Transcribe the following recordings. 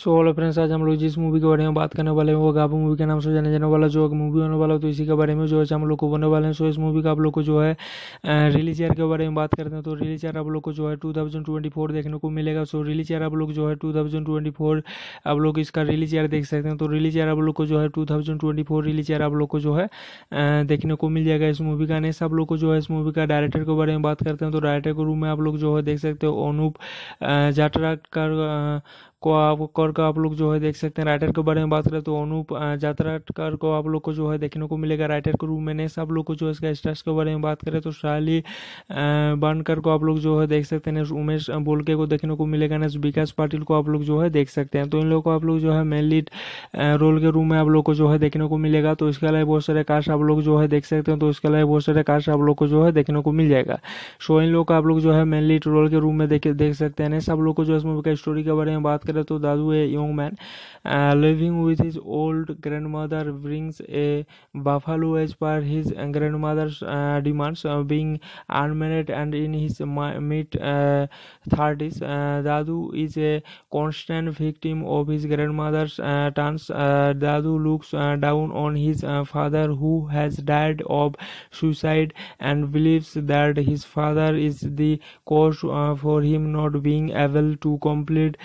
So hello friends, आज हम लोग जिस मूवी के बारे में बात करने वाले हैं वो गाबू मूवी के नाम से जाने जाने वाला जो मूवी होने वाला है, तो इसी के बारे में जो है हम लोग को बोलने वाले हैं। सो इस मूवी का आप लोग को जो है रिलीज ईयर के बारे में बात करते हैं तो रिलीज ईयर आप लोग को जो है 2024 देखने को मिलेगा। सो रिलीज ईयर आप लोग जो है 2024 आप लोग इसका रिलीज ईयर देख सकते हैं। तो रिलीज ईयर आप लोग को जो है 2024 रिलीज ईयर आप लोग को जो है देखने को मिल जाएगा इस मूवी का। नेक्स्ट आप लोग को जो है इस मूवी का डायरेक्टर के बारे में बात करते हैं तो डायरेक्टर के रूम में आप लोग जो है देख सकते हो अनूप जात्रा का आप लोग जो है देख सकते हैं। राइटर के बारे में बात करें तो अनूप जात्रा को आप लोग को जो है देखने को मिलेगा राइटर के रूम में। नेक्स्ट आप लोग को जो है इसका स्टार्स के बारे में बात करें तो सायली बंडकर को आप लोग जो है देख सकते हैं। उमेश बोलके को देखने को मिलेगा। नेक्स्ट विकास पाटिल को आप लोग जो है देख सकते हैं। तो इन लोगों को आप लोग जो है मेन लीड रोल के रूम में आप लोग को जो है देखने को मिलेगा। तो इसके अलावा बहुत सारे कास्ट आप लोग जो है देख सकते हैं। तो इसके अलावा बहुत सारे कास्ट आप लोग को जो है देखने को मिल जाएगा। सो इन लोग को आप लोग जो है मेन लीड रोल के रूम में देख सकते हैं। नेक्स्ट आप लोग को जो है इस मूवी का स्टोरी के बारे में बात तो Dadu a young man living with his old grandmother brings a buffalo as per his grandmother's demands being unmarried and in his mid 30s Dadu is a constant victim of his grandmother's turns Dadu looks down on his father who has died of suicide and believes that his father is the cause for him not being able to complete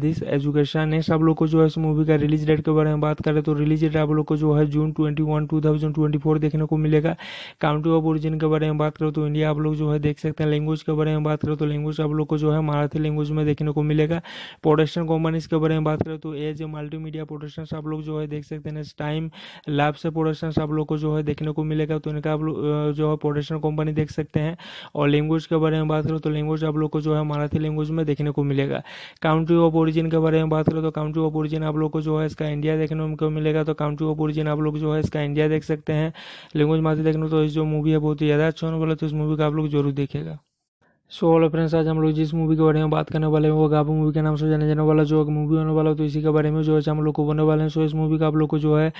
this education. Next आप लोग को जो है इस movie का release date के बारे में बात करें तो रिलीज डेट आप लोग को जो है जून 21, 2024 देखने को मिलेगा। काउंट्री ऑफ ओरिजिन के बारे में बात करें तो इंडिया आप लोग जो है देख सकते हैं। लैंग्वेज के बारे में बात करें तो लैंग्वेज आप लोग को जो है मराठी लैंग्वेज में देखने को मिलेगा। प्रोडक्शन कंपनीज के बारे में बात करें तो एज ए मल्टीमीडिया प्रोडक्शन आप लोग जो है देख सकते हैं। टाइम लाभ से प्रोडक्शन आप लोग को जो है देखने को मिलेगा। तो इनका आप लोग जो है प्रोडक्शन कंपनी देख सकते हैं। और लैंग्वेज के बारे में बात करें तो लैंग्वेज आप लोग को जो है मराठी लैंग्वेज में देखने को मिलेगा। काउंट्री ऑफ ओरिजिन के बारे में बात करें तो काउंट्री ऑफ ओरिजिन आप लोग को जो है इसका इंडिया देखने को मिलेगा। तो काउंट्री ऑफ ओरिजिन आप लोग जो है इसका इंडिया देख सकते हैं। लैंग्वेज मात्र देखने तो इस जो मूवी है बहुत ही ज़्यादा अच्छा होने वाला है, तो इस मूवी का आप लोग जरूर देखेगा। सो हेलो फ्रेंड्स, आज हम लोग जिस मूवी के बारे में बात करने वाले हैं वो गाबू मूवी के नाम से जाने जाने वाला जो मूवी होने वाला है, तो इसी के बारे में जो है हम लोग को बोलने वाले हैं। सो इस मूवी का आप लोग को जो है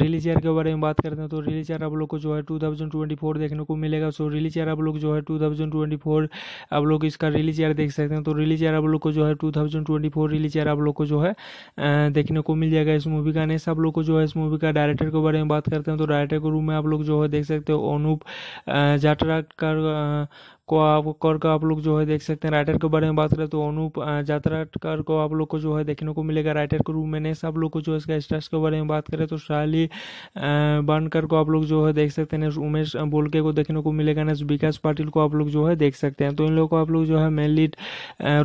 रिलीज ईयर के बारे में बात करते हैं तो रिलीज ईयर आप लोग को जो है 2024 देखने को मिलेगा। सो रिलीज ईयर आप लोग जो है 2024 आप लोग इसका रिलीज ईयर देख सकते हैं। तो रिलीज ईयर आप लोग को जो है 2024 रिलीज ईयर आप लोग को जो है देखने को मिल जाएगा इस मूवी का। नेक्स्ट आप लोग को जो है इस मूवी का डायरेक्टर के बारे में बात करते हैं तो डायरेक्टर के रूम में आप लोग जो है देख सकते हो अनूप जात्रा को आप लोग जो है देख सकते हैं। राइटर के बारे में बात करें तो अनूप जात्रा को आप लोग को जो है देखने को मिलेगा राइटर के रूम में। नेक्स्ट आप लोग को जो है इसका स्टार्स के बारे में बात करें तो सायली बंडकर को आप लोग जो है देख सकते हैं। उमेश बोलके को देखने को मिलेगा। नेक्स्ट विकास पाटिल को आप लोग जो है देख सकते हैं। तो इन लोगों को आप लोग जो है मेन लीड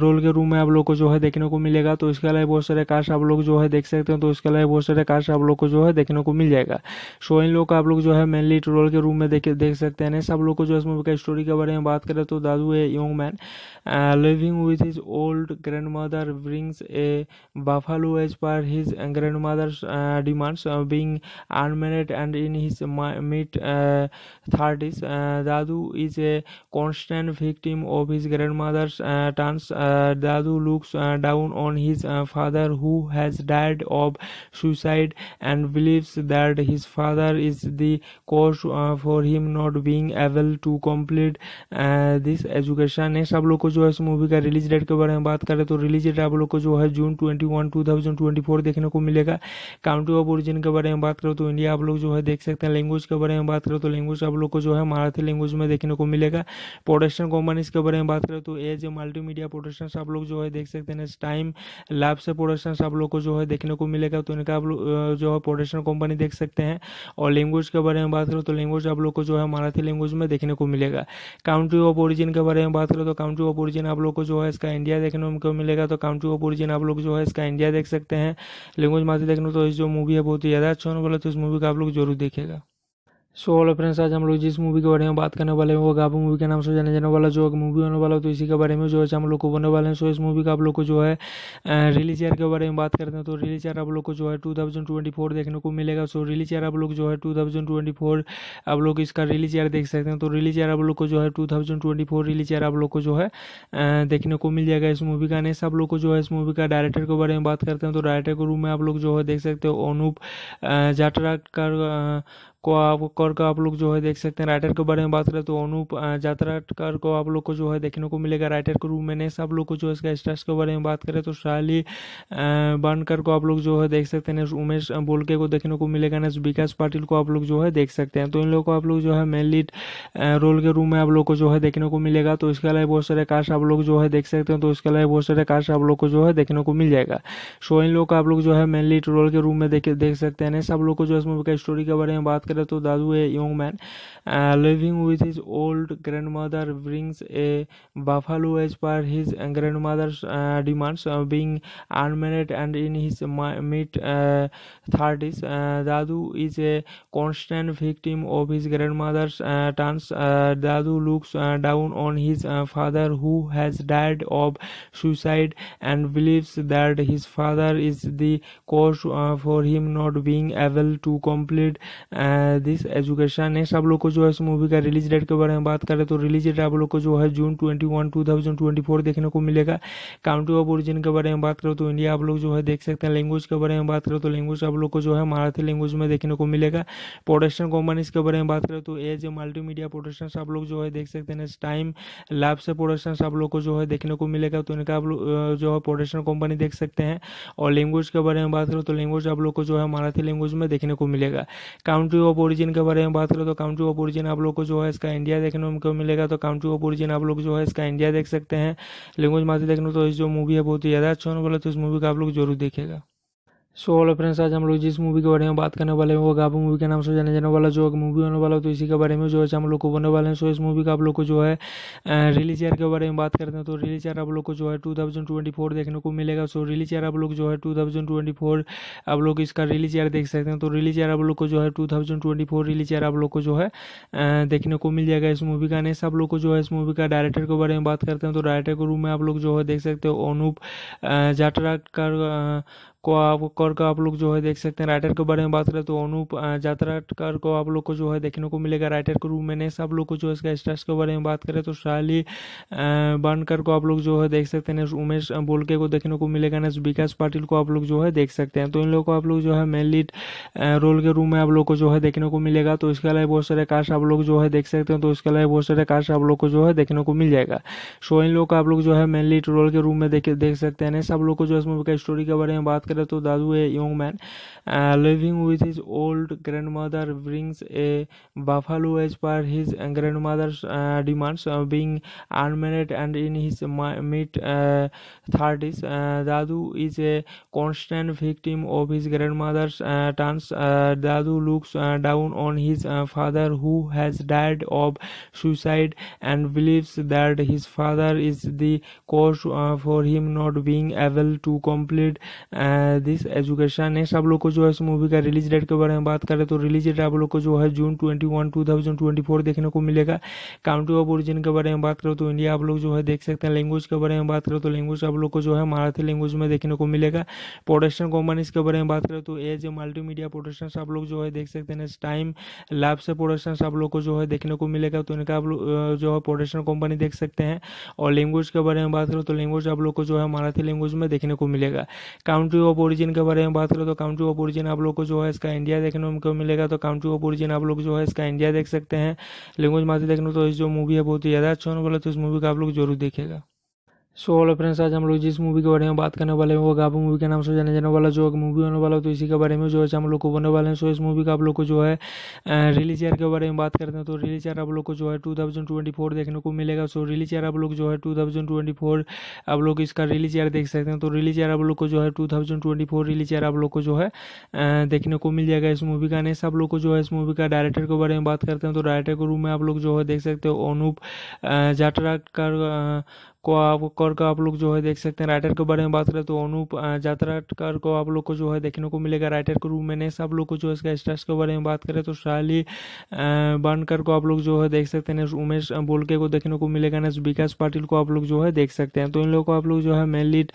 रोल के रूम में आप लोग को जो है देखने को मिलेगा। तो इसके अलावा बहुत सारे कास्ट आप लोग जो है देख सकते हैं। तो इसके अलावा बहुत सारे कास्ट आप लोग को जो है देखने को मिल जाएगा। सो इन लोगों को आप लोग जो है मेन लीड रोल के रूम में देख सकते हैं। नेक्स्ट आप लोग को जो है इस मूवी का स्टोरी के बारे में बात तो Dadu a young man living with his old grandmother brings a buffalo as per his grandmother's demands being unmarried and in his mid 30s Dadu is a constant victim of his grandmother's turns Dadu looks down on his father who has died of suicide and believes that his father is the cause for him not being able to complete this education. Next आप लोग को जो है इस movie का release date के बारे में बात करें तो रिलीज डेट आप लोग को जो है जून 21, 2024 देखने को मिलेगा। काउंट्री ऑफ ओरिजिन के बारे में बात करें तो इंडिया आप लोग जो है देख सकते हैं। लैंग्वेज के बारे में बात करें तो लैंग्वेज आप लोग को जो है मराठी लैंग्वेज में देखने को मिलेगा। प्रोडक्शन कंपनीज के बारे में बात करें तो एज ए मल्टीमीडिया प्रोडक्शन आप लोग जो है देख सकते हैं। टाइम लाभ से प्रोडक्शन आप लोग को जो है देखने को मिलेगा। तो इनका आप लोग जो है प्रोडक्शन कंपनी देख सकते हैं। और लैंग्वेज के बारे में बात करें तो लैंग्वेज आप लोग को जो है मराठी लैंग्वेज में देखने को मिलेगा। काउंट्री ऑफ ओरिजिन के बारे में बात करें तो काउंट्री ऑफ ओरिजिन आप लोग को जो है इसका इंडिया देखने को मिलेगा। तो काउंट्री ऑफ ओरिजिन आप लोग जो है इसका इंडिया देख सकते हैं। लैंग्वेज मात्र देखने तो इस जो मूवी है बहुत ही ज़्यादा अच्छा होने वाला है, तो इस मूवी का आप लोग जरूर देखेगा। सो हेलो फ्रेंड्स, आज हम लोग जिस मूवी के बारे में बात करने वाले हैं वो गाबू मूवी के नाम से जाने जाने वाला जो मूवी होने वाला है, तो इसी के बारे में जो है हम लोग को बोलने वाले हैं। सो इस मूवी का आप लोग को जो है रिलीज ईयर के बारे में बात करते हैं तो रिलीज ईयर आप लोग को जो है 2024 देखने को मिलेगा। सो रिलीज ईयर आप लोग जो है 2024 आप लोग इसका रिलीज ईयर देख सकते हैं। तो रिलीज ईयर आप लोग को जो है 2024 रिलीज ईयर आप लोग को जो है देखने को मिल जाएगा इस मूवी का। नेक्स्ट आप लोग को जो है इस मूवी का डायरेक्टर के बारे में बात करते हैं तो डायरेक्टर के रूम में आप लोग जो है देख सकते हो अनूप जात्रा को आप लोग जो है देख सकते हैं। राइटर के बारे में बात करें तो अनूप जात्रा को आप लोग को जो है देखने को मिलेगा राइटर के रूम में। नेक्स्ट आप लोग को जो है इसका स्टार्स के बारे में बात करें तो सायली बंडकर को आप लोग जो है देख सकते हैं। नेक्स्ट उमेश बोलके को देखने को मिलेगा। नेक्स्ट विकास पाटिल को आप लोग जो है देख सकते हैं। तो इन लोगों को आप लोग जो है मेन लीड रोल के रूम में आप लोग को जो है देखने को मिलेगा। तो इसके अलावा बहुत सारे कास्ट आप लोग जो है देख सकते हैं। तो इसके अलावा बहुत सारे कास्ट आप लोग को जो है देखने को मिल जाएगा। सो इन लोग को आप लोग जो है मेन लीड रोल के रूम में देख सकते हैं। नेक्स्ट आप लोग को जो है इस मूवी का स्टोरी के बारे में बात करें तो Dadu a young man living with his old grandmother brings a buffalo as per his grandmother's demands being unmarried and in his mid 30s Dadu is a constant victim of his grandmother's taunts. Dadu looks down on his father who has died of suicide and believes that his father is the cause for him not being able to complete this education. Next आप लोग को जो है इस movie का release date के बारे में बात करें तो रिलीज डेट आप लोग को जो है जून 21, 2024 देखने को मिलेगा। काउंट्री ऑफ ओरिजिन के बारे में बात करें तो इंडिया आप लोग जो है देख सकते हैं। लैंग्वेज के बारे में बात करें तो लैंग्वेज आप लोग को जो है मराठी लैंग्वेज में देखने को मिलेगा। प्रोडक्शन कंपनीज के बारे में बात करें तो एज ए मल्टीमीडिया प्रोडक्शन आप लोग जो है देख सकते हैं। टाइम लाभ से प्रोडक्शन आप लोग को जो है देखने को मिलेगा। तो इनका आप लोग जो है प्रोडक्शन कंपनी देख सकते हैं। और लैंग्वेज के बारे में बात करें तो लैंग्वेज आप लोग को जो है मराठी लैंग्वेज में देखने को मिलेगा। काउंट्री ऑफ ओरिजिन के बारे में बात करें तो काउंट्री ऑफ ओरिजिन आप लोग को जो है इसका इंडिया देखने को मिलेगा। तो काउंट्री ऑफ ओरिजिन आप लोग जो है इसका इंडिया देख सकते हैं। लैंग्वेज मराठी देखने को जो मूवी है बहुत ही ज़्यादा अच्छा होने वाला है। तो इस मूवी का आप लोग जरूर देखेगा। सो हेलो फ्रेंड्स, आज हम लोग जिस मूवी के बारे में बात करने वाले हैं वो गाबू मूवी के नाम से जाने जाने वाला जो मूवी होने वाला है। तो इसी के बारे में जो है हम लोग को बोलने वाले हैं। सो इस मूवी का आप लोग को जो है रिलीज ईयर के बारे में बात करते हैं तो रिलीज ईयर आप लोग को जो है 2024 देखने को मिलेगा। सो रिलीज ईयर आप लोग जो है 2024 आप लोग इसका रिलीज ईयर देख सकते हैं। तो रिलीज ईयर आप लोग को जो है 2024 रिलीज ईयर आप लोग को जो है देखने को मिल जाएगा इस मूवी का। नेक्स्ट आप लोग को जो है इस मूवी का डायरेक्टर के बारे में बात करते हैं तो डायरेक्टर के रूम में आप लोग जो है देख सकते हो अनूप जात्रा को आप लोग जो है देख सकते हैं। राइटर के बारे में बात करें तो अनूप जात्रा को आप लोग को जो है देखने को मिलेगा राइटर के रूम में। नेक्स्ट आप लोग को जो है इसका स्टार्स के बारे में बात करें तो सायली बंडकर को आप लोग जो है देख सकते हैं। नेक्स्ट उमेश बोलके को देखने को मिलेगा। नेक्स्ट विकास पाटिल को आप लोग जो है देख सकते हैं। तो इन लोगों को आप लोग जो है मेन लीड रोल के रूम में आप लोग को जो है देखने को मिलेगा। तो इसके अलावा बहुत सारे कास्ट आप लोग जो है देख सकते हैं। तो इसके अलावा बहुत सारे कास्ट आप लोग को जो है देखने को मिल जाएगा। सो इन लोगों को आप लोग जो है मेन लीड रोल के रूम में देख सकते हैं। नेक्स्ट आप लोग को जो है इस मूवी का स्टोरी के बारे में बात तो Dadu a young man living with his old grandmother brings a buffalo as per his grandmother's demands being unmarried and in his mid 30s Dadu is a constant victim of his grandmother's taunts Dadu looks down on his father who has died of suicide and believes that his father is the cause for him not being able to complete this education. Next आप लोग को जो है इस movie का release date के बारे में बात करें तो रिलीज डेट आप लोग को जो है जून 21, 2024 देखने को मिलेगा। काउंट्री ऑफ ओरिजिन के बारे में बात करें तो इंडिया आप लोग जो है देख सकते हैं। लैंग्वेज के बारे में बात करें तो लैंग्वेज आप लोग को जो है मराठी लैंग्वेज में देखने को मिलेगा। प्रोडक्शन कंपनीज के बारे में बात करें तो एज ए मल्टीमीडिया प्रोडक्शन आप लोग जो है देख सकते हैं। नेक्स्ट टाइम लाभ से प्रोडक्शन आप लोग को जो है देखने को मिलेगा। तो इनका आप लोग जो है प्रोडक्शन कंपनी देख सकते हैं। और लैंग्वेज के बारे में बात करें तो लैंग्वेज आप लोग को जो है मराठी लैंग्वेज में देखने को मिलेगा। काउंट्री ऑफ ओरिजिन के बारे में बात करें तो काउंट्री ऑफ ओरिजिन आप लोग को जो है इसका इंडिया देखने को मिलेगा। तो काउंट्री ऑफ ओरिजिन आप लोग जो है इसका इंडिया देख सकते हैं। लैंग्वेज मराठी देखने को तो जो मूवी है बहुत ही ज़्यादा अच्छा होने वाला है। तो इस मूवी का आप लोग जरूर देखेगा। सो हेलो फ्रेंड्स, आज हम लोग जिस मूवी के बारे में बात करने वाले हैं वो गाबू मूवी के नाम से जाने जाने वाला जो मूवी होने वाला है। तो इसी के बारे में जो है हम लोग को बोलने वाले हैं। सो इस मूवी का आप लोग को जो है रिलीज ईयर के बारे में बात करते हैं तो रिलीज ईयर आप लोग को जो है 2024 देखने को मिलेगा। सो रिलीज ईयर आप लोग जो है 2024 आप लोग इसका रिलीज ईयर देख सकते हैं। तो रिलीज ईयर आप लोग को जो है 2024 रिलीज ईयर आप लोग को जो है देखने को मिल जाएगा इस मूवी का। नेक्स्ट आप लोग को जो है इस मूवी का डायरेक्टर के बारे में बात करते हैं तो डायरेक्टर के रूम में आप लोग जो है देख सकते हो अनूप जात्रा को आप लोग जो है देख सकते हैं। राइटर के बारे में बात करें तो अनूप जात्रा को आप लोग को जो है देखने को मिलेगा राइटर के रूम में। नेक्स्ट आप लोग को जो है इसका स्टार्स के बारे में बात करें तो सायली बंडकर को आप लोग जो है देख सकते हैं। नेक्स्ट उमेश बोलके को देखने को मिलेगा। नेक्स्ट विकास पाटिल को आप लोग जो है देख सकते हैं। तो इन लोगों को आप लोग जो है मेन लीड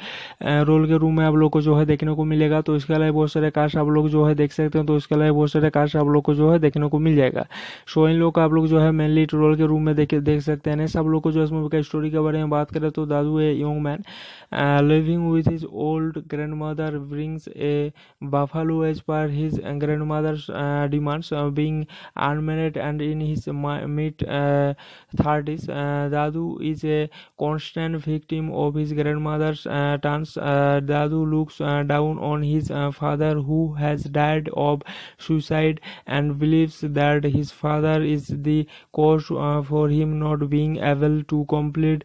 रोल के रूम में आप लोग को जो है देखने को मिलेगा। तो इसके अलावा बहुत सारे कास्ट आप लोग जो है देख सकते हैं। तो इसके अलावा बहुत सारे कास्ट आप लोग को जो है देखने को मिल जाएगा। सो इन लोगों को आप लोग जो है मेन लीड रोल के रूम में देख सकते हैं। नेक्स्ट आप लोग को जो है इस मूवी का स्टोरी के बारे में बात तरफ तो Dadu a young man living with his old grandmother brings a buffalo as per his grandmother's demands, being unmarried and in his mid 30s. Dadu is a constant victim of his grandmother's taunts. Dadu looks down on his father, who has died of suicide, and believes that his father is the cause for him not being able to complete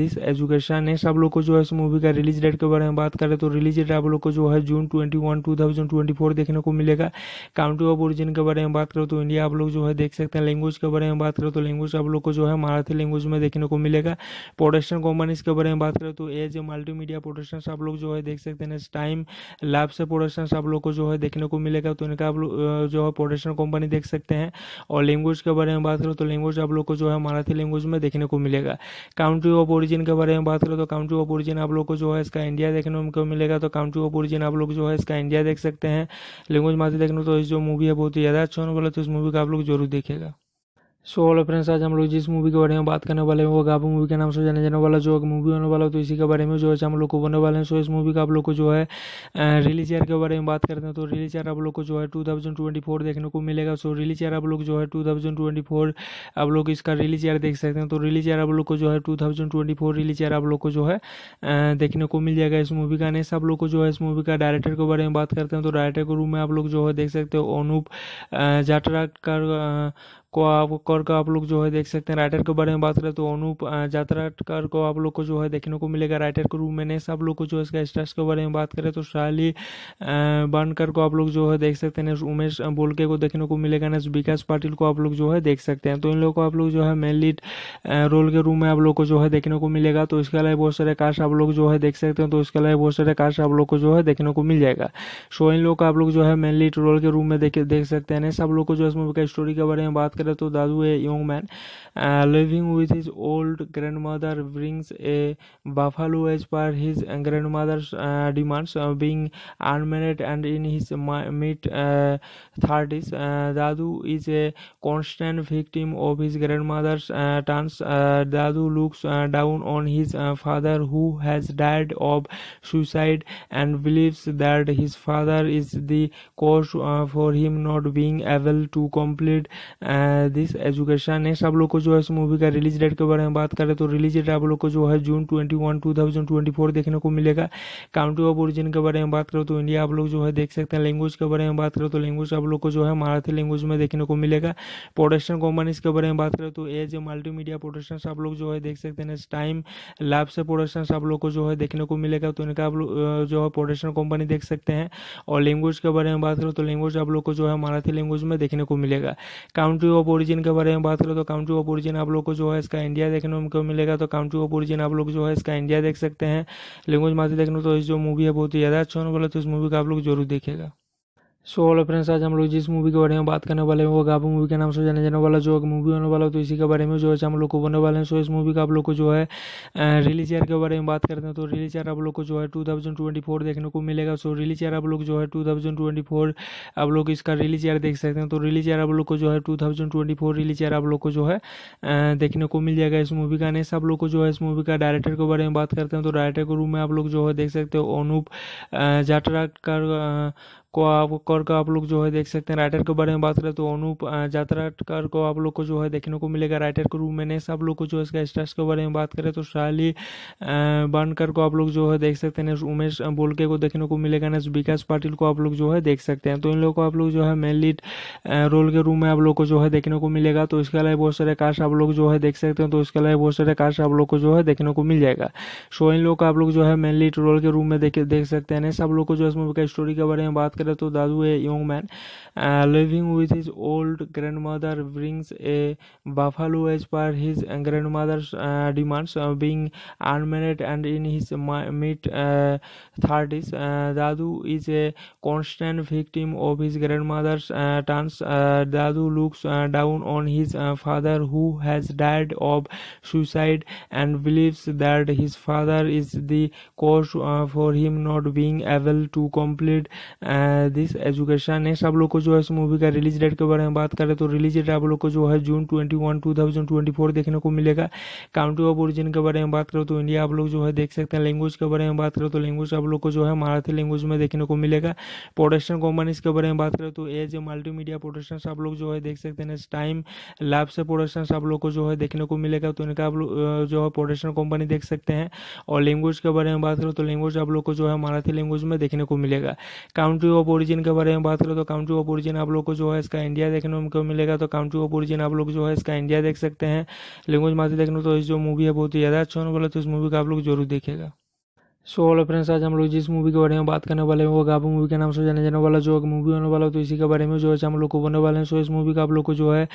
this education. Next आप लोग को जो है इस movie का release date के बारे में बात करें तो रिलीज डेट आप लोग को जो है जून 21 2024 देखने को मिलेगा। काउंट्री ऑफ ओरिजिन के बारे में बात करो तो इंडिया आप लोग जो है देख सकते हैं। लैंग्वेज के बारे में बात करो तो लैंग्वेज आप लोग को जो है मराठी लैंग्वेज में देखने को मिलेगा। प्रोडक्शन कंपनीज के बारे में बात करें तो एज ए मल्टीमीडिया प्रोडक्शन आप लोग जो है देख सकते हैं। टाइम लाभ से प्रोडक्शन आप लोग को जो है देखने को मिलेगा। तो इनका आप लोग जो है प्रोडक्शन कंपनी देख सकते हैं। और लैंग्वेज के बारे में बात करो तो लैंग्वेज आप लोग को जो है मराठी लैंग्वेज में देखने को मिलेगा। काउंट्री ऑफ ओरिजिन के बारे में बात करो तो काउंट्री ऑफ ओरिजिन आप लोग को जो है इसका इंडिया देखने को मिलेगा। तो काउंट्री ऑफ ओरिजिन आप लोग जो है इसका इंडिया देख सकते हैं। लैंग्वेज माथे देखने तो इस जो मूवी है बहुत ही ज़्यादा अच्छा होने वाला है, तो इस मूवी का आप लोग जरूर देखेगा। सो हेलो फ्रेंड्स, आज हम लोग जिस मूवी के बारे में बात करने वाले हैं वो गाबू मूवी के नाम से जाने जाने वाला जो मूवी होने वाला हो, तो इसी के बारे में जो है हम लोग को बोलने वाले हैं। सो इस मूवी का आप लोग को जो है रिलीज ईयर के बारे में बात करते हैं तो रिलीज ईयर आप लोग को जो है 2024 देखने को मिलेगा। सो रिलीज ईयर आप लोग जो है 2024 आप लोग इसका रिलीज ईयर देख सकते हैं। तो रिलीज ईयर आप लोग को जो है 2024 रिलीज ईयर आप लोग को जो है देखने को मिल जाएगा इस मूवी का। नेक्स्ट आप लोग को जो है इस मूवी का डायरेक्टर के बारे में बात करते हैं तो डायरेक्टर के रूम में आप लोग जो है देख सकते हो अनूप जात्रा का आप लोग जो है देख सकते हैं। राइटर के बारे में बात करें तो अनूप जात्रा को आप लोग को जो है देखने को मिलेगा राइटर के रूम में। नेक्स्ट आप लोग को जो है इसका स्टार्स के बारे में बात करें तो सायली बंडकर को आप लोग जो है देख सकते हैं। उमेश बोलके को देखने को मिलेगा। नेक्स्ट विकास पाटिल को आप लोग जो है देख सकते हैं। तो इन लोगों को आप लोग जो है मेन लीड रोल के रूम में आप लोग को जो है देखने को मिलेगा। तो इसके अलावा बहुत सारे कास्ट आप लोग जो है देख सकते हैं। तो इसके अलावा बहुत सारे कास्ट आप लोग को जो है देखने को मिल जाएगा। सो इन लोग को आप लोग जो है मेन लीड रोल के रूम में देख सकते हैं। नेक्स्ट आप लोग को जो है इस मूवी का स्टोरी के बारे में बात तो Dadu a young man living with his old grandmother brings a buffalo as per his grandmother's demands, being unmarried and in his mid 30s. Dadu is a constant victim of his grandmother's turns. Dadu looks down on his father, who has died of suicide, and believes that his father is the cause for him not being able to complete this education. Next आप लोग को जो है इस movie का release date के बारे में बात करें तो रिलीज डेट आप लोग को जो है जून 21 2024 देखने को मिलेगा। काउंट्री ऑफ ओरिजिन के बारे में बात करें तो इंडिया आप लोग जो है देख सकते हैं। लैंग्वेज के बारे में बात करें तो लैंग्वेज आप लोग को जो है मराठी लैंग्वेज में देखने को मिलेगा। प्रोडक्शन कंपनीज के बारे में बात करें तो एज ए मल्टीमीडिया प्रोडक्शन आप लोग जो है देख सकते हैं। टाइम लाभ से प्रोडक्शन आप लोग को जो है देखने को मिलेगा। तो इनका आप लोग जो है प्रोडक्शन कंपनी देख सकते हैं। और लैंग्वेज के बारे में बात करें तो लैंग्वेज आप लोग को जो है मराठी लैंग्वेज में देखने को मिलेगा। काउंट्री ऑफ ओरिजिन के बारे में बात करें तो काउंट्री ऑफ ओरिजिन आप लोग को जो है इसका इंडिया देखने को मिलेगा। तो काउंट्री ऑफ ओरिजिन आप लोग जो है इसका इंडिया देख सकते हैं। लैंग्वेज माथे देखने तो इस जो मूवी है बहुत ही ज़्यादा अच्छा होने वाला है, तो इस मूवी का आप लोग जरूर देखेगा। सो हेलो फ्रेंड्स, आज हम लोग जिस मूवी के बारे में बात करने वाले हैं वो गाबू मूवी के नाम से जाने जाने वाला जो मूवी होने वाला हो, तो इसी के बारे में जो है हम लोग को बोलने वाले हैं। सो इस मूवी का आप लोग को जो है रिलीज ईयर के बारे में बात करते हैं तो रिलीज ईयर आप लोग को जो है 2024 देखने को मिलेगा। सो रिलीज ईयर आप लोग जो है 2024 आप लोग इसका रिलीज ईयर देख सकते हैं। तो रिलीज ईयर आप लोग को जो है 2024 रिलीज ईयर आप लोग को जो है देखने को मिल जाएगा इस मूवी का। नेक्स्ट आप लोग को जो है इस मूवी का डायरेक्टर के बारे में बात करते हैं तो डायरेक्टर के रूम में आप लोग जो है देख सकते हो अनूप जात्रा को आप लोग जो है देख सकते हैं। राइटर के बारे में बात करें तो अनूप जात्रा को आप लोग को जो है देखने को मिलेगा राइटर के रूम में। नेक्स्ट आप लोग को जो है इसका स्टार्स के बारे में बात करें तो सायली बंडकर को आप लोग जो है देख सकते हैं। उमेश बोलके को देखने को मिलेगा। नेक्स्ट विकास पाटिल को आप लोग जो है देख सकते हैं। तो इन लोगों को आप लोग जो है मेन लीड रोल के रूम में आप लोग को जो है देखने को मिलेगा। तो इसके अलावा बहुत सारे कास्ट आप लोग जो है देख सकते हैं। तो इसके अलावा बहुत सारे कास्ट आप लोग को जो है देखने को मिल जाएगा। सो इन लोगों को आप लोग जो है मेन लीड रोल के रूम में देख सकते हैं। नेक्स्ट आप लोग को जो है इस मूवी का स्टोरी के बारे में बात तो Dadu a young man living with his old grandmother brings a buffalo as per his grandmother's demands, being unmarried and in his mid 30s. Dadu is a constant victim of his grandmother's turns. Dadu looks down on his father, who has died of suicide, and believes that his father is the cause for him not being able to complete this education. Next आप लोग को जो है इस movie का release date के बारे में बात करें तो रिलीज डेट आप लोग को जो है जून 21, 2024 देखने को मिलेगा। काउंट्री ऑफ ओरिजिन के बारे में बात करें तो इंडिया आप लोग जो है देख सकते हैं। लैंग्वेज के बारे में बात करें तो लैंग्वेज आप लोग को जो है मराठी लैंग्वेज में देखने को मिलेगा। प्रोडक्शन कंपनीज के बारे में बात करें तो एज ए मल्टीमीडिया प्रोडक्शन आप लोग जो है देख सकते हैं। टाइम लाभ से प्रोडक्शन आप लोग को जो है देखने को मिलेगा। तो इनका आप लोग जो है प्रोडक्शन कंपनी देख सकते हैं। और लैंग्वेज के बारे में बात करें तो लैंग्वेज आप लोग को जो है मराठी लैंग्वेज में देखने को मिलेगा। काउंट्री ऑफ ओरिजिन के बारे में बात करें तो काउंट्री ऑफ ओरिजिन आप लोग को जो है इसका इंडिया देखने को मिलेगा। तो काउंट्री ऑफ ओरिजिन आप लोग जो है इसका इंडिया देख सकते हैं। लैंग्वेज मात्र देखने तो इस जो मूवी है बहुत ही ज़्यादा अच्छा होने वाला, तो इस मूवी का आप लोग जरूर देखेगा। सो हेलो फ्रेंड्स, आज हम लोग जिस मूवी के बारे में बात करने वाले हैं वो गाबू मूवी के नाम से जाने जाने वाला जो मूवी होने वाला है, तो इसी के बारे में जो है हम लोग को बोलने वाले हैं। सो इस मूवी का आप लोग को जो है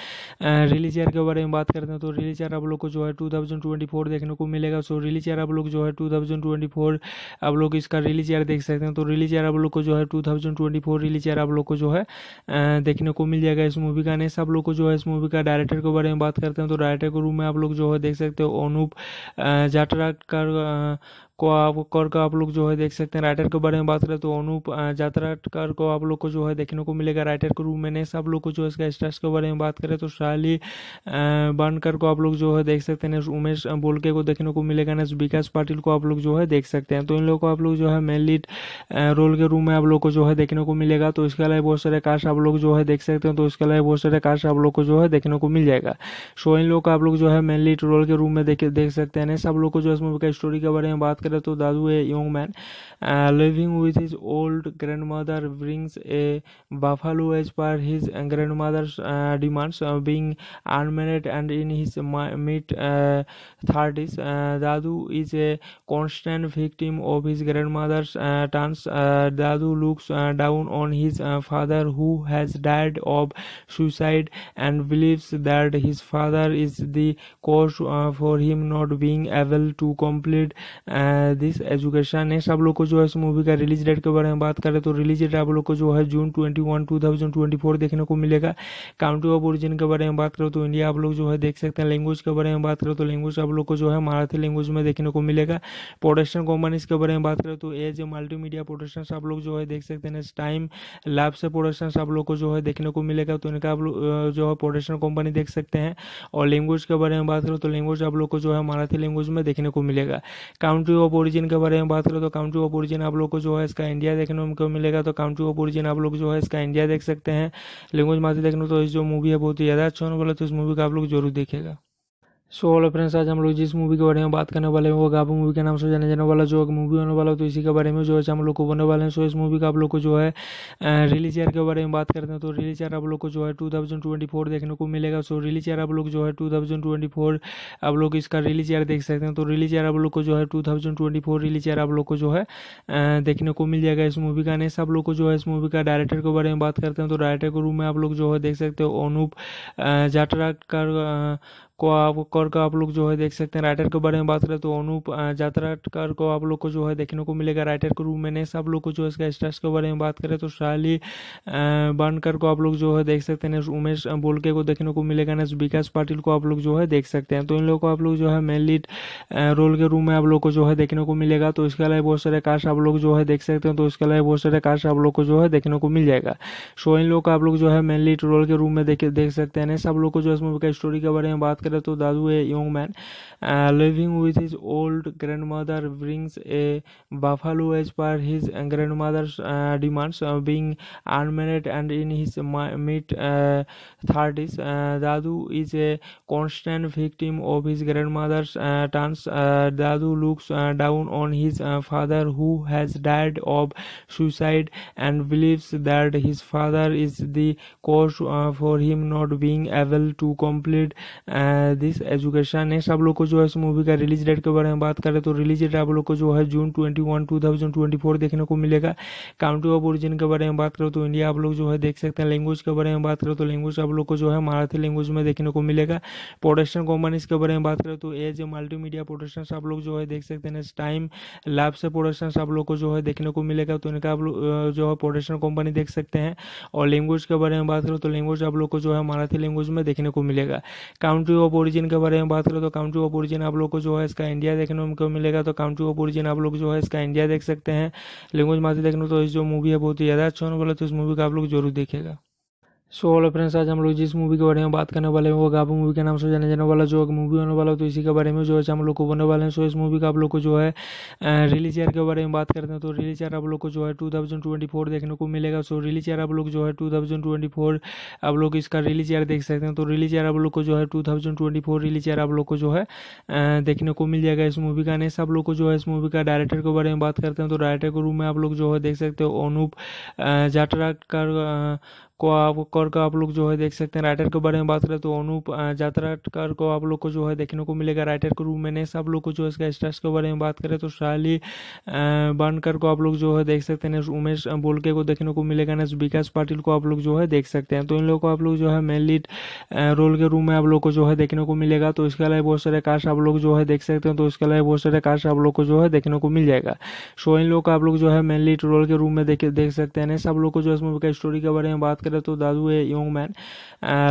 रिलीज ईयर के बारे में बात करते हैं तो रिलीज ईयर आप लोग को जो है 2024 देखने को मिलेगा। सो रिलीज ईयर आप लोग जो है 2024 आप लोग इसका रिलीज ईयर देख सकते हैं। तो रिलीज ईयर आप लोग को जो है 2024 रिलीज ईयर आप लोग को जो है देखने को मिल जाएगा इस मूवी का। नेक्स्ट आप लोग को जो है इस मूवी का डायरेक्टर के बारे में बात करते हैं तो डायरेक्टर के रूप में आप लोग जो है देख सकते हो अनूप जात्रा का आप लोग जो है देख सकते हैं। राइटर के बारे में बात करें तो अनूप जात्रा को आप लोग को जो है देखने को मिलेगा राइटर के रूप में। नेक्स्ट आप लोग को जो है इसका स्टार्स के बारे में बात करें तो सायली बंडकर को आप लोग जो है देख सकते हैं। नेक्स्ट उमेश बोलके को देखने को मिलेगा। नेक्स्ट विकास पाटिल को आप लोग जो है देख सकते हैं। तो इन लोगों को आप लोग जो है मेन लीड रोल के रूप में आप लोग को जो है देखने को मिलेगा। तो इसके अलावा बहुत सारे कास्ट आप लोग जो है देख सकते हैं। तो इसके अलावा बहुत सारे कास्ट आप लोग को जो है देखने को मिल जाएगा। सो इन लोग को आप लोग जो है मेन लीड रोल के रूप में देख सकते हैं। नेक्स्ट आप लोग को जो है इस मूवी का स्टोरी के बारे में बात तो Dadu a young man living with his old grandmother brings a buffalo as per his grandmother's demands being unmarried and in his mid 30s Dadu is a constant victim of his grandmother's turns Dadu looks down on his father who has died of suicide and believes that his father is the cause for him not being able to complete this education. Next आप लोग को जो है इस movie का release date के बारे में बात करें तो रिलीज डेट आप लोग को जो है जून 21, 2024 देखने को मिलेगा। काउंट्री ऑफ ओरिजिन के बारे में बात करें तो इंडिया आप लोग जो है देख सकते हैं। लैंग्वेज के बारे में बात करें तो लैंग्वेज आप लोग को जो है मराठी लैंग्वेज में देखने को मिलेगा। प्रोडक्शन कंपनीज के बारे में बात करें तो एज ए मल्टीमीडिया प्रोडक्शन आप लोग जो है देख सकते हैं। टाइम लाभ से प्रोडक्शन आप लोग को जो है देखने को मिलेगा। तो इनका आप लोग जो है प्रोडक्शन कंपनी देख सकते हैं। और लैंग्वेज के बारे में बात करें तो लैंग्वेज आप लोग को जो है मराठी लैंग्वेज में देखने को मिलेगा। काउंट्री ऑफ ओरिजिन के बारे में बात करें तो काउंट्री ऑफ ओरिजिन आप लोग को जो है इसका इंडिया देखने को मिलेगा। तो काउंट्री ऑफ ओरिजिन आप लोग जो है इसका इंडिया देख सकते हैं। लैंग्वेज मात्र देखने तो इस जो मूवी है बहुत ही ज़्यादा अच्छा होने वाला, तो इस मूवी का आप लोग जरूर देखेगा। सो हेलो फ्रेंड्स, आज हम लोग जिस मूवी के बारे में बात करने वाले हैं वो गाबू मूवी के नाम से जाने जाने वाला जो मूवी होने वाला, तो इसी के बारे में जो है हम लोग को बोलने वाले हैं। सो इस मूवी का आप लोग को जो है रिलीज ईयर के बारे में बात करते हैं तो रिलीज ईयर आप लोग को जो है 2024 देखने को मिलेगा। सो रिलीज ईयर आप लोग जो है 2024 आप लोग इसका रिलीज ईयर देख सकते हैं। तो रिलीज ईयर आप लोग को जो है 2024 रिलीज ईयर आप लोग को जो है देखने को मिल जाएगा इस मूवी का। नेक्स्ट आप लोग को जो है इस मूवी का डायरेक्टर के बारे में बात करते हैं तो डायरेक्टर के रूप में आप लोग जो है देख सकते हो अनूप जात्रा को आप लोग जो है देख सकते हैं। राइटर के बारे में बात करें तो अनूप जात्रा को आप लोग को जो है देखने को मिलेगा राइटर के रूप में। नेक्स्ट आप लोग को जो है इसका स्टार्स के बारे में बात करें तो सायली बंडकर को आप लोग जो है देख सकते हैं। नेक्स्ट उमेश बोलके को देखने को मिलेगा। नेक्स्ट विकास पाटिल को आप लोग जो है देख सकते हैं। तो इन लोगों को आप लोग जो है मेन लीड रोल के रूप में आप लोग को जो है देखने को मिलेगा। तो इसके अलावा बहुत सारे कास्ट आप लोग जो है देख सकते हैं। तो इसके अलावा बहुत सारे कास्ट आप लोग को जो है देखने को मिल जाएगा। सो इन लोगों को आप लोग जो है मेन लीड रोल के रूप में देख सकते हैं। नेक्स्ट आप लोग को जो है इस मूवी का स्टोरी के बारे में बात तो Dadu a young man living with his old grandmother brings a buffalo as per his grandmother's demands being unmarried and in his mid 30s Dadu is a constant victim of his grandmother's turns Dadu looks down on his father who has died of suicide and believes that his father is the cause for him not being able to complete this education. Next आप लोग को जो है इस movie का release date के बारे में बात करें तो रिलीज डेट आप लोग को जो है जून 21, 2024 देखने को मिलेगा। काउंट्री ऑफ ओरिजिन के बारे में बात करें तो इंडिया आप लोग जो है देख सकते हैं। लैंग्वेज के बारे में बात करें तो लैंग्वेज आप लोग को जो है मराठी लैंग्वेज में देखने को मिलेगा। प्रोडक्शन कंपनीज के बारे में बात करें तो एज ए मल्टीमीडिया प्रोडक्शन आप लोग जो है देख सकते हैं। टाइम लाभ से प्रोडक्शन आप लोग को जो है देखने को मिलेगा। तो इनका आप लोग जो है प्रोडक्शन कंपनी देख सकते हैं। और लैंग्वेज के बारे में बात करें तो लैंग्वेज आप लोग को जो है मराठी लैंग्वेज में देखने को मिलेगा। काउंट्री ऑफ ओरिजिन के बारे में बात करें तो काउंट्री ऑफ ओरिजिन आप लोग को जो है इसका इंडिया देखने को मिलेगा। तो काउंट्री ऑफ ओरिजिन आप लोग जो है इसका इंडिया देख सकते हैं। लैंग्वेज माध्यम देखने तो जो मूवी है बहुत ही ज़्यादा अच्छा होने वाला, तो इस मूवी का आप लोग जरूर देखेगा। सो हेलो फ्रेंड्स, आज हम लोग जिस मूवी के बारे में बात करने वाले हैं वो गाबू मूवी के नाम से जाने जाने वाला जो मूवी होने वाला है, तो इसी के बारे में जो है हम लोग को बोलने वाले हैं। सो इस मूवी का आप लोग को जो है रिलीज ईयर के बारे में बात करते हैं तो रिलीज ईयर आप लोग को जो है 2024 देखने को मिलेगा। सो रिलीज ईयर आप लोग जो है 2024 आप लोग इसका रिलीज ईयर देख सकते हैं। तो रिलीज ईयर आप लोग को जो है 2024 रिलीज ईयर आप लोग को जो है देखने को मिल जाएगा इस मूवी का। नेक्स्ट आप लोग को जो है इस मूवी का डायरेक्टर के बारे में बात करते हैं तो डायरेक्टर के रूम में आप लोग जो है देख सकते हो अनूप जात्रा कर को आप लोग जो है देख सकते हैं। राइटर के बारे में बात करें तो अनूप जात्रा कर को आप लोग को जो है देखने को मिलेगा राइटर के रूम में। नेक्स्ट आप लोग को जो है इसका स्टार्स के बारे में बात करें तो सायली बंडकर को आप लोग जो है देख सकते हैं। उमेश बोलके को देखने को मिलेगा। नेक्स्ट विकास पाटिल को आप लोग जो है देख सकते हैं। तो इन लोगों को आप लोग जो है मेन लीड रोल के रूम में आप लोग को जो है देखने को मिलेगा। तो इसके अलावा बहुत सारे कास्ट आप लोग जो है देख सकते हैं। तो इसके अलावा बहुत सारे कास्ट आप लोग को जो है देखने को मिल जाएगा। सो इन लोग को आप लोग जो है मेन लीड रोल के रूम में देख सकते हैं। नेक्स्ट आप लोग को जो है इस मूवी का स्टोरी के बारे में बात तो Dadu a young man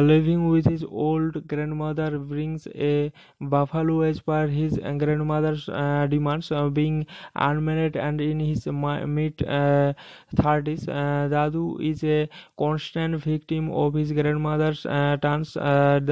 living with his old grandmother brings a buffalo as per his grandmother's demands. Being unmarried and in his mid 30s, Dadu is a constant victim of his grandmother's taunts.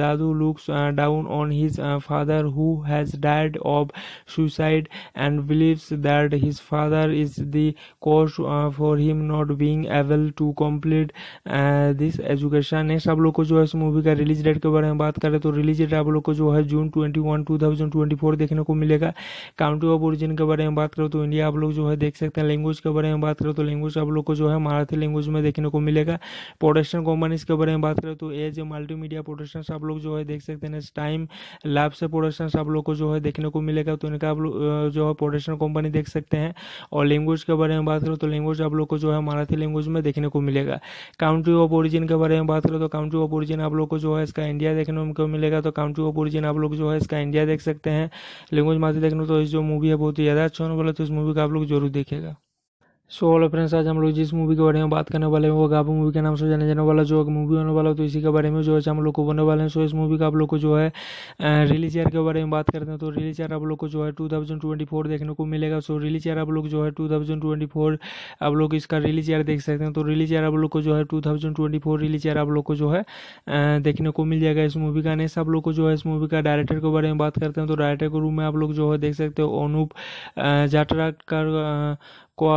Dadu looks down on his father, who has died of suicide, and believes that his father is the cause for him not being able to complete this education. Next आप लोग को जो है इस movie का release date के बारे में बात करें तो रिलीज डेट आप लोग को जो है जून 21 2024 देखने को मिलेगा। काउंट्री ऑफ ओरिजिन के बारे में बात करें तो इंडिया आप लोग जो है देख सकते हैं। लैंग्वेज के बारे में बात करें तो लैंग्वेज आप लोग को जो है मराठी लैंग्वेज में देखने को मिलेगा। प्रोडक्शन कंपनीज के बारे में बात करें तो एज ए मल्टीमीडिया प्रोडक्शन आप लोग जो है देख सकते हैं। टाइम लाभ से प्रोडक्शन आप लोग को जो है देखने को मिलेगा। तो इनका आप लोग जो है प्रोडक्शन कंपनी देख सकते हैं। और लैंग्वेज के बारे में बात करें तो लैंग्वेज आप लोग को जो है मराठी लैंग्वेज में देखने को मिलेगा। काउंट्री ऑफ ओरिजिन के बारे में बात करें तो काउंट्री ऑफ ओरिजिन आप लोग को जो है इसका इंडिया देखने को मिलेगा। तो काउंट्री ऑफ ओरिजिन आप लोग जो है इसका इंडिया देख सकते हैं। लैंग्वेज माध्यम देखने तो इस जो मूवी है बहुत ही ज़्यादा अच्छा होने वाला, तो इस मूवी का आप लोग जरूर देखेगा। सो हेलो फ्रेंड्स, आज हम लोग जिस मूवी के बारे में बात करने वाले हैं वो गाबू मूवी के नाम से जाने जाने वाला जो मूवी होने वाला है, तो इसी के बारे में जो है हम लोग को बोलने वाले हैं। सो इस मूवी का आप लोग को जो है रिलीज ईयर के बारे में बात करते हैं तो रिलीज ईयर आप लोग को जो है 2024 देखने को मिलेगा। सो रिलीज ईयर आप लोग जो है 2024 आप लोग इसका रिलीज ईयर देख सकते हैं। तो रिलीज ईयर आप लोग को जो है 2024 रिलीज ईयर आप लोग को जो है देखने को मिल जाएगा इस मूवी का। नेक्स्ट आप लोग को जो है इस मूवी का डायरेक्टर के बारे में बात करते हैं तो डायरेक्टर के रूम में आप लोग जो है देख सकते हो अनूप जात्रा कर को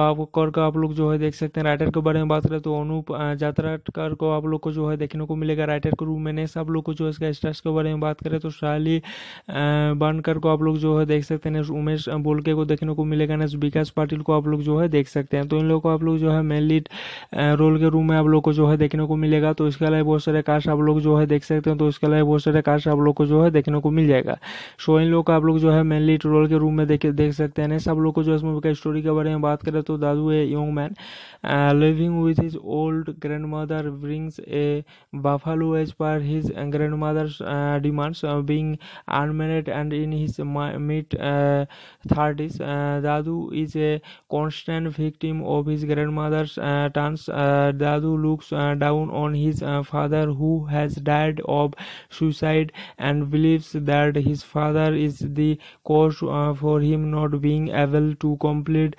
आप लोग जो है देख सकते हैं। राइटर के बारे में बात करें तो अनूप जात्रा कर को आप लोग को जो है देखने को मिलेगा राइटर के रूम में। नेक्स्ट आप लोग को जो है इसका स्टार्स के बारे में बात करें तो सायली बंडकर को आप लोग जो है देख सकते हैं। उमेश बोलके को देखने को मिलेगा। नेक्स्ट विकास पाटिल को आप लोग जो है देख सकते हैं। तो इन लोगों को आप लोग जो है मेन लीड रोल के रूम में आप लोग को जो है देखने को मिलेगा। तो इसके अलावा बहुत सारे कास्ट आप लोग जो है देख सकते हैं। तो इसके अलावा बहुत सारे कास्ट आप लोग को जो है देखने को मिल जाएगा। सो इन लोगों को आप लोग जो है मेन लीड रोल के रूम में देख सकते हैं। नेक्स्ट आप लोग को जो है इस मूवी का स्टोरी के बारे में बात तो Dadu a young man living with his old grandmother brings a buffalo as per his grandmother's demands being unmarried and in his mid 30s Dadu is a constant victim of his grandmother's turns Dadu looks down on his father who has died of suicide and believes that his father is the cause for him not being able to complete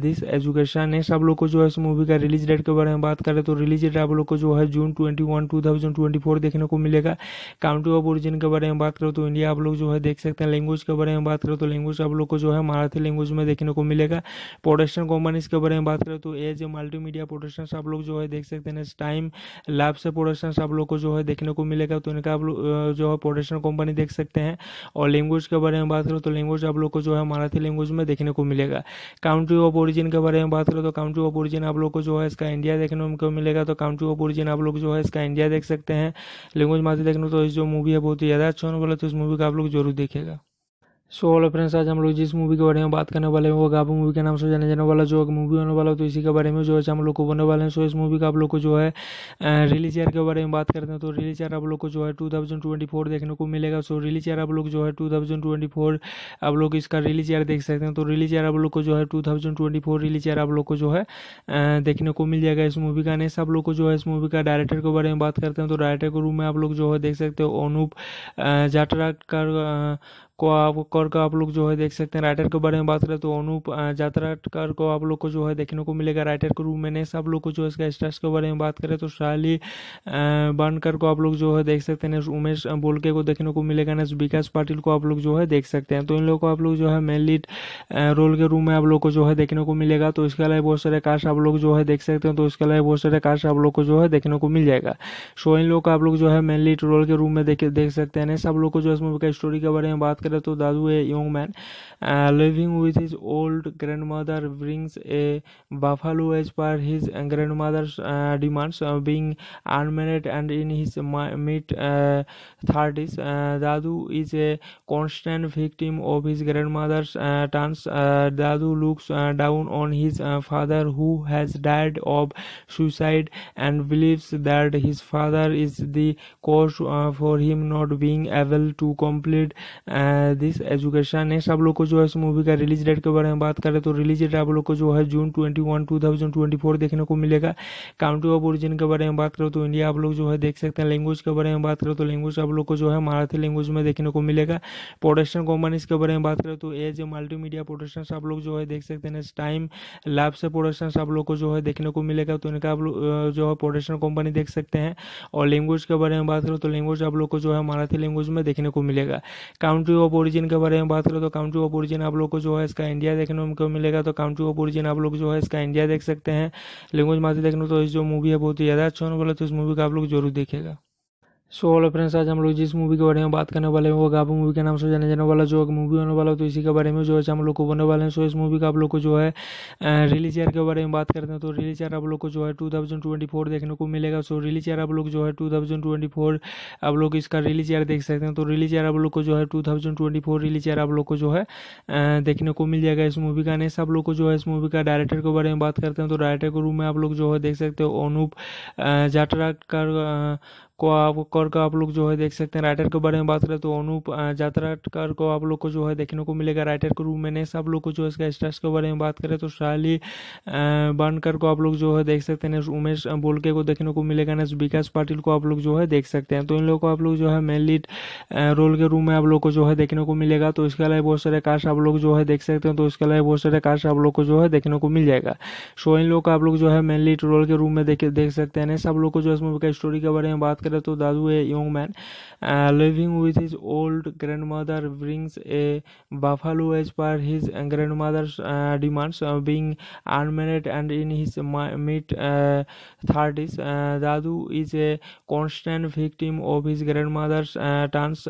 this education. Next आप लोग को जो है इस movie का release date के बारे में बात करें तो रिलीज डेट आप लोग को जो है जून 21 2024 देखने को मिलेगा। काउंट्री ऑफ ओरिजिन के बारे में बात करें तो इंडिया आप लोग जो है देख सकते हैं। लैंग्वेज के बारे में बात करें तो लैंग्वेज आप लोग को जो है मराठी लैंग्वेज में देखने को मिलेगा। प्रोडक्शन कंपनीज के बारे में बात करें तो एज ए मल्टीमीडिया प्रोडक्शन आप लोग जो है देख सकते हैं। टाइम लाभ से प्रोडक्शन आप लोग को जो है देखने को मिलेगा। तो इनका आप लोग जो है प्रोडक्शन कंपनी देख सकते हैं। और लैंग्वेज के बारे में बात करें तो लैंग्वेज आप लोग को जो है मराठी लैंग्वेज में देखने को मिलेगा। काउंट्री ऑफ ओरिजिन के बारे में बात करें तो काउंट्री ऑफ ओरिजिन आप लोग को जो है इसका इंडिया देखने को मिलेगा। तो काउंट्री ऑफ ओरिजिन आप लोग जो है इसका इंडिया देख सकते हैं। लैंग्वेज माध्यम देखने तो इस जो मूवी है बहुत ही ज़्यादा अच्छा होने वाला, तो इस मूवी का आप लोग जरूर देखेगा। सो हेलो फ्रेंड्स, आज हम लोग जिस मूवी के बारे में बात करने वाले हैं वो गाबू मूवी के नाम से जाने जाने वाला जो मूवी होने वाला है, तो इसी के बारे में जो है हम लोग को बोलने वाले हैं। सो इस मूवी का आप लोग को जो है रिलीज ईयर के बारे में बात करते हैं तो रिलीज ईयर आप लोग को जो है 2024 देखने को मिलेगा। सो रिलीज ईयर आप लोग जो है 2024 आप लोग इसका रिलीज ईयर देख सकते हैं। तो रिलीज ईयर आप लोग को जो है 2024 रिलीज ईयर आप लोग को जो है देखने को मिल जाएगा इस मूवी का। नेक्स्ट आप लोग को जो है इस मूवी का डायरेक्टर के बारे में बात करते हैं तो डायरेक्टर के रूम में आप लोग जो है देख सकते हो अनूप जात्रा का आप लोग जो है देख सकते हैं। राइटर के बारे में बात करें तो अनूप जात्रा को आप लोग को जो है देखने को मिलेगा राइटर के रूम में। नेक्स्ट आप लोग को जो है इसका स्टार्स के बारे में बात करें तो सायली बंडकर को आप लोग जो है देख सकते हैं। नेक्स्ट उमेश बोलके को देखने को मिलेगा। नेक्स्ट विकास पाटिल को आप लोग जो है देख सकते हैं। तो इन लोगों को आप लोग जो है मेन लीड रोल के रूम में आप लोग को जो है देखने को मिलेगा। तो इसके अलावा बहुत सारे कास्ट आप लोग जो है देख सकते हैं। तो इसके अलावा बहुत सारे कास्ट आप लोग को जो है देखने को मिल जाएगा। सो इन लोग को आप लोग जो है मेन लीड रोल के रूम में देख सकते हैं। नेक्स्ट आप लोग को जो है इस मूवी का स्टोरी के बारे में बात तो Dadu a young man living with his old grandmother brings a buffalo as per his grandmother's demands being unmarried and in his mid 30s Dadu is a constant victim of his grandmother's turns Dadu looks down on his father who has died of suicide and believes that his father is the cause for him not being able to complete this education. Next आप लोग को जो है इस movie का release date के बारे में बात करें तो रिलीज डेट आप लोग को जो है जून 21 2024 देखने को मिलेगा। काउंटी ऑफ ओरिजिन के बारे में बात करें तो इंडिया आप लोग जो है देख सकते हैं। लैंग्वेज के बारे में बात करें तो लैंग्वेज आप लोग को जो है मराठी लैंग्वेज में देखने को मिलेगा। प्रोडक्शन कंपनीज के बारे में बात करें तो एज ए मल्टीमीडिया प्रोडक्शन आप लोग जो है देख सकते हैं। टाइम लाभ से प्रोडक्शन आप लोग को जो है देखने को मिलेगा। तो इनका आप लोग जो है प्रोडक्शन कंपनी देख सकते हैं। और लैंग्वेज के बारे में बात करें तो लैंग्वेज आप लोग को जो है मराठी लैंग्वेज में देखने को मिलेगा। काउंटी ऑफ ओरिजिन के बारे में बात करें तो काउंटी ऑफ ओरिजिन आप लोग को जो है इसका इंडिया देखने को मिलेगा। तो काउंटी ऑफ ओरिजिन आप लोग जो है इसका इंडिया देख सकते हैं। लैंग्वेज माध्यम देखने तो इस जो मूवी है बहुत ही ज़्यादा अच्छा होने वाला, तो इस मूवी का आप लोग जरूर देखेगा। सो हेलो फ्रेंड्स, आज हम लोग जिस मूवी के बारे में बात करने वाले हैं वो गाबू मूवी के नाम से जाने जाने वाला जो मूवी होने वाला है, तो इसी के बारे में जो है हम लोग को बोलने वाले हैं। सो इस मूवी का आप लोग को जो है रिलीज ईयर के बारे में बात करते हैं तो रिलीज ईयर आप लोग को जो है 2024 देखने को मिलेगा। सो रिलीज ईयर आप लोग जो है 2024 आप लोग इसका रिलीज ईयर देख सकते हैं। तो रिलीज ईयर आप लोग को जो है 2024 रिलीज ईयर आप लोग को जो है देखने को मिल जाएगा इस मूवी का। नेक्स्ट आप लोग को जो है इस मूवी का डायरेक्टर के बारे में बात करते हैं तो डायरेक्टर के रूम में आप लोग जो है देख सकते हो अनूप जात्रा को आप लोग जो है देख सकते हैं। राइटर के बारे में बात करें तो अनूप जात्रा को आप लोग को जो है देखने को मिलेगा राइटर के रूम में। नेक्स्ट आप लोग को जो है इसका स्टार्स के बारे में बात करें तो सायली बंडकर को आप लोग जो है देख सकते हैं। नेक्स्ट उमेश बोलके को देखने को मिलेगा। नेक्स्ट विकास पाटिल को आप लोग जो है देख सकते हैं। तो इन लोगों को आप लोग जो है मेन लीड रोल के रूम में आप लोग को जो है देखने को मिलेगा। तो इसके अलावा बहुत सारे कास्ट आप लोग जो है देख सकते हैं। तो इसके अलावा बहुत सारे कास्ट आप लोग को जो है देखने को मिल जाएगा। सो इन लोगों को आप लोग जो है मेन लीड रोल के रूम में देख सकते हैं। नेक्स्ट आप लोग को जो है इस मूवी का स्टोरी के बारे में बात तो Dadu a young man living with his old grandmother brings a buffalo as per his grandmother's demands being unmarried and in his mid 30s Dadu is a constant victim of his grandmother's turns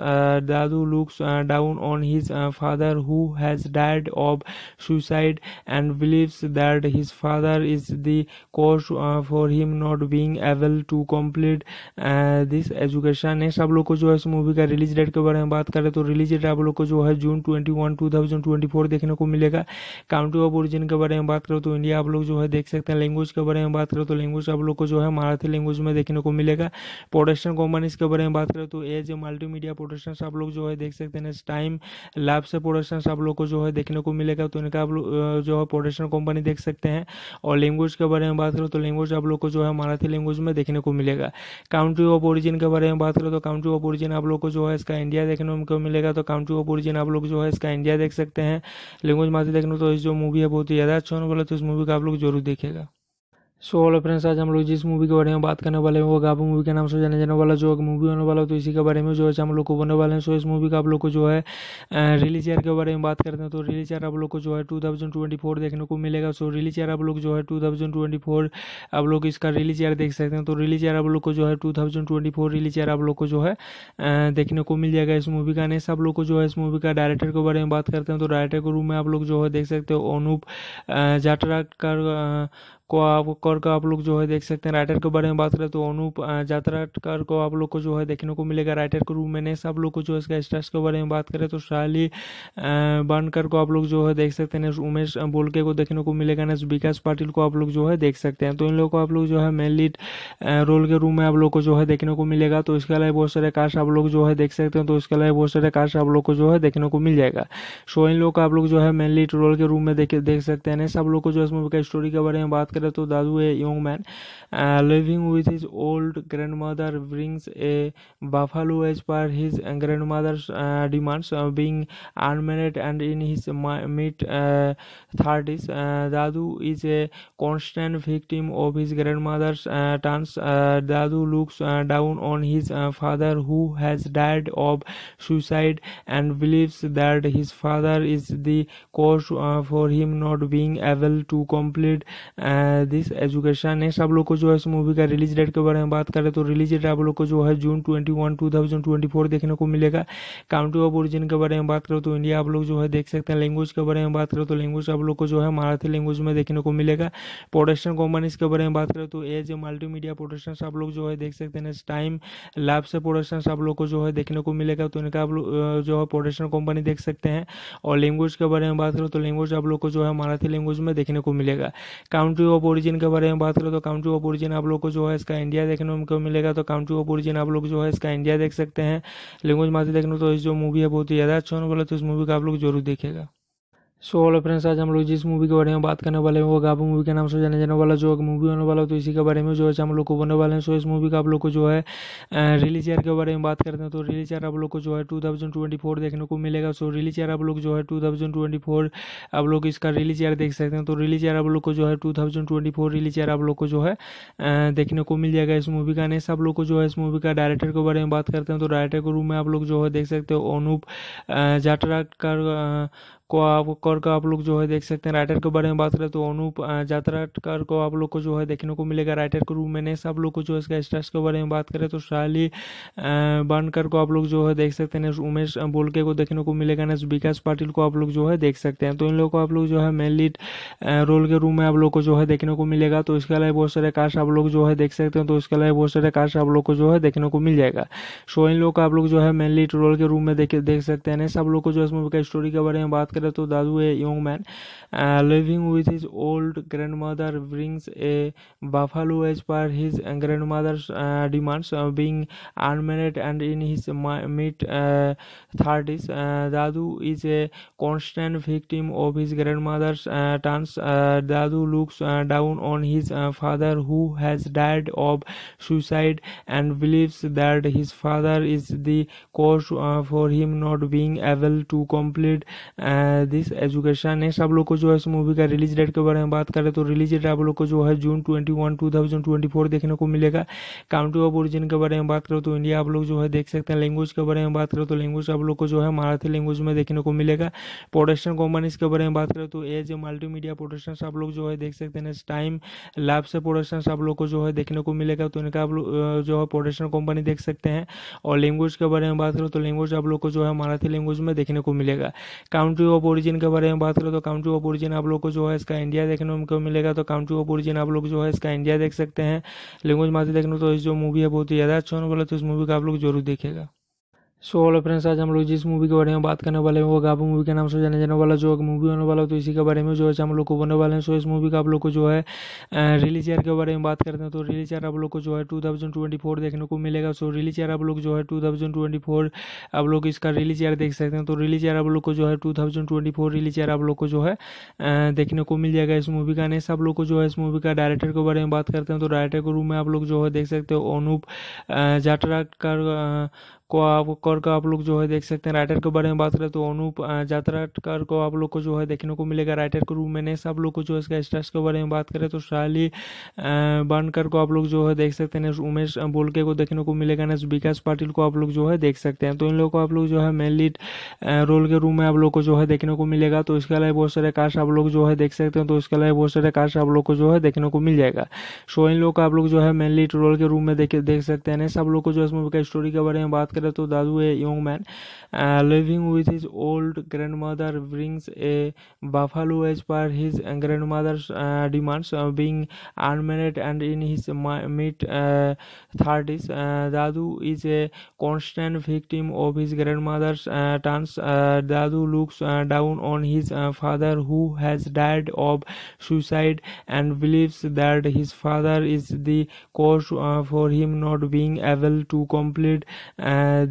Dadu looks down on his father who has died of suicide and believes that his father is the cause for him not being able to complete this education. Next आप लोग को जो है इस movie का release date के बारे में बात करें तो रिलीज डेट आप लोग को जो है जून 21 2024 देखने को मिलेगा। काउंटी ऑफ ओरिजिन के बारे में बात करें तो इंडिया आप लोग जो है देख सकते हैं। लैंग्वेज के बारे में बात करें तो लैंग्वेज आप लोग को जो है मराठी लैंग्वेज में देखने को मिलेगा। प्रोडक्शन कंपनीज के बारे में बात करें तो एज ए मल्टीमीडिया प्रोडक्शन आप लोग जो है देख सकते हैं। नेक्स्ट टाइम लाभ से प्रोडक्शन आप लोग को जो है देखने को मिलेगा। तो इनका आप लोग जो है प्रोडक्शन कंपनी देख सकते हैं। और लैंग्वेज के बारे में बात करें तो लैंग्वेज आप लोग को जो है मराठी लैंग्वेज में देखने को मिलेगा। काउंटी ऑफ ओरिजिन के बारे में बात करें तो काउंटी ऑफ ओरिजिन आप लोग को जो है इसका इंडिया देखने को मिलेगा। तो काउंटी ऑफ ओरिजिन आप लोग जो है इसका इंडिया देख सकते हैं। लैंग्वेज माध्यम देखने तो इस जो मूवी है बहुत ही ज़्यादा अच्छा होने वाला, तो इस मूवी का आप लोग जरूर देखेगा। सो हेलो फ्रेंड्स, आज हम लोग जिस मूवी के बारे में बात करने वाले हैं वो गाबू मूवी के नाम से जाने जाने वाला जो मूवी होने वाला है, तो इसी के बारे में जो है हम लोग को बोलने वाले हैं। सो इस मूवी का आप लोग को जो है रिलीज ईयर के बारे में बात करते हैं तो रिलीज ईयर आप लोग को जो है 2024 देखने को मिलेगा। सो रिलीज ईयर आप लोग जो है 2024 आप लोग इसका रिलीज ईयर देख सकते हैं। तो रिलीज ईयर आप लोग को जो है 2024 रिलीज ईयर आप लोग को जो है देखने को मिल जाएगा इस मूवी का। नेक्स्ट आप लोग को जो है इस मूवी का डायरेक्टर के बारे में बात करते हैं तो डायरेक्टर के रूम में आप लोग जो है देख सकते हो अनूप जात्रा को आप लोग जो है देख सकते हैं। राइटर के बारे में बात करें तो अनूप जात्रा को आप लोग को जो है देखने को मिलेगा राइटर के रूप में। नेक्स्ट आप लोग को जो है इसका स्टार्स के बारे में बात करें तो सायली बंडकर को आप लोग जो है देख सकते हैं। नेक्स्ट उमेश बोलके को देखने को मिलेगा। नेक्स्ट विकास पाटिल को आप लोग जो है देख सकते हैं। तो इन लोगों को आप लोग जो है मेन लीड रोल के रूप में आप लोग को जो है देखने को मिलेगा। तो इसके अलावा बहुत सारे कास्ट आप लोग जो है देख सकते हैं। तो इसके अलावा बहुत सारे कास्ट आप लोग को जो है देखने को मिल जाएगा। सो इन लोग को आप लोग जो है मेन लीड रोल के रूप में देख सकते हैं। नेक्स्ट आप लोग को जो है इस मूवी का स्टोरी के बारे में बात करें तो Dadu a young man living with his old grandmother brings a buffalo as per his grandmother's demands being unmarried and in his mid 30s Dadu is a constant victim of his grandmother's turns Dadu looks down on his father who has died of suicide and believes that his father is the cause for him not being able to complete this education. Next आप लोग को जो है इस movie का release date के बारे में बात करें तो रिलीज डेट आप लोग को जो है जून 21, 2024 देखने को मिलेगा। काउंट्री ऑफ ओरिजिन के बारे में बात करें तो इंडिया आप लोग जो है देख सकते हैं। लैंग्वेज के बारे में बात करें तो लैंग्वेज आप लोग को जो है मराठी लैंग्वेज में देखने को मिलेगा। प्रोडक्शन कंपनीज के बारे में बात करें तो एज ए मल्टीमीडिया प्रोडक्शन आप लोग जो है देख सकते हैं। टाइम लाभ से प्रोडक्शन आप लोग को जो है देखने को मिलेगा। तो इनका आप लोग जो है प्रोडक्शन कंपनी देख सकते हैं। और लैंग्वेज के बारे में बात करें तो लैंग्वेज आप लोग को जो है मराठी लैंग्वेज में देखने को मिलेगा। काउंट्री ऑफ ओरिजिन के बारे में बात करें तो काउंट्री ऑफ ओरिजिन आप लोग को जो है इसका इंडिया देखने को मिलेगा। तो काउंट्री ऑफ ओरिजिन आप लोग जो है इसका इंडिया देख सकते हैं। लैंग्वेज मात्र देखने तो इस जो मूवी है बहुत ही ज़्यादा अच्छा होने वाला है। तो इस मूवी का आप लोग जरूर देखेगा। सो हेलो फ्रेंड्स, आज हम लोग जिस मूवी के बारे में बात करने वाले हैं वो गाबू मूवी के नाम से जाने जाने वाला जो मूवी होने वाला है। तो इसी के बारे में जो है हम लोग को बोलने वाले हैं। सो इस मूवी का आप लोग को जो है रिलीज ईयर के बारे में बात करते हैं तो रिलीज ईयर आप लोग को जो है 2024 देखने को मिलेगा। सो रिलीज ईयर आप लोग जो है 2024 आप लोग इसका रिलीज ईयर देख सकते हैं। तो रिलीज ईयर आप लोग को जो है 2024 रिलीज ईयर आप लोग को जो है देखने को मिल जाएगा इस मूवी का। नेक्स्ट आप लोग को जो है इस मूवी का डायरेक्टर के बारे में बात करते हैं तो डायरेक्टर के रूप में आप लोग जो है देख सकते हो अनूप जात्रा को आप लोग जो है देख सकते हैं। राइटर के बारे में बात करें तो अनूप जात्रा को आप लोग को जो है देखने को मिलेगा राइटर के रूप में। नेक्स्ट आप लोग को जो है इसका स्टार्स के बारे में बात करें तो सायली बंडकर को आप लोग जो है देख सकते हैं। नेक्स्ट उमेश बोलके को देखने को मिलेगा। नेक्स्ट विकास पाटिल को आप लोग जो है देख सकते हैं। तो इन लोगों को आप लोग जो है मेन लीड रोल के रूप में आप लोग को जो है देखने को मिलेगा। तो इसके अलावा बहुत सारे कास्ट आप लोग जो है देख सकते हैं। तो इसके अलावा बहुत सारे कास्ट आप लोग को जो है देखने को मिल जाएगा। सो इन लोगों को आप लोग जो है मेन लीड रोल के रूप में देख सकते हैं। नेक्स्ट आप लोग को जो है इस मूवी का स्टोरी के बारे में बात तो Dadu a young man living with his old grandmother brings a buffalo as per his grandmother's demands being unmarried and in his mid 30s Dadu is a constant victim of his grandmother's turns Dadu looks down on his father who has died of suicide and believes that his father is the cause for him not being able to complete this education. Next आप लोग को जो है इस movie का release date के बारे में बात करें तो रिलीज डेट आप लोग को जो है जून 21, 2024 देखने को मिलेगा। काउंट्री ऑफ ओरिजिन के बारे में बात करें तो इंडिया आप लोग जो है देख सकते हैं। लैंग्वेज के बारे में बात करें तो लैंग्वेज आप लोग को जो है मराठी लैंग्वेज में देखने को मिलेगा। प्रोडक्शन कंपनीज के बारे में बात करें तो एज ए मल्टीमीडिया प्रोडक्शन आप लोग जो है देख सकते हैं। नेक्स्ट टाइम लाभ से प्रोडक्शन आप लोग को जो है देखने को मिलेगा। तो इनका आप लोग जो है प्रोडक्शन कंपनी देख सकते हैं। और लैंग्वेज के बारे में बात करें तो लैंग्वेज आप लोग को जो है मराठी लैंग्वेज में देखने को मिलेगा। काउंट्री ऑफ ओरिजिन के बारे में बात करें तो काउंट्री ऑफ ओरिजिन आप लोग को जो है इसका इंडिया देखने को मिलेगा। तो काउंट्री ऑफ ओरिजिन आप लोग जो है इसका इंडिया देख सकते हैं। लैंग्वेज मात्र देखने तो इस जो मूवी है बहुत ही ज़्यादा अच्छा होने वाला है। तो इस मूवी का आप लोग जरूर देखेगा। सो हेलो फ्रेंड्स, आज हम लोग जिस मूवी के बारे में बात करने वाले हैं वो गाबू मूवी के नाम से जाने जाने वाला जो मूवी होने वाला है। तो इसी के बारे में जो है हम लोग को बोलने वाले हैं। सो इस मूवी का आप लोग को जो है रिलीज ईयर के बारे में बात करते हैं तो रिलीज ईयर आप लोग को जो है 2024 देखने को मिलेगा। सो रिलीज ईयर आप लोग जो है 2024 आप लोग इसका रिलीज ईयर देख सकते हैं। तो रिलीज ईयर आप लोग को जो है 2024 रिलीज ईयर आप लोग को जो है देखने को मिल जाएगा इस मूवी का। नेक्स्ट आप लोग को जो है इस मूवी का डायरेक्टर के बारे में बात करते हैं तो डायरेक्टर के रूप में आप लोग जो है देख सकते हो अनूप जात्रा को आप लोग जो है देख सकते हैं। राइटर के बारे में बात करें तो अनूप जात्रा को आप लोग को जो है देखने को मिलेगा राइटर के रूप में। नेक्स्ट आप लोग को जो है इसका स्टार्स के बारे में बात करें तो सायली बंडकर को आप लोग जो है देख सकते हैं। नेक्स्ट उमेश बोलके को देखने को मिलेगा। नेक्स्ट विकास पाटिल को आप लोग जो है देख सकते हैं। तो इन लोगों को आप लोग जो है मेन लीड रोल के रूप में आप लोग को जो है देखने को मिलेगा। तो इसके अलावा बहुत सारे कास्ट आप लोग जो है देख सकते हैं। तो इसके अलावा बहुत सारे कास्ट आप लोग को जो है देखने को मिल जाएगा। सो इन लोगों को आप लोग जो है मेन लीड रोल के रूप में देख सकते हैं। नेक्स्ट आप लोग को जो है इस मूवी का स्टोरी के बारे में बात 17 Dadu, a young man living with his old grandmother, brings a buffalo as per his grandmother's demands, being unmarried and in his mid-30s. Dadu is a constant victim of his grandmother's taunts. Dadu looks down on his father, who has died of suicide, and believes that his father is the cause for him not being able to complete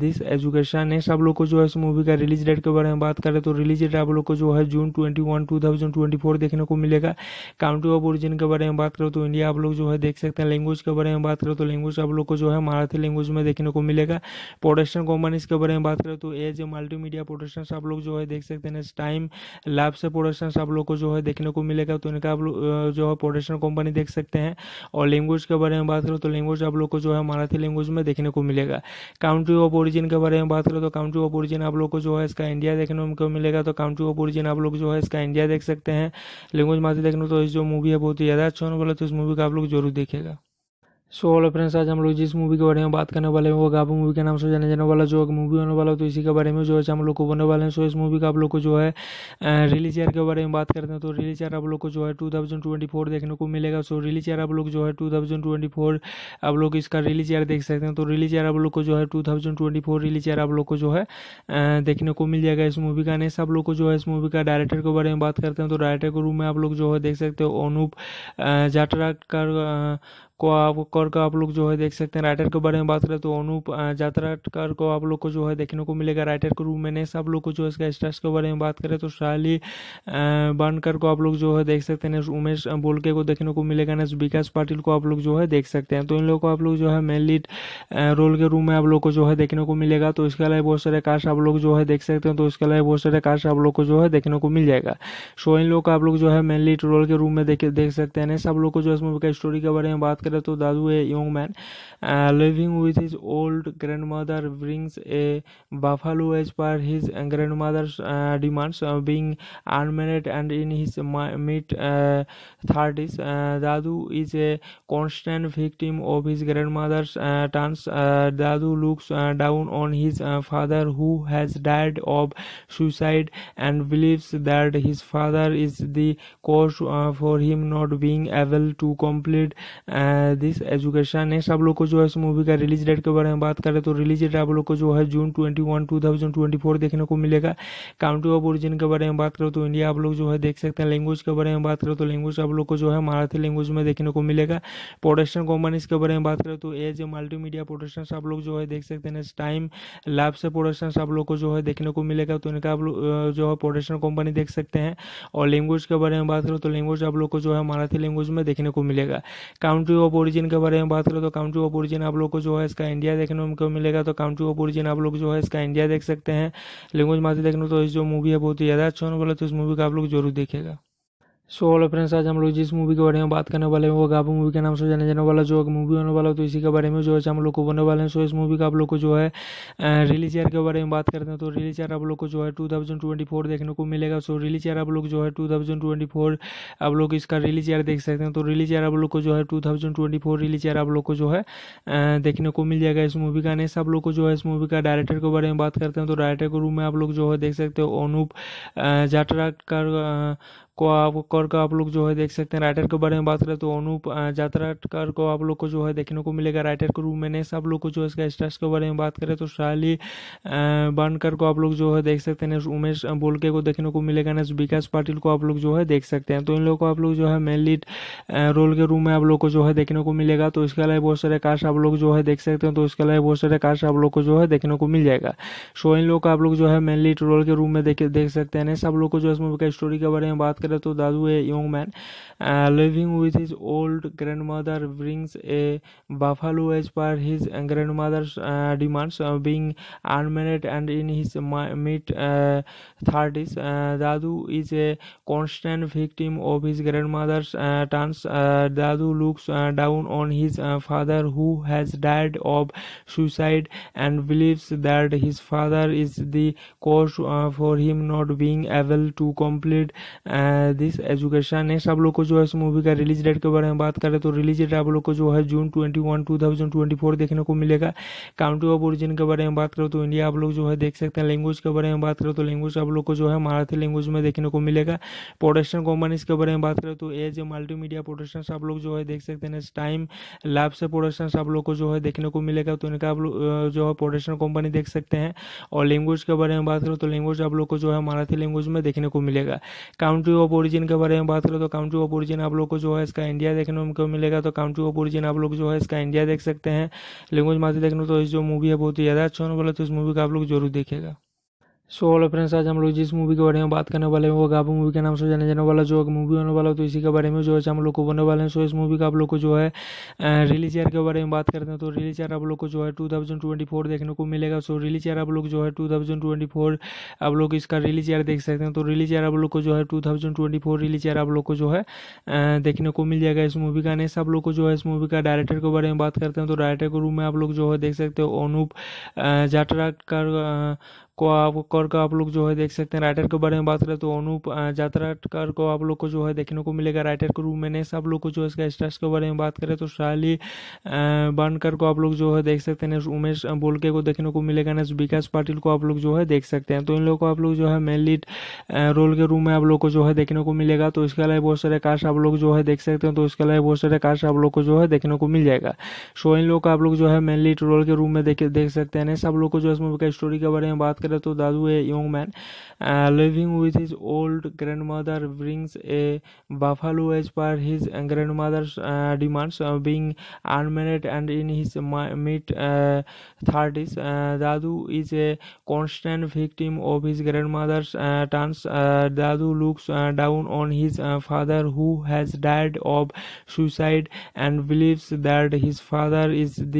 this education. Next आप लोग को जो है इस movie का release date के बारे में बात करें तो रिलीज डेट आप लोग को जो है जून 21, 2024 देखने को मिलेगा। काउंट्री ऑफ ओरिजिन के बारे में बात करें तो इंडिया आप लोग जो है देख सकते हैं। लैंग्वेज के बारे में बात करें तो लैंग्वेज आप लोग को जो है मराठी लैंग्वेज में देखने को मिलेगा। प्रोडक्शन कंपनीज के बारे में बात करें तो एज ए मल्टीमीडिया प्रोडक्शन आप लोग जो है देख सकते हैं। टाइम लाभ से प्रोडक्शन आप लोग को जो है देखने को मिलेगा। तो इनका आप लोग जो है प्रोडक्शन कंपनी देख सकते हैं। और लैंग्वेज के बारे में बात करें तो लैंग्वेज आप लोग को जो है मराठी लैंग्वेज में देखने को मिलेगा। काउंट्री ऑफ ओरिजिन के बारे में बात करें तो काउंट्री ऑफ ओरिजिन आप लोग को जो है इसका इंडिया देखने को मिलेगा। तो काउंट्री ऑफ ओरिजिन आप लोग जो है इसका इंडिया देख सकते हैं। लैंग्वेज माध्यम देखने तो इस जो मूवी है बहुत ही ज़्यादा अच्छा होने वाला, तो इस मूवी का आप लोग जरूर देखेगा। सो हेलो फ्रेंड्स, आज हम लोग जिस मूवी के बारे में बात करने वाले हैं वो गाबू मूवी के नाम से जाने जाने वाला जो मूवी होने वाला, तो इसी के बारे में जो है हम लोग को बोलने वाले हैं। सो इस मूवी का आप लोग को जो है रिलीज ईयर के बारे में बात करते हैं तो रिलीज ईयर आप लोग को जो है 2024 देखने को मिलेगा। सो रिलीज ईयर आप लोग जो है 2024 आप लोग इसका रिलीज ईयर देख सकते हैं। तो रिलीज ईयर आप लोग को जो है 2024 रिलीज ईयर आप लोग को जो है देखने को मिल जाएगा इस मूवी का। नेक्स्ट आप लोग को जो है इस मूवी का डायरेक्टर के बारे में बात करते हैं तो डायरेक्टर के रूम में आप लोग जो है देख सकते हो अनूप जात्रा को आप लोग जो है देख सकते हैं। राइटर के बारे में बात करें तो अनूप जात्रा को आप लोग को जो है देखने को मिलेगा राइटर के रूम में। नेक्स्ट आप लोग को जो है इसका स्टार्स के बारे में बात करें तो सायली बंडकर को आप लोग जो है देख सकते हैं। उमेश बोलके को देखने को मिलेगा। नेक्स्ट विकास पाटिल को आप लोग जो है देख सकते हैं। तो इन लोगों को आप लोग जो है मेन लीड रोल के रूम में आप लोग को जो है देखने को मिलेगा। तो इसके अलावा बहुत सारे कास्ट आप लोग जो है देख सकते हैं। तो इसके अलावा बहुत सारे कास्ट आप लोग को जो है देखने को मिल जाएगा। सो इन लोग को आप लोग जो है मेन लीड रोल के रूम में देख सकते हैं। नेक्स्ट आप लोग को जो है इस मूवी का स्टोरी के बारे में बात तो Dadu, a young man living with his old grandmother, brings a buffalo as per his grandmother's demands, being unmarried and in his mid-30s. Dadu is a constant victim of his grandmother's taunts. Dadu looks down on his father, who has died of suicide, and believes that his father is the cause for him not being able to complete this education. Next आप लोग को जो है इस movie का release date के बारे में बात करें तो रिलीज डेट आप लोग को जो है जून 21, 2024 देखने को मिलेगा। काउंट्री ऑफ ओरिजिन के बारे में बात करें तो इंडिया आप लोग जो है देख सकते हैं। लैंग्वेज के बारे में बात करें तो लैंग्वेज आप लोग को जो है मराठी लैंग्वेज में देखने को मिलेगा। प्रोडक्शन कंपनीज के बारे में बात करें तो एज ए मल्टीमीडिया प्रोडक्शन आप लोग जो है देख सकते हैं। टाइम लाभ से प्रोडक्शन आप लोग को जो है देखने को मिलेगा। तो इनका आप लोग जो है प्रोडक्शन कंपनी देख सकते हैं। और लैंग्वेज के बारे में बात करें तो लैंग्वेज आप लोग को जो है मराठी लैंग्वेज में देखने को मिलेगा। काउंट्री ऑफ ओरिजिन के बारे में बात करें तो काउंट्री ऑफ ओरिजिन आप लोग को जो है इसका इंडिया देखने को मिलेगा। तो काउंट्री ऑफ ओरिजिन आप लोग जो है इसका इंडिया देख सकते हैं। लैंग्वेज माध्यम देखने तो इस जो मूवी है बहुत ही ज़्यादा अच्छा होने वाला, तो इस मूवी का आप लोग जरूर देखेगा। सो हेलो फ्रेंड्स, आज हम लोग जिस मूवी के बारे में बात करने वाले हैं वो गाबू मूवी के नाम से जाने जाने वाला जो मूवी होने वाला, तो इसी के बारे में जो है हम लोग को बोलने वाले हैं। सो इस मूवी का आप लोग को जो है रिलीज ईयर के बारे में बात करते हैं तो रिलीज ईयर आप लोग को जो है 2024 देखने को मिलेगा। सो रिलीज ईयर आप लोग जो है 2024 आप लोग इसका रिलीज ईयर देख सकते हैं। तो रिलीज ईयर आप लोग को जो है 2024 रिलीज ईयर आप लोग को जो है देखने को मिल जाएगा इस मूवी का। नेक्स्ट आप लोग को जो है इस मूवी का डायरेक्टर के बारे में बात करते हैं तो डायरेक्टर के रूम में आप लोग जो है देख सकते हो अनूप जात्रा को आप लोग जो है देख सकते हैं। राइटर के बारे में बात करें तो अनूप जात्रा को आप लोग को जो है देखने को मिलेगा राइटर के रूम में। नेक्स्ट आप लोग को जो है इसका स्टार्स के बारे में बात करें तो सायली बंडकर को आप लोग जो है देख सकते हैं। उमेश बोलके को देखने को मिलेगा। नेक्स्ट विकास पाटिल को आप लोग जो है देख सकते हैं। तो इन लोगों को आप लोग जो है मेन लीड रोल के रूम में आप लोग को जो है देखने को मिलेगा। तो इसके अलावा बहुत सारे कास्ट आप लोग जो है देख सकते हैं। तो इसके अलावा बहुत सारे कास्ट आप लोग को जो है देखने को मिल जाएगा। सो इन लोगों को आप लोग जो है मेन लीड रोल के रूम में देख सकते हैं। नेक्स्ट आप लोग को जो है इस मूवी का स्टोरी के बारे में बात करें तो Dadu, a young man living with his old grandmother, brings a buffalo as per his grandmother's demands, being unmarried and in his mid-30s. Dadu is a constant victim of his grandmother's taunts. Dadu looks down on his father, who has died of suicide, and believes that his father is the cause for him not being able to complete this education. Next आप लोग को जो है इस movie का release date के बारे में बात करें तो रिलीज डेट आप लोग को जो है जून 21, 2024 देखने को मिलेगा। काउंटी ऑफ ओरिजिन के बारे में बात करें तो इंडिया आप लोग जो है देख सकते हैं। लैंग्वेज के बारे में बात करें तो लैंग्वेज आप लोग को जो है मराठी लैंग्वेज में देखने को मिलेगा। प्रोडक्शन कंपनीज के बारे में बात करें तो एज ए मल्टीमीडिया प्रोडक्शन आप लोग जो है देख सकते हैं। टाइम लाभ से प्रोडक्शन आप लोग को जो है देखने को मिलेगा, तो इनका आप लोग जो है प्रोडक्शन कंपनी देख सकते हैं। और लैंग्वेज के बारे में बात करें तो लैंग्वेज आप लोग को जो है मराठी लैंग्वेज में देखने को मिलेगा। काउंट्री ऑफ ओरिजिन के बारे में बात करें तो काउंट्री ऑफ ओरिजिन आप लोग को जो है इसका इंडिया देखने को मिलेगा, तो काउंट्री ऑफ ओरिजिन आप लोग जो है इसका इंडिया देख सकते हैं। लैंग्वेज माध्यम देखने तो जो मूवी है बहुत ही ज़्यादा अच्छा होने वाला, तो इस मूवी का आप लोग जरूर देखेगा। सो हेलो फ्रेंड्स, आज हम लोग जिस मूवी के बारे में बात करने वाले हैं वो गाबू मूवी के नाम से जाने जाने वाला जो मूवी होने वाला है, तो इसी के बारे में जो है हम लोग को बोलने वाले हैं। सो इस मूवी का आप लोग को जो है रिलीज ईयर के बारे में बात करते हैं तो रिलीज ईयर आप लोग को जो है 2024 देखने को मिलेगा। सो रिलीज ईयर आप लोग जो है 2024 आप लोग इसका रिलीज ईयर देख सकते हैं। तो रिलीज ईयर आप लोग को जो है 2024 रिलीज ईयर आप लोग को जो है देखने को मिल जाएगा इस मूवी का। नेक्स्ट आप लोग को जो है इस मूवी का डायरेक्टर के बारे में बात करते हैं तो डायरेक्टर के रूम में आप लोग जो है देख सकते हो अनूप जात्रा का आप लोग जो है देख सकते हैं। राइटर के बारे में बात करें तो अनूप जात्रा को आप लोग को जो है देखने को मिलेगा राइटर के रूम में। नेक्स्ट आप लोग को जो है इसका स्टार्स के बारे में बात करें तो सायली बंडकर को आप लोग जो है देख सकते हैं। नेक्स्ट उमेश बोलके को देखने को मिलेगा। नेक्स्ट विकास पाटिल को आप लोग जो है देख सकते हैं। तो इन लोगों को आप लोग जो है मेन लीड रोल के रूम में आप लोग को जो है देखने को मिलेगा। तो इसके अलावा बहुत सारे कास्ट आप लोग जो है देख सकते हैं। तो इसके अलावा बहुत सारे कास्ट आप लोग को जो है देखने को मिल जाएगा। सो इन लोग को आप लोग जो है मेन लीड रोल के रूम में देख सकते हैं। नेक्स्ट आप लोग को जो है इस मूवी का स्टोरी के बारे में बात तो Dadu a young man living with his old grandmother brings a buffalo as per his grandmother's demands. Being unmarried and in his mid 30s Dadu is a constant victim of his grandmother's turns. Dadu looks down on his father who has died of suicide and believes that his father is the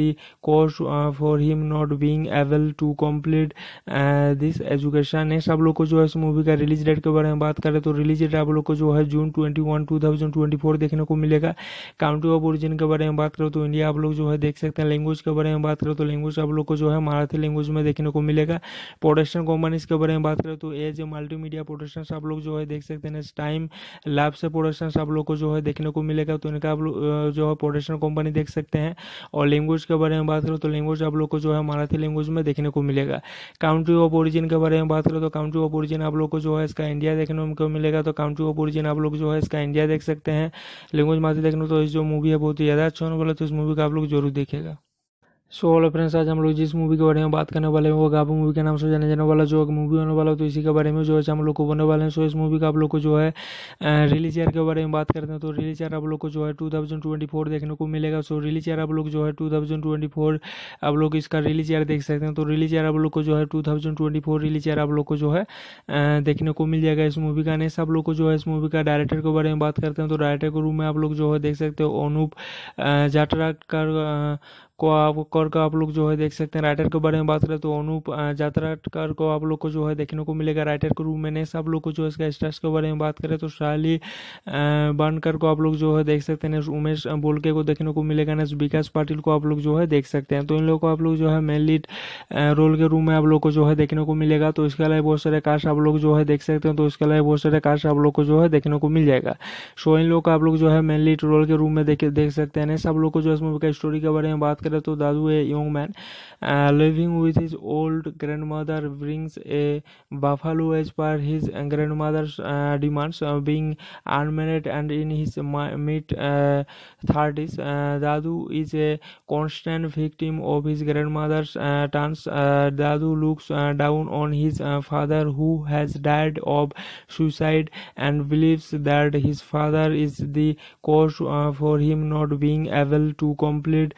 cause for him not being able to complete this education. Next आप लोग को जो है इस movie का release date के बारे में बात करें तो रिलीज डेट आप लोग को जो है जून 21, 2024 देखने को मिलेगा। काउंट्री ऑफ ओरिजिन के बारे में बात करें तो इंडिया आप लोग जो है देख सकते हैं। लैंग्वेज के बारे में बात करें तो लैंग्वेज आप लोग को जो है मराठी लैंग्वेज में देखने को मिलेगा। प्रोडक्शन कंपनीज के बारे में बात करें तो एज ए मल्टीमीडिया प्रोडक्शन आप लोग जो है देख सकते हैं। टाइम लाभ से प्रोडक्शन आप लोग को जो है देखने को मिलेगा, तो इनका आप लोग जो है प्रोडक्शन कंपनी देख सकते हैं। और लैंग्वेज के बारे में बात करें तो लैंग्वेज आप लोग को जो है मराठी लैंग्वेज में देखने को मिलेगा। काउंट्री ऑफ ओरिजिन के बारे में बात करें तो काउंट्री ऑफ ओरिजिन आप लोग को जो है इसका इंडिया देखने को मिलेगा, तो काउंट्री ऑफ ओरिजिन आप लोग जो है इसका इंडिया देख सकते हैं। लैंग्वेज माध्यम देखने तो जो मूवी है बहुत ही ज़्यादा अच्छा होने वाला, तो इस मूवी का आप लोग जरूर देखेगा। सो हेलो फ्रेंड्स, आज हम लोग जिस मूवी के बारे में बात करने वाले हैं वो गाबू मूवी के नाम से जाने जाने वाला जो मूवी होने वाला, तो इसी के बारे में जो है हम लोग को बोलने वाले हैं। सो इस मूवी का आप लोग को जो है रिलीज ईयर के बारे में बात करते हैं तो रिलीज ईयर आप लोग को जो है 2024 देखने को मिलेगा। सो रिलीज ईयर आप लोग जो है 2024 आप लोग इसका रिलीज ईयर देख सकते हैं। तो रिलीज ईयर आप लोग को जो है 2024 रिलीज ईयर आप लोग को जो है देखने को मिल जाएगा इस मूवी का। नेक्स्ट आप लोग को जो है इस मूवी का डायरेक्टर के बारे में बात करते हैं तो डायरेक्टर के रूम में आप लोग जो है देख सकते हो अनूप जात्रा को आप लोग जो है देख सकते हैं। राइटर के बारे में बात करें तो अनूप जात्रा को आप लोग को जो है देखने को मिलेगा राइटर के रूम में। नेक्स्ट आप लोग को जो है इसका स्टार्स के बारे में बात करें तो सायली बंडकर को आप लोग जो है देख सकते हैं। नेक्स्ट उमेश बोलके को देखने को मिलेगा। नेक्स्ट विकास पाटिल को आप लोग जो है देख सकते हैं। तो इन लोगों को आप लोग जो है मेन लीड रोल के रूम में आप लोग को जो है देखने को मिलेगा। तो इसके अलावा बहुत सारे कास्ट आप लोग जो है देख सकते हैं। तो इसके अलावा बहुत सारे कास्ट आप लोग को जो है देखने को मिल जाएगा। सो इन लोगों को आप लोग जो है मेन लीड रोल के रूम में देख सकते हैं। नेक्स्ट आप लोग को जो है इस मूवी का स्टोरी के बारे में बात तो Dadu a young man living with his old grandmother brings a buffalo as per his grandmother's demands. Being unmarried and in his mid 30s Dadu is a constant victim of his grandmother's turns. Dadu looks down on his father who has died of suicide and believes that his father is the cause for him not being able to complete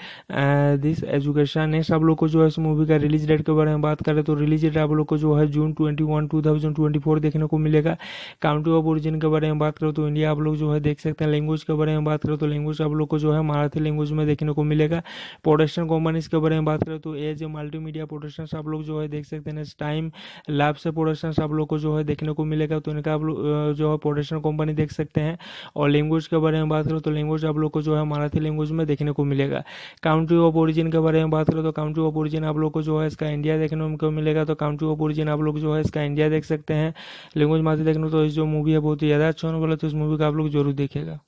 this education. Next आप लोग को जो है इस movie का release date के बारे में बात करें तो रिलीज डेट आप लोग को जो है जून 21, 2024 देखने को मिलेगा। काउंट्री ऑफ ओरिजिन के बारे में बात करें तो इंडिया आप लोग जो है देख सकते हैं। लैंग्वेज के बारे में बात करें तो लैंग्वेज आप लोग को जो है मराठी लैंग्वेज में देखने को मिलेगा। प्रोडक्शन कंपनीज के बारे में बात करें तो एज ए मल्टीमीडिया प्रोडक्शन आप लोग जो है देख सकते हैं। नेक्स्ट टाइम लाभ से प्रोडक्शन आप लोग को जो है देखने को मिलेगा, तो इनका आप लोग जो है प्रोडक्शन कंपनी देख सकते हैं। और लैंग्वेज के बारे में बात करें तो लैंग्वेज आप लोग को जो है मराठी लैंग्वेज में देखने को मिलेगा। काउंट्री ऑफ ओरिजिन के बारे में बात करें तो काउंट्री ऑफ ओरिजिन आप लोग को जो है इसका इंडिया देखने को मिलेगा। तो काउंट्री ऑफ ओरिजिन आप लोग जो है इसका इंडिया देख सकते हैं। लैंग्वेज माध्यम देखने तो इस जो मूवी है बहुत ही ज़्यादा अच्छा होने वाला, तो इस मूवी का आप लोग जरूर देखेगा।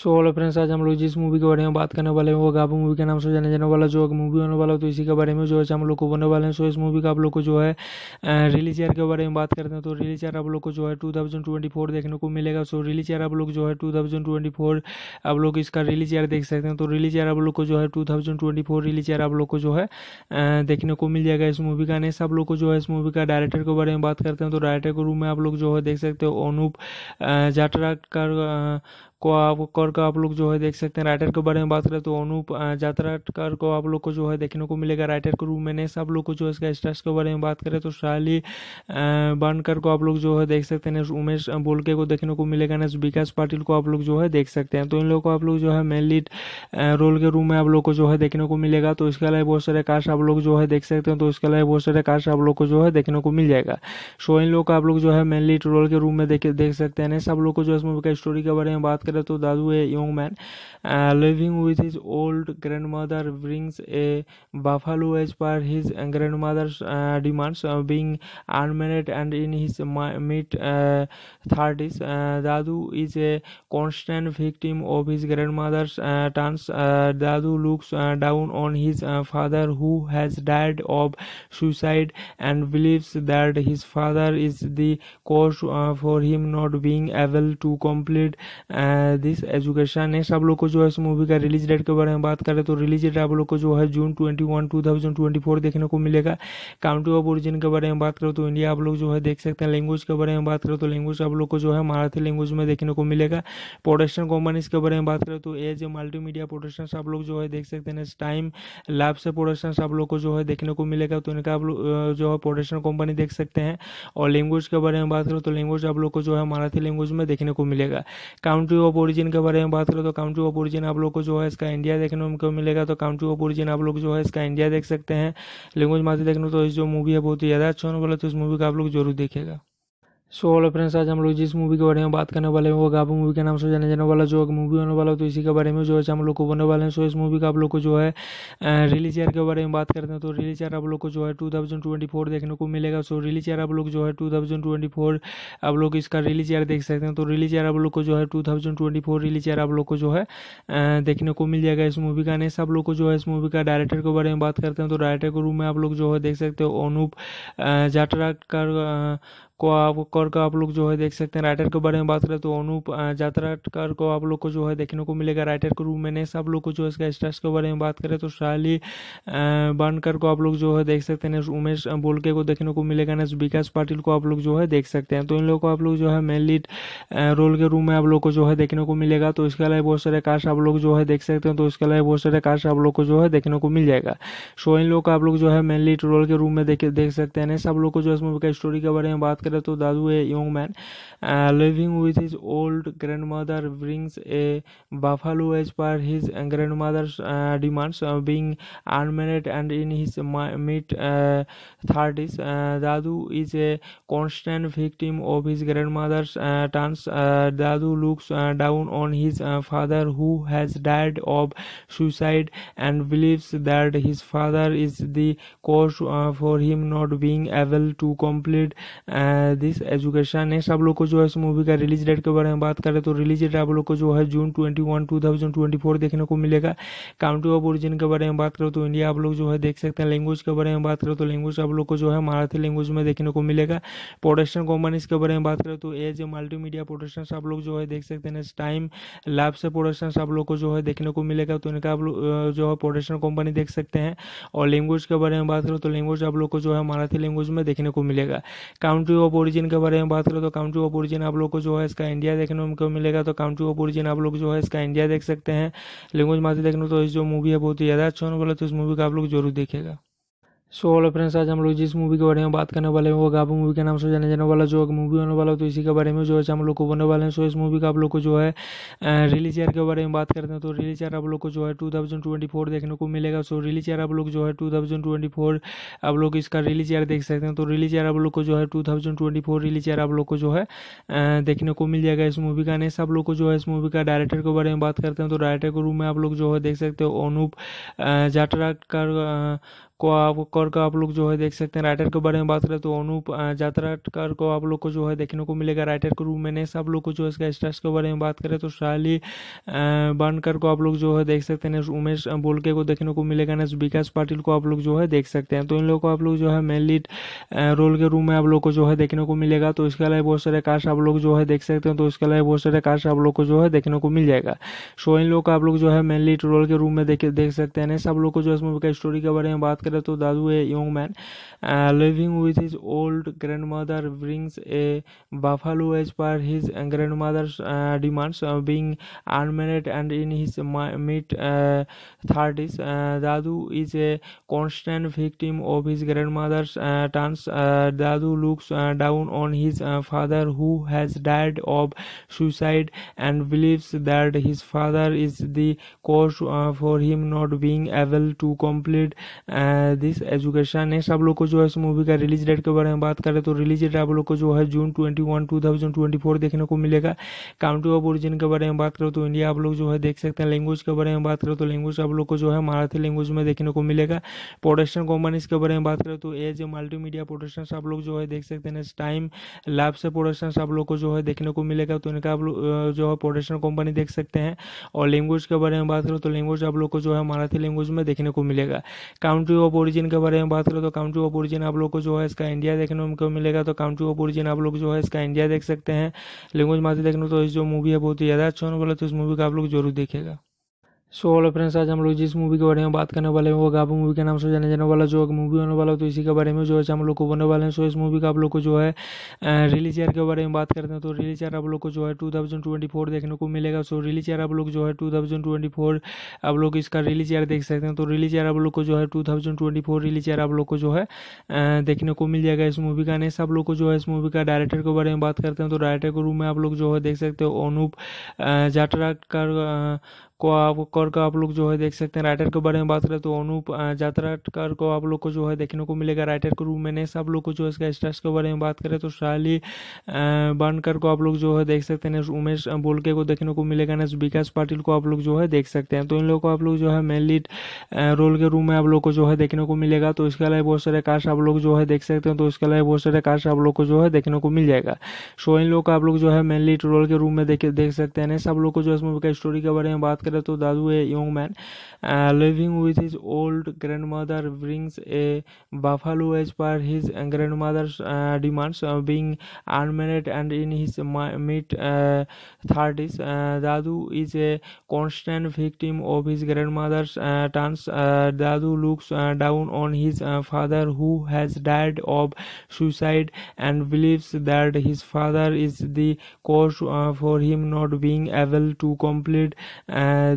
सो हेलो फ्रेंड्स, आज हम लोग जिस मूवी के बारे में बात करने वाले हैं वो गाबू मूवी के नाम से जाने जाने वाला जो मूवी होने वाला है, तो इसी के बारे में जो है हम लोग को बोलने वाले हैं। सो इस मूवी का आप लोग को जो है रिलीज ईयर के बारे में बात करते हैं तो रिलीज ईयर आप लोग को जो है 2024 देखने को मिलेगा। सो रिलीज ईयर आप लोग जो है 2024 आप लोग इसका रिलीज ईयर देख सकते हैं। तो रिलीज ईयर आप लोग को जो है 2024 रिलीज ईयर आप लोग को जो है देखने को मिल जाएगा इस मूवी का। नेक्स्ट आप लोग को जो है इस मूवी का डायरेक्टर के बारे में बात करते हैं तो डायरेक्टर के रूम में आप लोग जो है देख सकते हो अनूप जात्रा का आप लोग जो है देख सकते हैं। राइटर के बारे में बात करें तो अनूप जात्रा को आप लोग को जो है देखने को मिलेगा राइटर के रूम में। नेक्स्ट आप लोग को जो है इसका स्टार्स के बारे में बात करें तो सायली बंडकर को आप लोग जो है देख सकते हैं। नेक्स्ट उमेश बोलके को देखने को मिलेगा। नेक्स्ट विकास पाटिल को आप लोग जो है देख सकते हैं। तो इन लोगों को आप लोग जो है मेन लीड रोल के रूम में आप लोग को जो है देखने को मिलेगा। तो इसके अलावा बहुत सारे कास्ट आप लोग जो है देख सकते हैं। तो इसके अलावा बहुत सारे कास्ट आप लोग को जो है देखने को मिल जाएगा। सो इन लोग को आप लोग जो है मेन लीड रोल के रूम में देख सकते हैं। नेक्स्ट आप लोग को जो है इस मूवी का स्टोरी के बारे में बात तो Dadu a young man living with his old grandmother brings a buffalo as per his grandmother's demands being unmarried and in his mid 30s Dadu is a constant victim of his grandmother's turns Dadu looks down on his father who has died of suicide and believes that his father is the cause for him not being able to complete this education. Next आप लोग को जो है इस movie का release date के बारे में बात करें तो रिलीज डेट आप लोग को जो है जून 21 2024 देखने को मिलेगा। काउंट्री ऑफ ओरिजिन के बारे में बात करें तो इंडिया आप लोग जो है देख सकते हैं। लैंग्वेज के बारे में बात करें तो लैंग्वेज आप लोग को जो है मराठी लैंग्वेज में देखने को मिलेगा। प्रोडक्शन कंपनीज के बारे में बात करें तो एज ए मल्टीमीडिया प्रोडक्शन आप लोग जो है देख सकते हैं। टाइम लाभ से प्रोडक्शन आप लोग को जो है देखने को मिलेगा। तो इनका आप लोग जो है प्रोडक्शन कंपनी देख सकते हैं। और लैंग्वेज के बारे में बात करें तो लैंग्वेज आप लोग को जो है मराठी लैंग्वेज में देखने को मिलेगा। काउंट्री ऑफ ओरिजिन के बारे में बात करें तो काउंट्री ऑफ ओरिजिन आप लोग को जो है इसका इंडिया देखने को मिलेगा। तो काउंट्री ऑफ ओरिजिन आप लोग जो है इसका इंडिया देख सकते हैं। लैंग्वेज माध्यम देखने तो इस जो मूवी है बहुत ही ज़्यादा अच्छा होने वाला, तो इस मूवी का आप लोग जरूर देखेगा। सो हेलो फ्रेंड्स, आज हम लोग जिस मूवी के बारे में बात करने वाले हैं वो गाबू मूवी के नाम से जाने जाने वाला जो मूवी होने वाला, तो इसी के बारे में जो है हम लोग को बोलने वाले हैं। सो इस मूवी का आप लोग को जो है रिलीज ईयर के बारे में बात करते हैं तो रिलीज ईयर आप लोग को जो है 2024 देखने को मिलेगा। सो रिलीज ईयर आप लोग जो है 2024 आप लोग इसका रिलीज ईयर देख सकते हैं। तो रिलीज ईयर आप लोग को जो है 2024 रिलीज ईयर आप लोग को जो है देखने को मिल जाएगा इस मूवी का। नेक्स्ट आप लोग को जो है इस मूवी का डायरेक्टर के बारे में बात करते हैं तो डायरेक्टर के रूम में आप लोग जो है देख सकते हो अनूप जात्रा को आप लोग जो है देख सकते हैं। राइटर के बारे में बात करें तो अनूप जात्रा को आप लोग को जो है देखने को मिलेगा राइटर के रूम में। नेक्स्ट आप लोग को जो है इसका स्टार्स के बारे में बात करें तो सायली बंडकर को आप लोग जो है देख सकते हैं। नेक्स्ट उमेश बोलके को देखने को मिलेगा। नेक्स्ट विकास पाटिल को आप लोग जो है देख सकते हैं। तो इन लोगों को आप लोग जो है मेन लीड रोल के रूम में आप लोग को जो है देखने को मिलेगा। तो इसके अलावा बहुत सारे कास्ट आप लोग जो है देख सकते हैं। तो इसके अलावा बहुत सारे कास्ट आप लोग को जो है देखने को मिल जाएगा। सो इन लोग को आप लोग जो है मेन लीड रोल के रूम में देख सकते हैं। नेक्स्ट आप लोग को जो है इस मूवी का स्टोरी के बारे में बात करें तो Dadu a young man living with his old grandmother brings a buffalo as per his grandmother's demands being unmarried and in his mid 30s Dadu is a constant victim of his grandmother's turns Dadu looks down on his father who has died of suicide and believes that his father is the cause for him not being able to complete this education. Next आप लोग को जो है इस movie का release date के बारे में बात करें तो रिलीज डेट आप लोग को जो है जून 21 2024 देखने को मिलेगा। काउंट्री ऑफ ओरिजिन के बारे में बात करें तो इंडिया आप लोग जो है देख सकते हैं। लैंग्वेज के बारे में बात करें तो लैंग्वेज आप लोग को जो है मराठी लैंग्वेज में देखने को मिलेगा। प्रोडक्शन कंपनीज के बारे में बात करें तो एज ए मल्टीमीडिया प्रोडक्शन आप लोग जो है देख सकते हैं। टाइम लाभ से प्रोडक्शन आप लोग को जो है देखने को मिलेगा। तो इनका आप लोग जो है प्रोडक्शन कंपनी देख सकते हैं। और लैंग्वेज के बारे में बात करें तो लैंग्वेज आप लोग को जो है मराठी लैंग्वेज में देखने को मिलेगा। काउंट्री ऑफ ओरिजिन के बारे में बात करें तो काउंट्री ऑफ ओरिजिन आप लोग को जो है इसका इंडिया देखने को मिलेगा। तो काउंट्री ऑफ ओरिजिन आप लोग जो है इसका इंडिया देख सकते हैं। लैंग्वेज माध्यम देखने तो इस जो मूवी है बहुत ही ज़्यादा अच्छा होने वाला, तो इस मूवी का आप लोग जरूर देखेगा। सो हेलो फ्रेंड्स, आज हम लोग जिस मूवी के बारे में बात करने वाले हैं वो गाबू मूवी के नाम से जाने जाने वाला जो मूवी होने वाला है, तो इसी के बारे में जो है हम लोग को बोलने वाले हैं। सो इस मूवी का आप लोग को जो है रिलीज ईयर के बारे में बात करते हैं, तो रिलीज ईयर आप लोग को जो है 2024 देखने को मिलेगा। सो रिलीज ईयर आप लोग जो है 2024 आप लोग इसका रिलीज ईयर देख सकते हैं। तो रिलीज ईयर आप लोग को जो है 2024 रिलीज ईयर आप लोग को जो है देखने को मिल जाएगा इस मूवी का। नेक्स्ट आप लोग को जो है इस मूवी का डायरेक्टर के बारे में बात करते हैं, तो डायरेक्टर के रूम में आप लोग जो है देख सकते हो अनूप जात्रा का आप लोग जो है देख सकते हैं। राइटर के बारे में बात करें तो अनूप जात्रा को आप लोग को जो है देखने को मिलेगा राइटर के रूम में। नेक्स्ट आप लोग को जो है इसका स्टार्स के बारे में बात करें तो सायली बंडकर को आप लोग जो है देख सकते हैं। नेक्स्ट उमेश बोलके को देखने को मिलेगा। नेक्स्ट विकास पाटिल को आप लोग जो है देख सकते हैं। तो इन लोगों को आप लोग जो है मेन लीड रोल के रूम में आप लोग को जो है देखने को मिलेगा। तो इसके अलावा बहुत सारे कास्ट आप लोग जो है देख सकते हैं। तो इसके अलावा बहुत सारे कास्ट आप लोग को जो है देखने को मिल जाएगा। सो इन लोग को आप लोग जो है मेन लीड रोल के रूम में देख सकते हैं। नेक्स्ट आप लोग को जो है इस मूवी का स्टोरी के बारे में बात करें तो Dadu a young man living with his old grandmother brings a buffalo as per his grandmother's demands. Being unmarried and in his mid 30s Dadu is a constant victim of his grandmother's turns. Dadu looks down on his father who has died of suicide and believes that his father is the cause for him not being able to complete this education. Next आप लोग को जो है इस movie का release date के बारे में बात करें तो रिलीज डेट आप लोग को जो है जून 21, 2024 देखने को मिलेगा। काउंटी ऑफ ओरिजिन के बारे में बात करें तो इंडिया आप लोग जो है देख सकते हैं। लैंग्वेज के बारे में बात करें तो लैंग्वेज आप लोग को जो है मराठी लैंग्वेज में देखने को मिलेगा। प्रोडक्शन कंपनीज के बारे में बात करें तो एज ए मल्टीमीडिया प्रोडक्शन आप लोग जो है देख सकते हैं। टाइम लाभ से प्रोडक्शन आप लोग को जो है देखने को मिलेगा। तो इनका आप लोग जो है प्रोडक्शन कंपनी देख सकते हैं। और लैंग्वेज के बारे में बात करें तो लैंग्वेज आप लोग को जो है मराठी लैंग्वेज में देखने को मिलेगा। काउंट्री ऑफ ओरिजिन के बारे में बात करें तो काउंट्री ऑफ ओरिजिन आप लोग को जो है इसका इंडिया देखने को मिलेगा। तो काउंट्री ऑफ ओरिजिन आप लोग जो है इसका इंडिया देख सकते हैं। लैंग्वेज मात्र देखने तो इस जो मूवी है बहुत ही ज़्यादा अच्छा होने वाला, तो इस मूवी का आप लोग जरूर देखेगा। सो हेलो फ्रेंड्स, आज हम लोग जिस मूवी के बारे में बात करने वाले हैं वो गाबू मूवी के नाम से जाने जाने वाला जो मूवी होने वाला है, तो इसी के बारे में जो है हम लोग को बोलने वाले हैं। सो इस मूवी का आप लोग को जो है रिलीज ईयर के बारे में बात करते हैं, तो रिलीज ईयर आप लोग को जो है 2024 देखने को मिलेगा। सो रिलीज ईयर आप लोग जो है 2024 आप लोग इसका रिलीज ईयर देख सकते हैं। तो रिलीज ईयर आप लोग को जो है 2024 रिलीज ईयर आप लोग को जो है देखने को मिल जाएगा इस मूवी का। नेक्स्ट आप लोग को जो है इस मूवी का डायरेक्टर के बारे में बात करते हैं, तो डायरेक्टर के रूम में आप लोग जो है देख सकते हो अनूप जात्रा को आप लोग जो है देख सकते हैं। राइटर के बारे में बात करें तो अनूप जात्रा को आप लोग को जो है देखने को मिलेगा राइटर के रूम में। नेक्स्ट आप लोग को जो है इसका स्टार्स के बारे में बात करें तो सायली बंडकर को आप लोग जो है देख सकते हैं। नेक्स्ट उमेश बोलके को देखने को मिलेगा। नेक्स्ट विकास पाटिल को आप लोग जो है देख सकते हैं। तो इन लोगों को आप लोग जो है मेन लीड रोल के रूम में आप लोग को जो है देखने को मिलेगा। तो इसके अलावा बहुत सारे कास्ट आप लोग जो है देख सकते हैं। तो इसके अलावा बहुत सारे कास्ट आप लोग को जो है देखने को मिल जाएगा। सो इन लोग को आप लोग जो है मेन लीड रोल के रूम में देख सकते हैं। नेक्स्ट आप लोग को जो है इस मूवी का स्टोरी के बारे में बात करें तो Dadu a young man living with his old grandmother brings a buffalo as per his grandmother's demands. Being unmarried and in his mid 30s Dadu is a constant victim of his grandmother's turns. Dadu looks down on his father who has died of suicide and believes that his father is the cause for him not being able to complete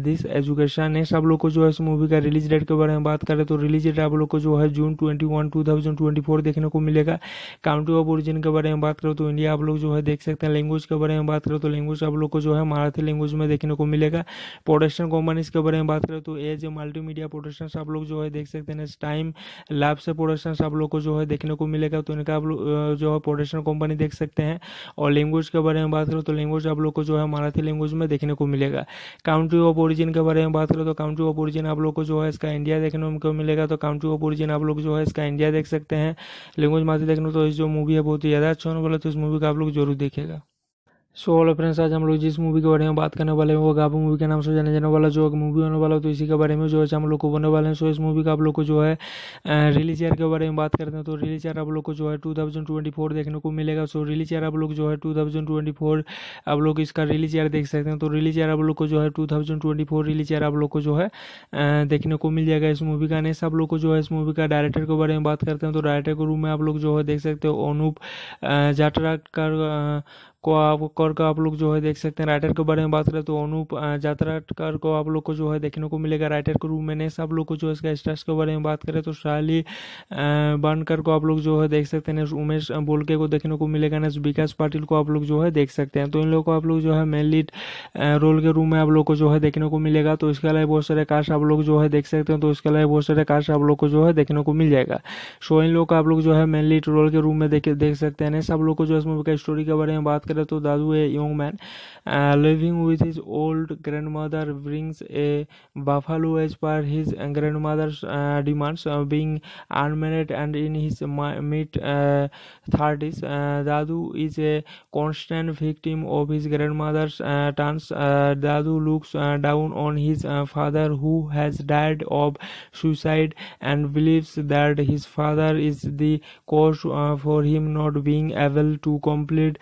this education. Next आप लोग को जो है इस movie का release date के बारे में बात करें तो रिलीज डेट आप लोग को जो है जून 21, 2024 देखने को मिलेगा। काउंटी ऑफ ओरिजिन के बारे में बात करें तो इंडिया आप लोग जो है देख सकते हैं। लैंग्वेज के बारे में बात करें तो लैंग्वेज आप लोग को जो है मराठी लैंग्वेज में देखने को मिलेगा। प्रोडक्शन कंपनीज के बारे में बात करें तो एज ए मल्टीमीडिया प्रोडक्शन आप लोग जो है देख सकते हैं। टाइम लाभ से प्रोडक्शन आप लोग को जो है देखने को मिलेगा। तो इनका आप लोग जो है प्रोडक्शन कंपनी देख सकते हैं। और लैंग्वेज के बारे में बात करें तो लैंग्वेज आप लोग को जो है मराठी लैंग्वेज में देखने को मिलेगा। काउंट्री ऑफ ओरिजिन के बारे में बात करें तो काउंट्री ऑफ ओरिजिन आप लोग को जो है इसका इंडिया देखने को मिलेगा। तो काउंट्री ऑफ ओरिजिन आप लोग जो है इसका इंडिया देख सकते हैं। लैंग्वेज मात्र देखने तो इस जो मूवी है बहुत ही ज़्यादा अच्छा होने वाला, तो इस मूवी का आप लोग जरूर देखेगा। सो हेलो फ्रेंड्स, आज हम लोग जिस मूवी के बारे में बात करने वाले हैं वो गाबू मूवी के नाम से जाने जाने वाला जो मूवी होने वाला है, तो इसी के बारे में जो है हम लोग को बोलने वाले हैं। सो इस मूवी का आप लोग को जो है रिलीज ईयर के बारे में बात करते हैं, तो रिलीज ईयर आप लोग को जो है 2024 देखने को मिलेगा। सो रिलीज ईयर आप लोग जो है 2024 आप लोग इसका रिलीज ईयर देख सकते हैं। तो रिलीज ईयर आप लोग को जो है 2024 रिलीज ईयर आप लोग को जो है देखने को मिल जाएगा इस मूवी का। नेक्स्ट आप लोग को जो है इस मूवी का डायरेक्टर के बारे में बात करते हैं, तो डायरेक्टर के रूम में आप लोग जो है देख सकते हो अनूप जात्रा को आप लोग जो है देख सकते हैं। राइटर के बारे में बात करें तो अनूप जात्रा को आप लोग को जो है देखने को मिलेगा राइटर के रूप में। आप लोग को जो है इसका स्टार्स के बारे में बात करें तो सायली बंडकर को आप लोग जो है देख सकते हैं, उमेश बोलके को देखने को मिलेगा, विकास पाटिल को आप लोग जो है देख सकते हैं। तो इन लोगों को आप लोग जो है मेन लीड रोल के रूप में आप लोग को जो है देखने को मिलेगा। तो इसके अलावा बहुत सारे कास्ट आप लोग जो है देख सकते हैं, तो इसके अलावा बहुत सारे कास्ट आप लोग को जो है देखने को मिल जाएगा। सो इन लोग को आप लोग जो है मेन लीड रोल के रूप में देख सकते हैं। सब लोग को जो इस मूवी का स्टोरी के बारे में बात करें तो Dadu a young man living with his old grandmother brings a buffalo as per his grandmother's demands being unmarried and in his mid 30s Dadu is a constant victim of his grandmother's turns Dadu looks down on his father who has died of suicide and believes that his father is the cause for him not being able to complete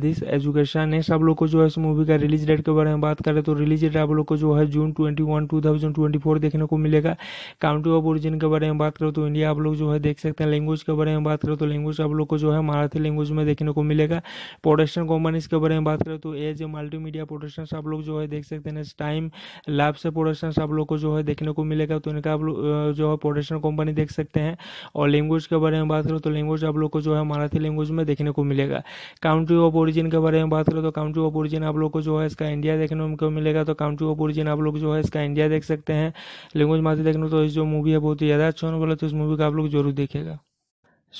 this education. Next आप लोग को जो है इस movie का release date के बारे में बात करें तो रिलीज डेट आप लोग को जो है जून 21, 2024 देखने को मिलेगा। काउंटी ऑफ ओरिजिन के बारे में बात करें तो इंडिया आप लोग जो है देख सकते हैं। लैंग्वेज के बारे में बात करें तो लैंग्वेज आप लोग को जो है मराठी लैंग्वेज में देखने को मिलेगा। प्रोडक्शन कंपनीज के बारे में बात करें तो एज ए मल्टीमीडिया प्रोडक्शन आप लोग जो है देख सकते हैं। टाइम लाभ से प्रोडक्शन आप लोग को जो है देखने को मिलेगा। तो इनका आप लोग जो है प्रोडक्शन कंपनी देख सकते हैं। और लैंग्वेज के बारे में बात करें तो लैंग्वेज आप लोग को जो है मराठी लैंग्वेज में देखने को मिलेगा। काउंट्री ऑफ ओरिजिन के बारे में बात करें तो काउंट्री ऑफ ओरिजिन आप लोग को जो है इसका इंडिया देखने को मिलेगा। तो काउंट्री ऑफ ओरिजिन आप लोग जो है इसका इंडिया देख सकते हैं। लैंग्वेज माध्यम देखने तो इस जो मूवी है बहुत ही ज़्यादा अच्छा होने वाला, तो इस मूवी का आप लोग जरूर देखेगा।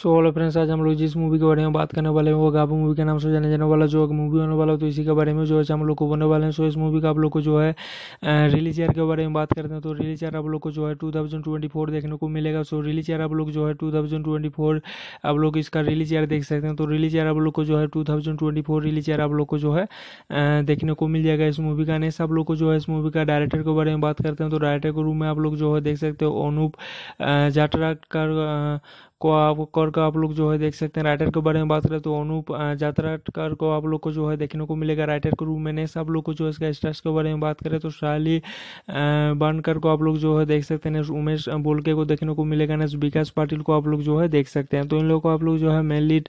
सो हेलो फ्रेंड्स, आज हम लोग जिस मूवी के बारे में बात करने वाले हैं वो गाबू मूवी के नाम से जाने जाने वाला जो मूवी होने वाला है, तो इसी के बारे में जो है हम लोग को बोलने वाले हैं। सो इस मूवी का आप लोग को जो है रिलीज ईयर के बारे में बात करते हैं तो रिलीज ईयर आप लोग को जो है 2024 देखने को मिलेगा। सो रिलीज ईयर आप लोग जो है 2024 आप लोग इसका रिलीज ईयर देख सकते हैं। तो रिलीज ईयर आप लोग को जो है 2024 रिलीज ईयर आप लोग को जो है देखने को मिल जाएगा इस मूवी का। नेक्स्ट आप लोग को जो है इस मूवी का डायरेक्टर के बारे में बात करते हैं तो डायरेक्टर के रूप में आप लोग जो है देख सकते हो अनूप जात्रा को आप लोग जो है देख सकते हैं। राइटर के बारे में बात करें तो अनूप जात्रा को आप लोग को जो है देखने को मिलेगा राइटर के रूप में। आप लोग को जो है इसका स्टार्स के बारे में बात करें तो सायली बंडकर को आप लोग जो है देख सकते हैं, उमेश बोलके को देखने को मिलेगा, विकास पाटिल को आप लोग जो है देख सकते हैं। तो इन लोगों को आप लोग जो है मेन लीड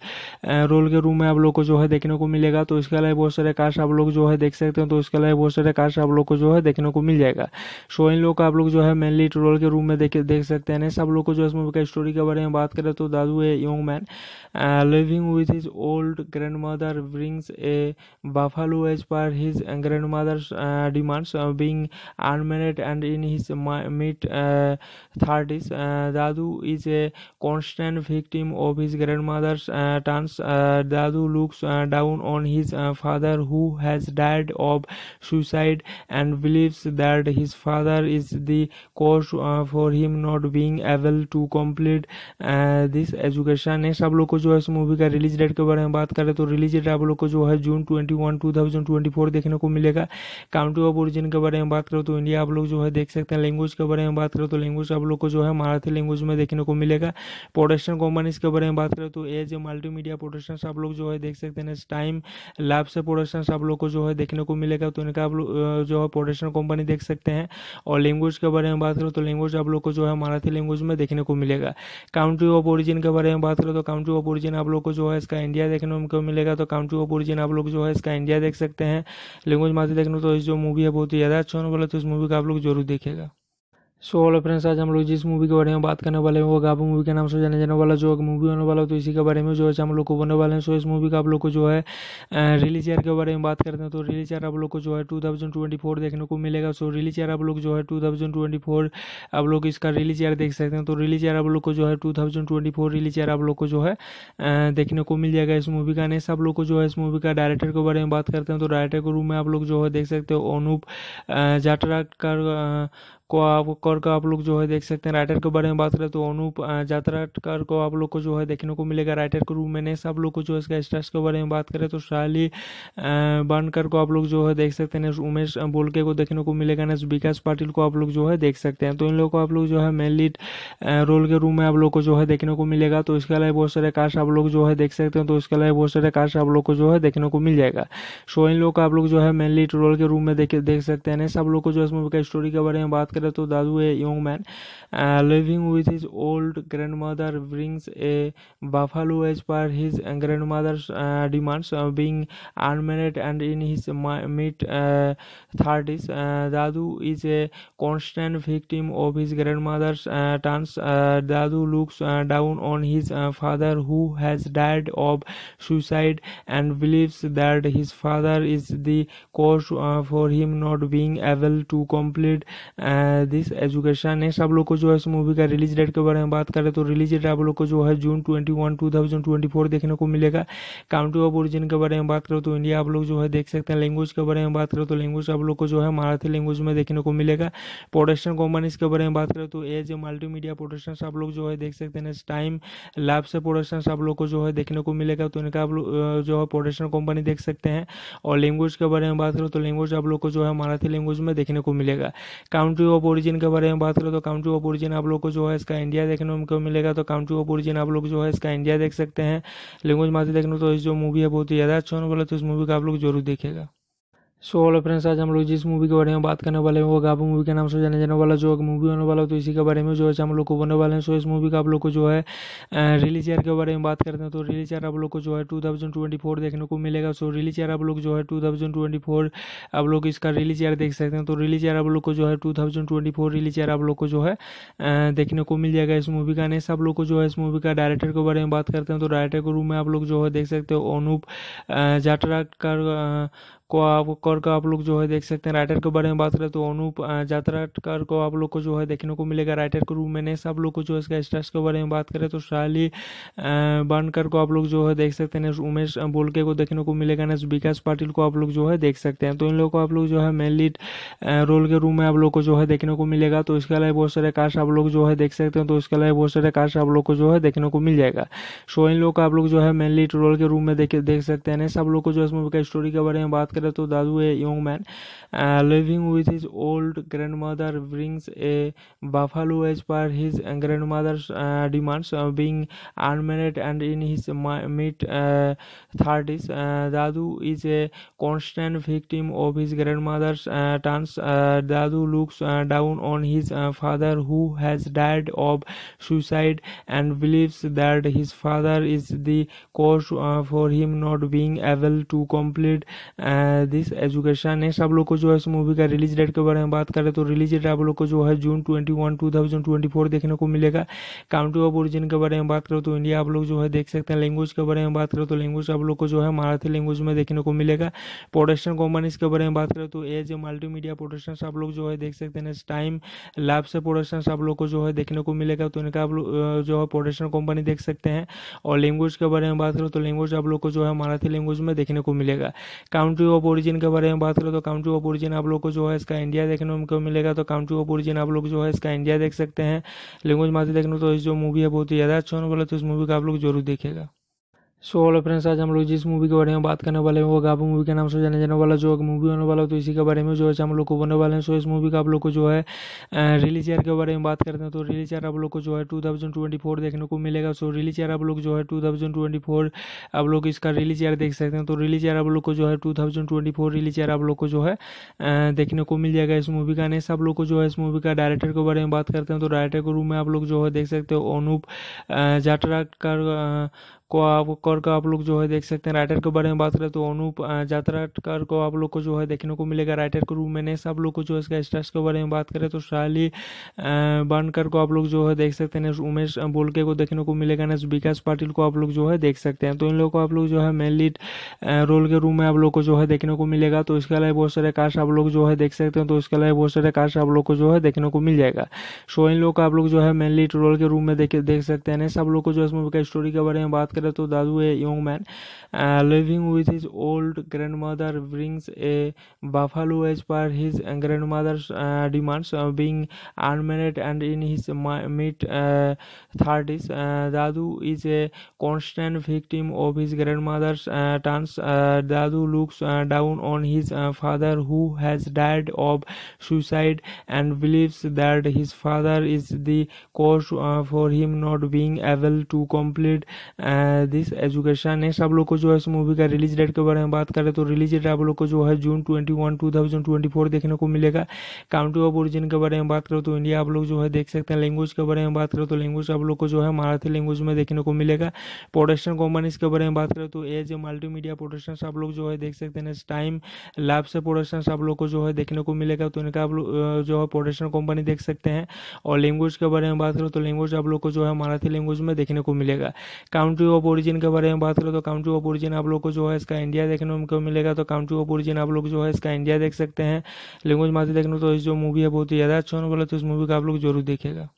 रोल के रूप में आप लोग को जो है देखने को मिलेगा। तो इसके अलावा बहुत सारे कास्ट आप लोग जो है देख सकते हैं। तो इसके अलावा बहुत सारे कास्ट आप लोग को जो है देखने को मिल जाएगा। सो इन लोगों को आप लोग जो है मेन लीड रोल के रूप में देख सकते हैं। सब लोग को जो इस मूवी का स्टोरी के बारे में बात करें तो Dadu a young man living with his old grandmother brings a buffalo as per his grandmother's demands being unmarried and in his mid 30s Dadu is a constant victim of his grandmother's turns Dadu looks down on his father who has died of suicide and believes that his father is the cause for him not being able to complete this education. Next आप लोग को जो है इस movie का release date के बारे में बात करें तो रिलीज डेट आप लोग को जो है जून 21, 2024 देखने को मिलेगा। काउंट्री ऑफ ओरिजिन के बारे में बात करें तो इंडिया आप लोग जो है देख सकते हैं। लैंग्वेज के बारे में बात करें तो लैंग्वेज आप लोग को जो है मराठी लैंग्वेज में देखने को मिलेगा। प्रोडक्शन कंपनीज के बारे में बात करें तो एज ए मल्टीमीडिया प्रोडक्शन आप लोग जो है देख सकते हैं। टाइम लाभ से प्रोडक्शन आप लोग को जो है देखने को मिलेगा। तो इनका आप लोग जो है प्रोडक्शन कंपनी देख सकते हैं। और लैंग्वेज के बारे में बात करें तो लैंग्वेज आप लोग को जो है मराठी लैंग्वेज में देखने को मिलेगा। काउंट्री ऑफ ओरिजिन के बारे में बात करें तो काउंट्री ऑफ ओरिजिन आप लोग को जो है इसका इंडिया देखने को मिलेगा। तो काउंट्री ऑफ ओरिजिन आप लोग जो है इसका इंडिया देख सकते हैं। लैंग्वेज माध्यम देखने तो इस जो मूवी है बहुत ही ज़्यादा अच्छा होने वाला, तो इस मूवी का आप लोग जरूर देखेगा। सो हेलो फ्रेंड्स, आज हम लोग जिस मूवी के बारे में बात करने वाले हैं वो गाबू मूवी के नाम से जाने जाने वाला जो मूवी होने वाला, तो इसी के बारे में जो है हम लोग को बोलने वाले हैं। सो इस मूवी का आप लोग को जो है रिलीज ईयर के बारे में बात करते हैं तो रिलीज ईयर आप लोग को जो है 2024 देखने को मिलेगा। सो रिलीज ईयर आप लोग जो है 2024 आप लोग इसका रिलीज ईयर देख सकते हैं। तो रिलीज ईयर आप लोग को जो है 2024 रिलीज ईयर आप लोग को जो है देखने को मिल जाएगा इस मूवी का। नेक्स्ट आप लोग को जो है इस मूवी का डायरेक्टर के बारे में बात करते हैं तो डायरेक्टर के रूप में आप लोग जो है देख सकते हो अनूप जात्रा को आप लोग जो है देख सकते हैं। राइटर के बारे में बात करें तो अनूप जात्रा को आप लोग को जो है देखने को मिलेगा राइटर के रूप में। आप लोग को जो है इसका स्टार्स के बारे में बात करें तो सायली बंडकर को आप लोग जो है देख सकते हैं। उमेश बोलके को देखने को मिलेगा, विकास पाटिल को आप लोग जो है देख सकते हैं। तो इन लोगों को आप लोग जो है मेन लीड रोल के रूप में आप लोग को जो है देखने को मिलेगा। तो इसके अलावा बहुत सारे कास्ट आप लोग जो है देख सकते हैं। तो इसके अलावा बहुत सारे कास्ट आप लोग को जो है देखने को मिल जाएगा। सो इन लोगों को आप लोग जो है मेन लीड रोल के रूप में देख सकते हैं। सब लोग को जो है इस मूवी का स्टोरी के बारे में बात तो Dadu, a young man living with his old grandmother, brings a buffalo as per his grandmother's demands, being unmarried and in his mid-30s. Dadu is a constant victim of his grandmother's taunts. Dadu looks down on his father, who has died of suicide, and believes that his father is the cause for him not being able to complete this education. सब लोग को जो है इस movie का release date के बारे में बात करें तो रिलीज डेट आप लोग को जो है जून 21, 2024 देखने को मिलेगा। काउंट्री ऑफ ओरिजिन के बारे में बात करें तो इंडिया आप लोग जो है देख सकते हैं। लैंग्वेज के बारे में बात करें तो लैंग्वेज आप लोग को जो है मराठी लैंग्वेज में देखने को मिलेगा। प्रोडक्शन कंपनीज के बारे में बात करें तो एज ए मल्टीमीडिया प्रोडक्शन आप लोग जो है देख सकते हैं। टाइम लाभ से प्रोडक्शन आप लोग को जो है देखने को मिलेगा। तो इनका आप लोग जो है प्रोडक्शन कंपनी देख सकते हैं। और लैंग्वेज के बारे में बात करें तो लैंग्वेज आप लोग को जो है मराठी लैंग्वेज में देखने को मिलेगा। काउंट्री ऑफ ओरिजिन के बारे में बात करें तो काउंट्री ऑफ ओरिजिन आप लोग को जो है इसका इंडिया देखने को मिलेगा। तो काउंट्री ऑफ ओरिजिन आप लोग जो है इसका इंडिया देख सकते हैं। लैंग्वेज माध्यम देखने तो इस जो मूवी है बहुत ही ज़्यादा अच्छा होने वाला, तो इस मूवी का आप लोग जरूर देखेगा। सो हेलो फ्रेंड्स, आज हम लोग जिस मूवी के बारे में बात करने वाले हैं वो गाबू मूवी के नाम से जाने जाने वाला जो मूवी होने वाला, तो इसी के बारे में जो है हम लोग को बोलने वाले हैं। सो इस मूवी का आप लोग को जो है रिलीज ईयर के बारे में बात करते हैं तो रिलीज ईयर आप लोग को जो है 2024 देखने को मिलेगा। सो रिलीज ईयर आप लोग जो है 2024 आप लोग इसका रिलीज ईयर देख सकते हैं। तो रिलीज ईयर आप लोग को जो है 2024 रिलीज ईयर आप लोग को जो है देखने को मिल जाएगा इस मूवी का। नेक्स्ट आप लोग को जो है इस मूवी का डायरेक्टर के बारे में बात करते हैं तो डायरेक्टर के रूम में आप लोग जो है देख सकते हो अनूप जात्रा का आप लोग जो है देख सकते हैं। राइटर के बारे में बात करें तो अनूप जात्रा को आप लोग को जो है देखने को मिलेगा राइटर के रूम में। नेक्स्ट आप लोग को जो है इसका स्टार्स के बारे में बात करें तो सायली बंडकर को आप लोग जो है देख सकते हैं। उमेश बोलके को देखने को मिलेगा। नेक्स्ट विकास पाटिल को आप लोग जो है देख सकते हैं। तो इन लोगों को आप लोग जो है मेन लीड रोल के रूम में आप लोग को जो है देखने को मिलेगा। तो इसके अलावा बहुत सारे कास्ट आप लोग जो है देख सकते हैं। तो इसके अलावा बहुत सारे कास्ट आप लोग को जो है देखने को मिल जाएगा। सो इन लोग को आप लोग जो है मेन लीड रोल के रूम में देख सकते हैं। नेक्स्ट आप लोग को जो है इस मूवी का स्टोरी के बारे में बात करें तो Dadu, a young man living with his old grandmother, brings a buffalo as per his grandmother's demands, being unmarried and in his mid-30s. Dadu is a constant victim of his grandmother's turns. Dadu looks down on his father, who has died of suicide, and believes that his father is the cause for him not being able to complete this education. Next आप लोग को जो है इस movie का release date के बारे में बात करें तो रिलीज डेट आप लोग को जो है जून 21, 2024 देखने को मिलेगा। काउंट्री ऑफ ओरिजिन के बारे में बात करें तो इंडिया आप लोग जो है देख सकते हैं। लैंग्वेज के बारे में बात करें तो लैंग्वेज आप लोग को जो है मराठी लैंग्वेज में देखने को मिलेगा। प्रोडक्शन कंपनीज के बारे में बात करें तो एज ए मल्टीमीडिया प्रोडक्शन आप लोग जो है देख सकते हैं। टाइम लाभ से प्रोडक्शन आप लोग को जो है देखने को मिलेगा। तो इनका आप लोग जो है प्रोडक्शन कंपनी देख सकते हैं। और लैंग्वेज के बारे में बात करें तो लैंग्वेज आप लोग को जो है मराठी लैंग्वेज में देखने को मिलेगा। काउंट्री ऑफ ओरिजिन के बारे में बात करें तो काउंट्री ऑफ ओरिजिन आप लोग को जो है इसका इंडिया देखने को मिलेगा। तो काउंट्री ऑफ ओरिजिन आप लोग जो है इसका इंडिया देख सकते हैं। लैंग्वेज माध्यम देखने तो इस जो मूवी है बहुत ही ज़्यादा अच्छा होने वाला, तो इस मूवी का आप लोग जरूर देखेगा। सो हेलो फ्रेंड्स, आज हम लोग जिस मूवी के बारे में बात करने वाले हैं वो गाबू मूवी के नाम से जाने जाने वाला जो मूवी होने वाला, तो इसी के बारे में जो है हम लोग को बोलने वाले हैं। सो इस मूवी का आप लोग को जो है रिलीज ईयर के बारे में बात करते हैं तो रिलीज ईयर आप लोग को जो है 2024 देखने को मिलेगा। सो रिलीज ईयर आप लोग जो है 2024 आप लोग इसका रिलीज ईयर देख सकते हैं। तो रिलीज ईयर आप लोग को जो है 2024 रिलीज ईयर आप लोग को जो है देखने को मिल जाएगा इस मूवी का। नेक्स्ट आप लोग को जो है इस मूवी का डायरेक्टर के बारे में बात करते हैं तो डायरेक्टर के रूम में आप लोग जो है देख सकते हो अनूप जात्रा को आप लोग जो है देख सकते हैं। राइटर के बारे में बात करें तो अनूप जात्रा को आप लोग को जो है देखने को मिलेगा राइटर के रूम में। नेक्स्ट आप लोग को जो है इसका स्टार्स के बारे में बात करें तो सायली बंडकर को आप लोग जो है देख सकते हैं। उमेश बोलके को देखने को मिलेगा। नेक्स्ट विकास पाटिल को आप लोग जो है देख सकते हैं। तो इन लोगों को आप लोग जो है मेन लीड रोल के रूम में आप लोग को जो है देखने को मिलेगा। तो इसके अलावा बहुत सारे कास्ट आप लोग जो है देख सकते हैं। तो इसके अलावा बहुत सारे कास्ट आप लोग को जो है देखने को मिल जाएगा। सो इन लोग को आप लोग जो है मेन लीड रोल के रूम में देख सकते हैं। नेक्स्ट आप लोग को जो है इस मूवी का स्टोरी के बारे में बात करें तो Dadu, a young man living with his old grandmother, brings a buffalo as per his grandmother's demands, being unmarried and in his mid-30s. Dadu is a constant victim of his grandmother's turns. Dadu looks down on his father, who has died of suicide, and believes that his father is the cause for him not being able to complete है this education. Next आप लोग को जो है इस movie का release date के बारे में बात करें तो रिलीज डेट आप लोग को जो है जून 21, 2024 देखने को मिलेगा। काउंटी ऑफ ओरिजिन के बारे में बात करें तो इंडिया आप लोग जो है देख सकते हैं। लैंग्वेज के बारे में बात करें तो लैंग्वेज आप लोग को जो है मराठी लैंग्वेज में देखने को मिलेगा। प्रोडक्शन कंपनीज के बारे में बात करें तो एज ए मल्टीमीडिया प्रोडक्शन आप लोग जो है देख सकते हैं। टाइम लाभ से प्रोडक्शन आप लोग को जो है देखने को मिलेगा, तो इनका आप लोग जो है प्रोडक्शन कंपनी देख सकते हैं। और लैंग्वेज के बारे में बात करें तो लैंग्वेज आप लोग को जो है मराठी लैंग्वेज में देखने को मिलेगा। काउंट्री ऑफ ओरिजिन के बारे में बात करें तो काउंट्री ऑफ ओरिजिन आप लोग को जो है इसका इंडिया देखने को मिलेगा, तो काउंट्री ऑफ ओरिजिन आप लोग जो है इसका इंडिया देख सकते हैं। लैंग्वेज मात्र देखने तो जो मूवी है बहुत ही ज़्यादा अच्छा होने वाला, तो इस मूवी का आप लोग जरूर देखेगा।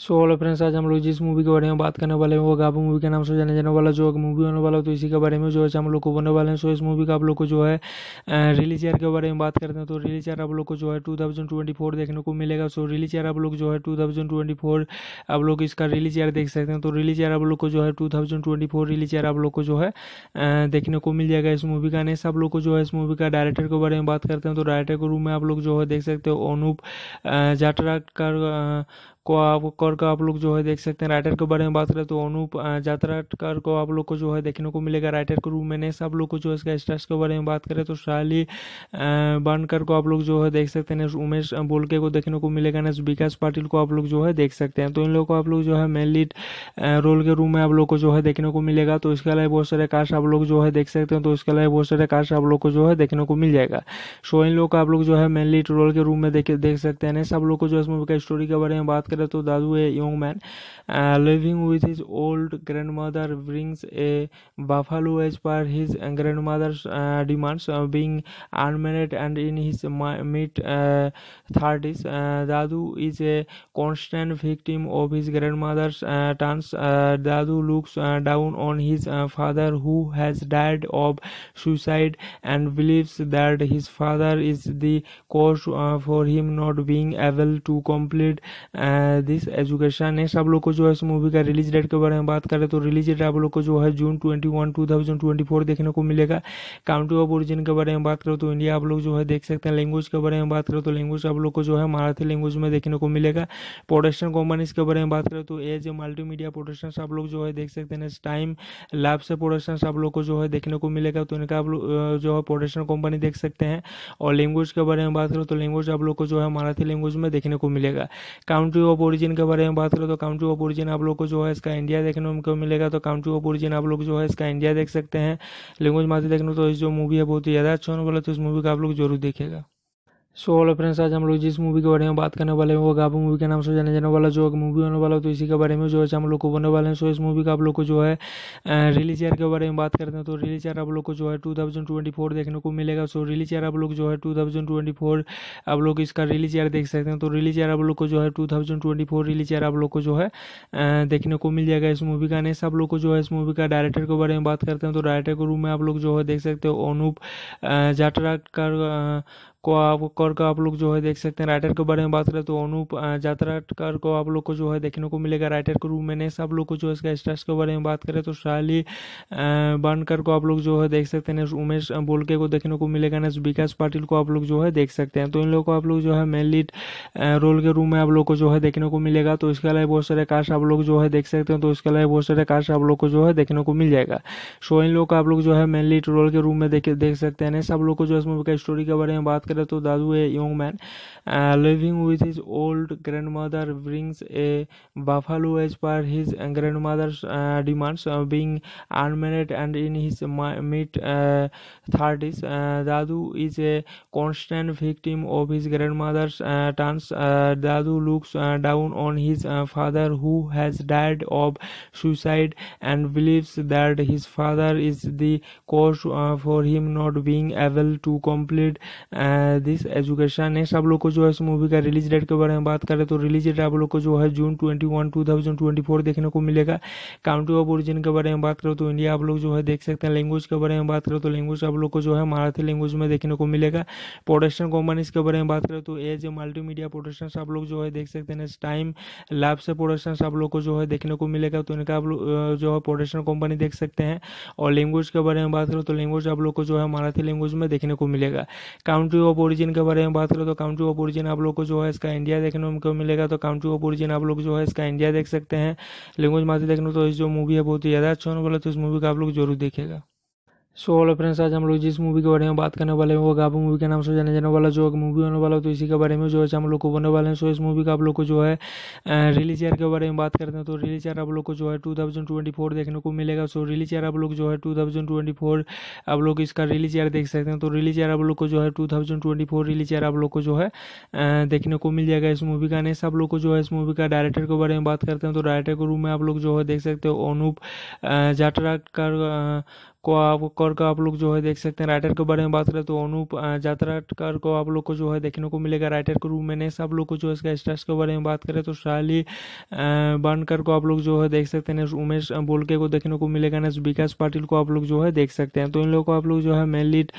सो हेलो फ्रेंड्स, आज हम लोग जिस मूवी के बारे में बात करने वाले हैं वो गाबू मूवी के नाम से जाने जाने वाला जो मूवी होने वाला, तो इसी के बारे में जो है हम लोग को बोलने वाले हैं। सो इस मूवी का आप लोग को जो है रिलीज ईयर के बारे में बात करते हैं तो रिलीज ईयर आप लोग को जो है 2024 देखने को मिलेगा। सो रिलीज ईयर आप लोग जो है 2024 आप लोग इसका रिलीज ईयर देख सकते हैं। तो रिलीज ईयर आप लोग को जो है 2024 रिलीज ईयर आप लोग को जो है देखने को मिल जाएगा इस मूवी का। नेक्स्ट आप लोग को जो है इस मूवी का डायरेक्टर के बारे में बात करते हैं तो डायरेक्टर के रूप में आप लोग जो है देख सकते हो अनूप जात्रा का आप लोग जो है देख सकते हैं। राइटर के बारे में बात करें तो अनूप जात्रा को आप लोग को जो है देखने को मिलेगा राइटर के रूप में। नेक्स्ट आप लोग को जो है इसका स्टार्स के बारे में बात करें तो सायली बंडकर को आप लोग जो है देख सकते हैं। नेक्स्ट उमेश बोलके को देखने को मिलेगा। नेक्स्ट विकास पाटिल को आप लोग जो है देख सकते हैं। तो इन लोगों को आप लोग जो है मेन लीड रोल के रूप में आप लोग को जो है देखने को मिलेगा। तो इसके अलावा बहुत सारे कास्ट आप लोग जो है देख सकते हैं। तो इसके अलावा बहुत सारे कास्ट आप लोग को जो है देखने को मिल जाएगा। सो इन लोग को आप लोग जो है मेन लीड रोल के रूप में देख सकते हैं। नेक्स्ट आप लोग को जो है इस मूवी का स्टोरी के बारे में बात करें तो Dadu a young man living with his old grandmother brings a buffalo as per his grandmother's demands. Being unmarried and in his mid 30s Dadu is a constant victim of his grandmother's turns. Dadu looks down on his father who has died of suicide and believes that his father is the cause for him not being able to complete this education. Next आप लोग को जो है इस movie का release date के बारे में बात करें तो रिलीज डेट आप लोग को जो है जून 21, 2024 देखने को मिलेगा। काउंटी ऑफ ओरिजिन के बारे में बात करें तो इंडिया आप लोग जो है देख सकते हैं। लैंग्वेज के बारे में बात करें तो लैंग्वेज आप लोग को जो है मराठी लैंग्वेज में देखने को मिलेगा। प्रोडक्शन कंपनीज के बारे में बात करें तो एज ए मल्टीमीडिया प्रोडक्शन आप लोग जो है देख सकते हैं। टाइम लाभ से प्रोडक्शन आप लोग को जो है देखने को मिलेगा, तो इनका आप लोग जो है प्रोडक्शन कंपनी देख सकते हैं। और लैंग्वेज के बारे में बात करें तो लैंग्वेज आप लोग को जो है मराठी लैंग्वेज में देखने को मिलेगा। काउंटी ऑफ ओरिजिन के बारे में बात करें तो काउंटी ऑफ ओरिजिन आप लोग को जो है इसका इंडिया देखने को मिलेगा, तो काउंटी ऑफ ओरिजिन आप लोग जो है इसका इंडिया देख सकते हैं। लैंग्वेज मात्र देखने तो जो मूवी है बहुत ही ज़्यादा अच्छा होने वाला, तो इस मूवी का आप लोग जरूर देखेगा। सो हेलो फ्रेंड्स, आज हम लोग जिस मूवी के बारे में बात करने वाले हैं वो गाबू मूवी के नाम से जाने जाने वाला जो मूवी होने वाला, तो इसी के बारे में जो है हम लोग को बोलने वाले हैं। सो इस मूवी का आप लोग को जो है रिलीज ईयर के बारे में बात करते हैं तो रिलीज ईयर आप लोग को जो है 2024 देखने को मिलेगा। सो रिलीज ईयर आप लोग जो है 2024 आप लोग इसका रिलीज ईयर देख सकते हैं। तो रिलीज ईयर आप लोग को जो है 2024 रिलीज ईयर आप लोग को जो है देखने को मिल जाएगा इस मूवी का। नेक्स्ट आप लोग को जो है इस मूवी का डायरेक्टर के बारे में बात करते हैं तो डायरेक्टर के रूप में आप लोग जो है देख सकते हो अनूप जात्रा को आप लोग जो है देख सकते हैं। राइटर के बारे में बात करें तो अनूप जात्रा को आप लोग को जो है देखने को मिलेगा राइटर के रूप में। नेक्स्ट आप लोग को जो है इसका स्टार्स के बारे में बात करें तो सायली बंडकर को आप लोग जो है देख सकते हैं। उमेश बोलके को देखने को मिलेगा। नेक्स्ट विकास पाटिल को आप लोग जो है देख सकते हैं। तो इन लोगों को आप लोग जो है मेन लीड रोल के रूप में आप लोग को जो है देखने को मिलेगा। तो इसके अलावा बहुत सारे कास्ट आप लोग जो है देख सकते हैं। तो इसके अलावा बहुत सारे कास्ट आप लोग को जो है देखने को मिल जाएगा। सो इन लोगों को आप लोग जो है मेन लीड रोल के रूप में देख सकते हैं। नेक्स्ट आप लोग को जो है इस मूवी का स्टोरी के बारे में बात करें तो Dadu a young man living with his old grandmother brings a buffalo as per his grandmother's demands. Being unmarried and in his mid 30s Dadu is a constant victim of his grandmother's turns. Dadu looks down on his father who has died of suicide and believes that his father is the cause for him not being able to complete this education. Next आप लोग को जो है इस movie का release date के बारे में बात करें तो रिलीज डेट आप लोग को जो है जून 21, 2024 देखने को मिलेगा। काउंटी ऑफ ओरिजिन के बारे में बात करें तो इंडिया आप लोग जो है देख सकते हैं। लैंग्वेज के बारे में बात करें तो लैंग्वेज आप लोग को जो है मराठी लैंग्वेज में देखने को मिलेगा। प्रोडक्शन कंपनीज के बारे में बात करें तो एज ए मल्टीमीडिया प्रोडक्शन आप लोग जो है देख सकते हैं। टाइम लाभ से प्रोडक्शन आप लोग को जो है देखने को मिलेगा, तो इनका आप लोग जो है प्रोडक्शन कंपनी देख सकते हैं। और लैंग्वेज के बारे में बात करें तो लैंग्वेज आप लोग को जो है मराठी लैंग्वेज में देखने को मिलेगा। काउंटी ऑफ ओरिजिन के बारे में बात करें तो काउंट्री ऑफ ओरिजिन आप लोग को जो है इसका इंडिया देखने को मिलेगा। तो काउंट्री ऑफ ओरिजिन आप लोग जो है इसका इंडिया देख सकते हैं। लैंग्वेज मात्र देखने तो इस जो मूवी है बहुत ही ज़्यादा अच्छा होने वाला, तो इस मूवी का आप लोग जरूर देखेगा। सो हेलो फ्रेंड्स, आज हम लोग जिस मूवी के बारे में बात करने वाले हैं वो गाबू मूवी के नाम से जाने जाने वाला जो मूवी होने वाला, तो इसी के बारे में जो है हम लोग को बोलने वाले हैं। सो इस मूवी का आप लोग को जो है रिलीज ईयर के बारे में बात करते हैं तो रिलीज ईयर आप लोग को जो है 2024 देखने को मिलेगा। सो रिलीज ईयर आप लोग जो है 2024 आप लोग इसका रिलीज ईयर देख सकते हैं। तो रिलीज ईयर आप लोग को जो है 2024 रिलीज ईयर आप लोग को जो है देखने को मिल जाएगा इस मूवी का। नेक्स्ट आप लोग को जो है इस मूवी का डायरेक्टर के बारे में बात करते हैं तो डायरेक्टर के रूप में आप लोग जो है देख सकते हो अनूप जात्रा का आप लोग जो है देख सकते हैं। राइटर के बारे में बात करें तो अनूप जात्रा को आप लोग को जो है देखने को मिलेगा राइटर के रूप में। नेक्स्ट आप लोग को जो है इसका स्टार्स के बारे में बात करें तो सायली बंडकर को आप लोग जो है देख सकते हैं। उमेश बोलके को देखने को मिलेगा। नेक्स्ट विकास पाटिल को आप लोग जो है देख सकते हैं। तो इन लोगों को आप लोग जो है मेन लीड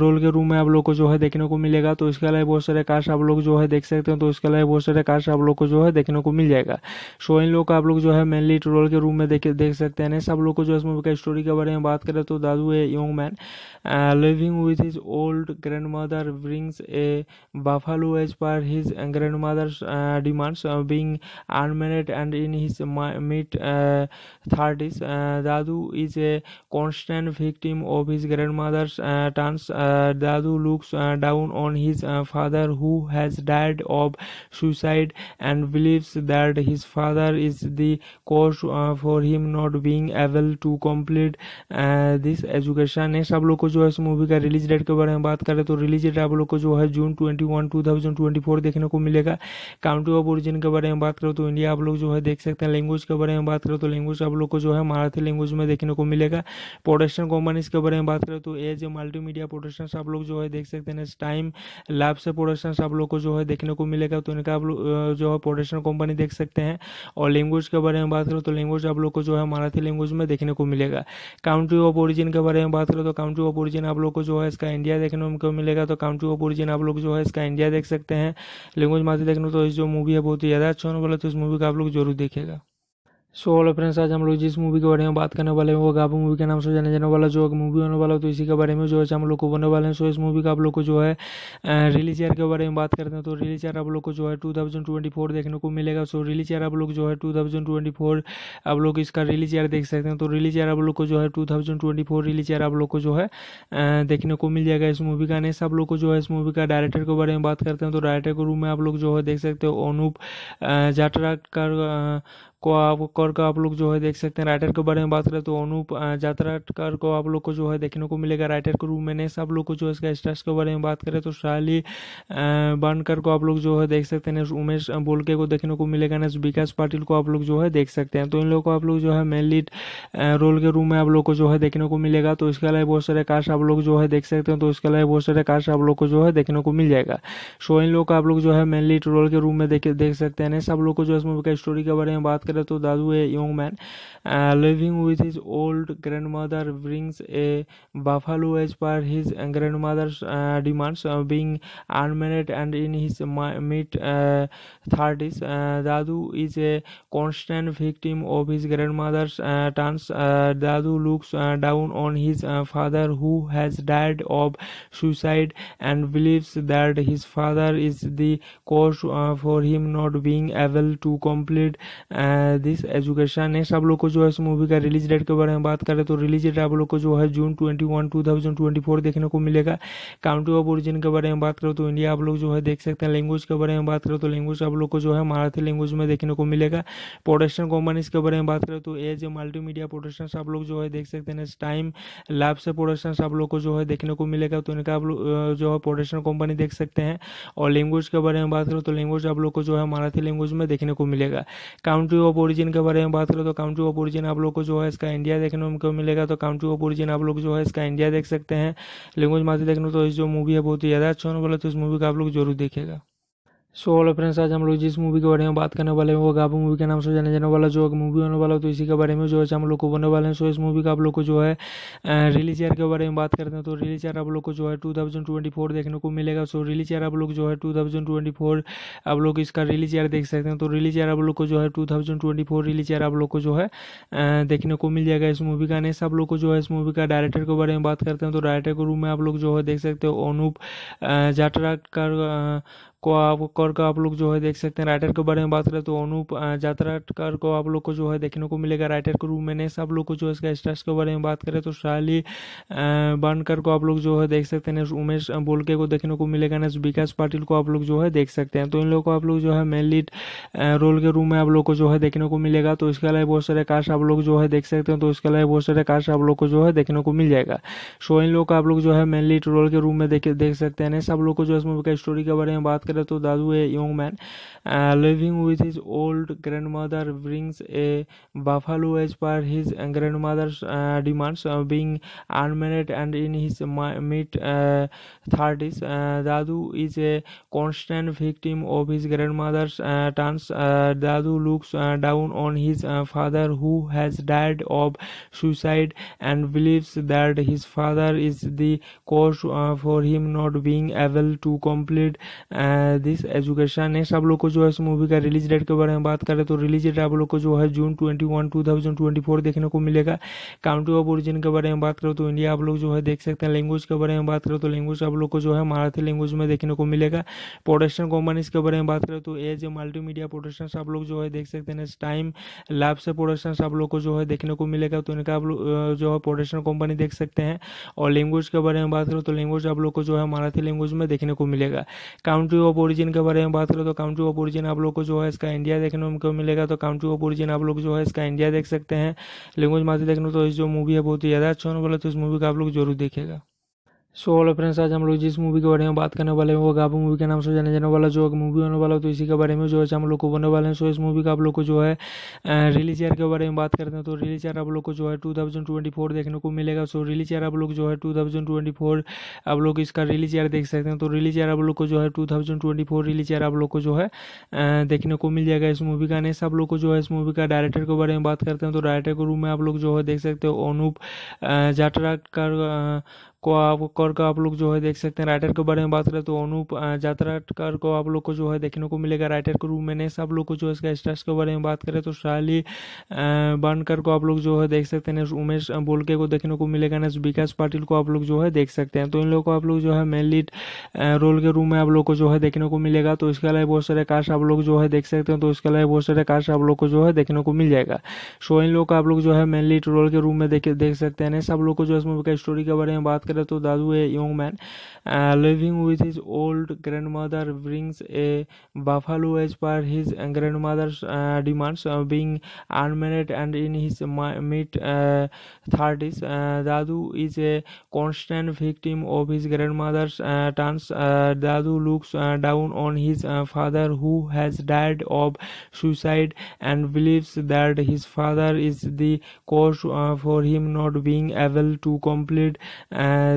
रोल के रूप में आप लोग को जो है देखने को मिलेगा। तो इसके अलावा बहुत सारे कास्ट आप लोग जो है देख सकते हैं। तो इसके अलावा बहुत सारे कास्ट आप लोग को जो है देखने को मिल जाएगा। सो इन लोगों को आप लोग जो है मेन लीड रोल के रूप में देख सकते हैं। नेक्स्ट आप लोग को जो है इस मूवी का स्टोरी के बारे में बात करें तो Dadu a young man living with his old grandmother brings a buffalo as per his grandmother's demands being unmarried and in his mid 30s Dadu is a constant victim of his grandmother's turns Dadu looks down on his father who has died of suicide and believes that his father is the cause for him not being able to complete this education. Next आप लोग को जो है इस movie का release date के बारे में बात करें तो रिलीज डेट आप लोग को जो है जून 21 2024 देखने को मिलेगा। काउंट्री ऑफ ओरिजिन के बारे में बात करें तो इंडिया आप लोग जो है देख सकते हैं। लैंग्वेज के बारे में बात करें तो लैंग्वेज आप लोग को जो है मराठी लैंग्वेज में देखने को मिलेगा। प्रोडक्शन कंपनीज के बारे में बात करें तो एज ए मल्टीमीडिया प्रोडक्शन आप लोग जो है देख सकते हैं। टाइम लाभ से प्रोडक्शन आप लोग को जो है देखने को मिलेगा। तो इनका आप लोग जो है प्रोडक्शन कंपनी देख सकते हैं। और लैंग्वेज के बारे में बात करें तो लैंग्वेज आप लोग को जो है मराठी लैंग्वेज में देखने को मिलेगा। काउंट्री ऑफ ओरिजिन के बारे में बात करें तो काउंट्री ऑफ ओरिजिन आप लोग को जो है इसका इंडिया देखने को मिलेगा। तो काउंट्री ऑफ ओरिजिन आप लोग जो है इसका इंडिया देख सकते हैं। लैंग्वेज मात्र देखने तो इस जो मूवी है बहुत ही ज़्यादा अच्छा होने वाला, तो इस मूवी का आप लोग जरूर देखेगा। सो हेलो फ्रेंड्स, आज हम लोग जिस मूवी के बारे में बात करने वाले हैं वो गाबू मूवी के नाम से जाने जाने वाला जो मूवी होने वाला, तो इसी के बारे में जो है हम लोग को बोलने वाले हैं। सो इस मूवी का आप लोग को जो है रिलीज ईयर के बारे में बात करते हैं तो रिलीज ईयर आप लोग को जो है 2024 देखने को मिलेगा। सो रिलीज ईयर आप लोग जो है 2024 आप लोग इसका रिलीज ईयर देख सकते हैं। तो रिलीज ईयर आप लोग को जो है 2024 रिलीज ईयर आप लोग को जो है देखने को मिल जाएगा इस मूवी का। नेक्स्ट आप लोग को जो है इस मूवी का डायरेक्टर के बारे में बात करते हैं तो डायरेक्टर के रूप में आप लोग जो है देख सकते हो अनूप जात्रा को आप लोग जो है देख सकते हैं। राइटर के बारे में बात करें तो अनूप जात्रा को आप लोग को जो है देखने को मिलेगा राइटर के रूप में। नेक्स्ट आप लोग को जो है इसका स्टार्स के बारे में बात करें तो सायली बंडकर को आप लोग जो है देख सकते हैं। उमेश बोलके को देखने को मिलेगा। नेक्स्ट विकास पाटिल को आप लोग जो है देख सकते हैं। तो इन लोगों को आप लोग जो है मेन लीड रोल के रूप में आप लोग को जो है देखने को मिलेगा। तो इसके अलावा बहुत सारे कास्ट आप लोग जो है देख सकते हैं। तो इसके अलावा बहुत सारे कास्ट आप लोग को जो है देखने को मिल जाएगा। सो इन लोगों को आप लोग जो है मेन लीड रोल के रूप में देख सकते हैं। नेक्स्ट आप लोग को जो है इस मूवी का स्टोरी के बारे में बात करें तो Dadu a young man living with his old grandmother brings a buffalo as per his grandmother's demands being unmarried and in his mid 30s Dadu is a constant victim of his grandmother's turns Dadu looks down on his father who has died of suicide and believes that his father is the cause for him not being able to complete this education. Next आप लोग को जो है इस movie का release date के बारे में बात करें तो रिलीज डेट आप लोग को जो है जून 21 2024 देखने को मिलेगा। काउंट्री ऑफ ओरिजिन के बारे में बात करें तो इंडिया आप लोग जो है देख सकते हैं। लैंग्वेज के बारे में बात करें तो लैंग्वेज आप लोग को जो है मराठी लैंग्वेज में देखने को मिलेगा। प्रोडक्शन कंपनीज के बारे में बात करें तो एज ए मल्टीमीडिया प्रोडक्शन आप लोग जो है देख सकते हैं। टाइम लाभ से प्रोडक्शन आप लोग को जो है देखने को मिलेगा। तो इनका आप लोग जो है प्रोडक्शन कंपनी देख सकते हैं। और लैंग्वेज के बारे में बात करें तो लैंग्वेज आप लोग को जो है मराठी लैंग्वेज में देखने को मिलेगा। काउंट्री ऑफ ओरिजिन के बारे में बात करें तो काउंट्री ऑफ ओरिजिन आप लोग को जो है इसका इंडिया देखने को मिलेगा। तो काउंट्री ऑफ ओरिजिन आप लोग जो है इसका इंडिया देख सकते हैं। लैंग्वेज मात्र देखने तो इस जो मूवी है बहुत ही ज़्यादा अच्छा होने वाला, तो इस मूवी का आप लोग जरूर देखेगा। सो हेलो फ्रेंड्स, आज हम लोग जिस मूवी के बारे में बात करने वाले हैं वो गाबू मूवी के नाम से जाने जाने वाला जो मूवी होने वाला है, तो इसी के बारे में जो है हम लोग को बोलने वाले हैं। सो इस मूवी का आप लोग को जो है रिलीज ईयर के बारे में बात करते हैं, तो रिलीज ईयर आप लोग को जो है 2024 देखने को मिलेगा। सो रिलीज ईयर आप लोग जो है 2024 आप लोग इसका रिलीज ईयर देख सकते हैं। तो रिलीज ईयर आप लोग को जो है 2024 रिलीज ईयर आप लोग को जो है देखने को मिल जाएगा इस मूवी का। नेक्स्ट आप लोग को जो है इस मूवी का डायरेक्टर के बारे में बात करते हैं, तो डायरेक्टर के रूप में आप लोग जो है देख सकते हो अनूप जात्रा का आप लोग जो है देख सकते हैं। राइटर के बारे में बात करें तो अनूप जात्रा को आप लोग को जो है देखने को मिलेगा राइटर के रूप में। नेक्स्ट आप लोग को जो है इसका स्टार्स के बारे में बात करें तो सायली बंडकर को आप लोग जो है देख सकते हैं। नेक्स्ट उमेश बोलके को देखने को मिलेगा। नेक्स्ट विकास पाटिल को आप लोग जो है देख सकते हैं। तो इन लोगों को आप लोग जो है मेन लीड रोल के रूप में आप लोग को जो है देखने को मिलेगा। तो इसके अलावा बहुत सारे कास्ट आप लोग जो है देख सकते हैं। तो इसके अलावा बहुत सारे कास्ट आप लोग को जो है देखने को मिल जाएगा। सो इन लोगों को आप लोग जो है मेन लीड रोल के रूप में देख सकते हैं। नेक्स्ट आप लोग को जो है इस मूवी का स्टोरी के बारे में बात करें तो Dadu a young man living with his old grandmother brings a buffalo as per his grandmother's demands being unmarried and in his mid 30s Dadu is a constant victim of his grandmother's turns Dadu looks down on his father who has died of suicide and believes that his father is the cause for him not being able to complete this education. Next आप लोग को जो है इस movie का release date के बारे में बात करें तो रिलीज डेट आप लोग को जो है जून 21, 2024 देखने को मिलेगा। काउंट्री ऑफ ओरिजिन के बारे में बात करें तो इंडिया आप लोग जो है देख सकते हैं। लैंग्वेज के बारे में बात करें तो लैंग्वेज आप लोग को जो है मराठी लैंग्वेज में देखने को मिलेगा। प्रोडक्शन कंपनीज के बारे में बात करें तो एज ए मल्टीमीडिया प्रोडक्शन आप लोग जो है देख सकते हैं। टाइम लाभ से प्रोडक्शन आप लोग को जो है देखने को मिलेगा। तो इनका आप लोग जो है प्रोडक्शन कंपनी देख सकते हैं। और लैंग्वेज के बारे में बात करें तो लैंग्वेज आप लोग को जो है मराठी लैंग्वेज में देखने को मिलेगा। काउंट्री ऑफ ओरिजिन के बारे में बात करें तो काउंट्री ऑफ ओरिजिन आप लोग को जो है इसका इंडिया देखने को मिलेगा। तो काउंट्री ऑफ ओरिजिन आप लोग जो है इसका इंडिया देख सकते हैं। लैंग्वेज माध्यम देखने तो इस जो मूवी है बहुत ही ज़्यादा अच्छा होने वाला, तो इस मूवी का आप लोग जरूर देखेगा। सो हेलो फ्रेंड्स, आज हम लोग जिस मूवी के बारे में बात करने वाले हैं वो गाबू मूवी के नाम से जाने जाने वाला जो मूवी होने वाला है, तो इसी के बारे में जो है हम लोग को बोलने वाले हैं। सो इस मूवी का आप लोग को जो है रिलीज ईयर के बारे में बात करते हैं, तो रिलीज ईयर आप लोग को जो है 2024 देखने को मिलेगा। सो रिलीज ईयर आप लोग जो है 2024 आप लोग इसका रिलीज ईयर देख सकते हैं। तो रिलीज ईयर आप लोग को जो है 2024 रिलीज ईयर आप लोग को जो है देखने को मिल जाएगा इस मूवी का। नेक्स्ट आप लोग को जो है इस मूवी का डायरेक्टर के बारे में बात करते हैं, तो डायरेक्टर के रूप में आप लोग जो है देख सकते हो अनूप जात्रा का आप लोग जो है देख सकते हैं। राइटर के बारे में बात करें तो अनूप जात्रा को आप लोग को जो है देखने को मिलेगा राइटर के रूप में। नेक्स्ट आप लोग को जो है इसका स्टार्स के बारे में बात करें तो सायली बंडकर को आप लोग जो है देख सकते हैं। नेक्स्ट उमेश बोलके को देखने को मिलेगा। नेक्स्ट विकास पाटिल को आप लोग जो है देख सकते हैं। तो इन लोगों को आप लोग जो है मेन लीड रोल के रूप में आप लोग को जो है देखने को मिलेगा। तो इसके अलावा बहुत सारे कास्ट आप लोग जो है देख सकते हैं। तो इसके अलावा बहुत सारे कास्ट आप लोग को जो है देखने को मिल जाएगा। सो इन लोगों को आप लोग जो है मेन लीड रोल के रूप में देख सकते हैं। नेक्स्ट आप लोग को जो है इस मूवी का स्टोरी के बारे में बात करें तो Dadu a young man living with his old grandmother brings a buffalo as per his grandmother's demands being unmarried and in his mid 30s Dadu is a constant victim of his grandmother's turns Dadu looks down on his father who has died of suicide and believes that his father is the cause for him not being able to complete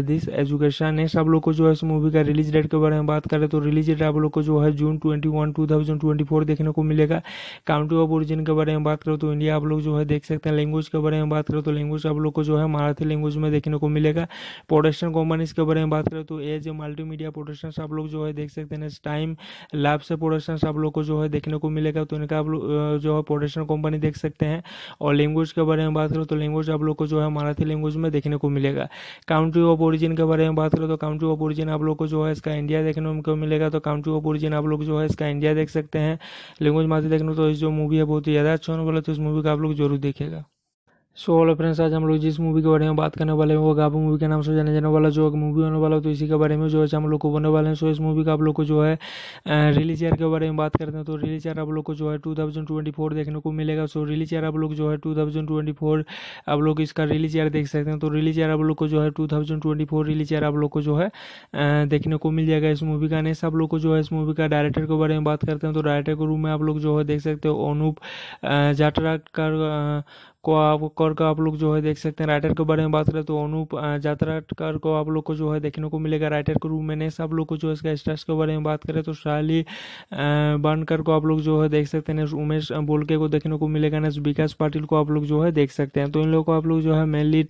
this education. Next आप लोग को जो है इस movie का release date के बारे में बात करें तो रिलीज डेट आप लोग को जो है जून 21, 2024 देखने को मिलेगा। काउंट्री ऑफ ओरिजिन के बारे में बात करें तो इंडिया आप लोग जो है देख सकते हैं। लैंग्वेज के बारे में बात करें तो लैंग्वेज आप लोग को जो है मराठी लैंग्वेज में देखने को मिलेगा। प्रोडक्शन कंपनीज के बारे में बात करें तो एज ए मल्टीमीडिया प्रोडक्शन आप लोग जो है देख सकते हैं। टाइम लाभ से प्रोडक्शन आप लोग को जो है देखने को मिलेगा। तो इनका आप लोग जो है प्रोडक्शन कंपनी देख सकते हैं। और लैंग्वेज के बारे में बात करें तो लैंग्वेज आप लोग को जो है मराठी लैंग्वेज में देखने को मिलेगा। काउंट्री ऑफ ओरिजिन के बारे में बात करें तो काउंट्री ऑफ ओरिजिन आप लोग को जो है इसका इंडिया देखने को मिलेगा। तो काउंट्री ऑफ ओरिजिन आप लोग जो है इसका इंडिया देख सकते हैं। लैंग्वेज माध्यम देखने तो इस जो मूवी है बहुत ही ज़्यादा अच्छा होने वाला, तो इस मूवी का आप लोग जरूर देखेगा। सो हेलो फ्रेंड्स, आज हम लोग जिस मूवी के बारे में बात करने वाले हैं वो गाबू मूवी के नाम से जाने जाने वाला जो मूवी होने वाला है, तो इसी के बारे में जो है हम लोग को बोलने वाले हैं। सो इस मूवी का आप लोग को जो है रिलीज ईयर के बारे में बात करते हैं, तो रिलीज ईयर आप लोग को जो है 2024 देखने को मिलेगा। सो रिलीज ईयर आप लोग जो है 2024 आप लोग इसका रिलीज ईयर देख सकते हैं। तो रिलीज ईयर आप लोग को जो है 2024 रिलीज ईयर आप लोग को जो है देखने को मिल जाएगा इस मूवी का। नेक्स्ट आप लोग को जो है इस मूवी का डायरेक्टर के बारे में बात करते हैं, तो डायरेक्टर के रूप में आप लोग जो है देख सकते हो अनूप जात्रा को कौर का आप लोग जो है देख सकते हैं। राइटर के बारे में बात करें तो अनूप जात्रा को आप लोग को जो है देखने को मिलेगा राइटर के रूप में। नेक्स्ट आप लोग को जो है इसका स्टार्स के बारे में बात करें तो सायली बंडकर को आप लोग जो है देख सकते हैं। उमेश बोलके को देखने को मिलेगा। नेक्स्ट विकास पाटिल को आप लोग जो है देख सकते हैं। तो इन लोगों को आप लोग जो है मेन लीड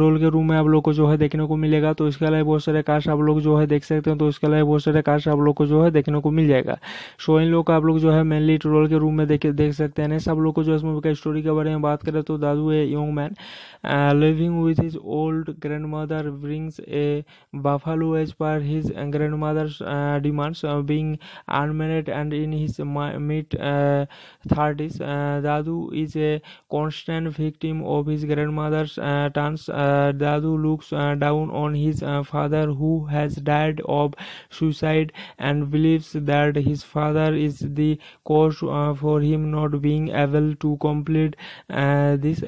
रोल के रूप में आप लोग को जो है देखने को मिलेगा। तो इसके अलावा बहुत सारे कास्ट आप लोग जो है देख सकते हैं। तो इसके अलावा बहुत सारे कास्ट आप लोग को जो है देखने को मिल जाएगा। सो इन लोगों को आप लोग जो है मेन लीड रोल के रूप में देख सकते हैं। नेक्स्ट आप लोग को जो है इस मूवी का स्टोरी के बारे में बात करें तो Dadu A young man living with his old grandmother brings a buffalo as per his grandmother's demands, being unmarried and in his mid-30s. Dadu is a constant victim of his grandmother's taunts. Dadu looks down on his father, who has died of suicide, and believes that his father is the cause for him not being able to complete this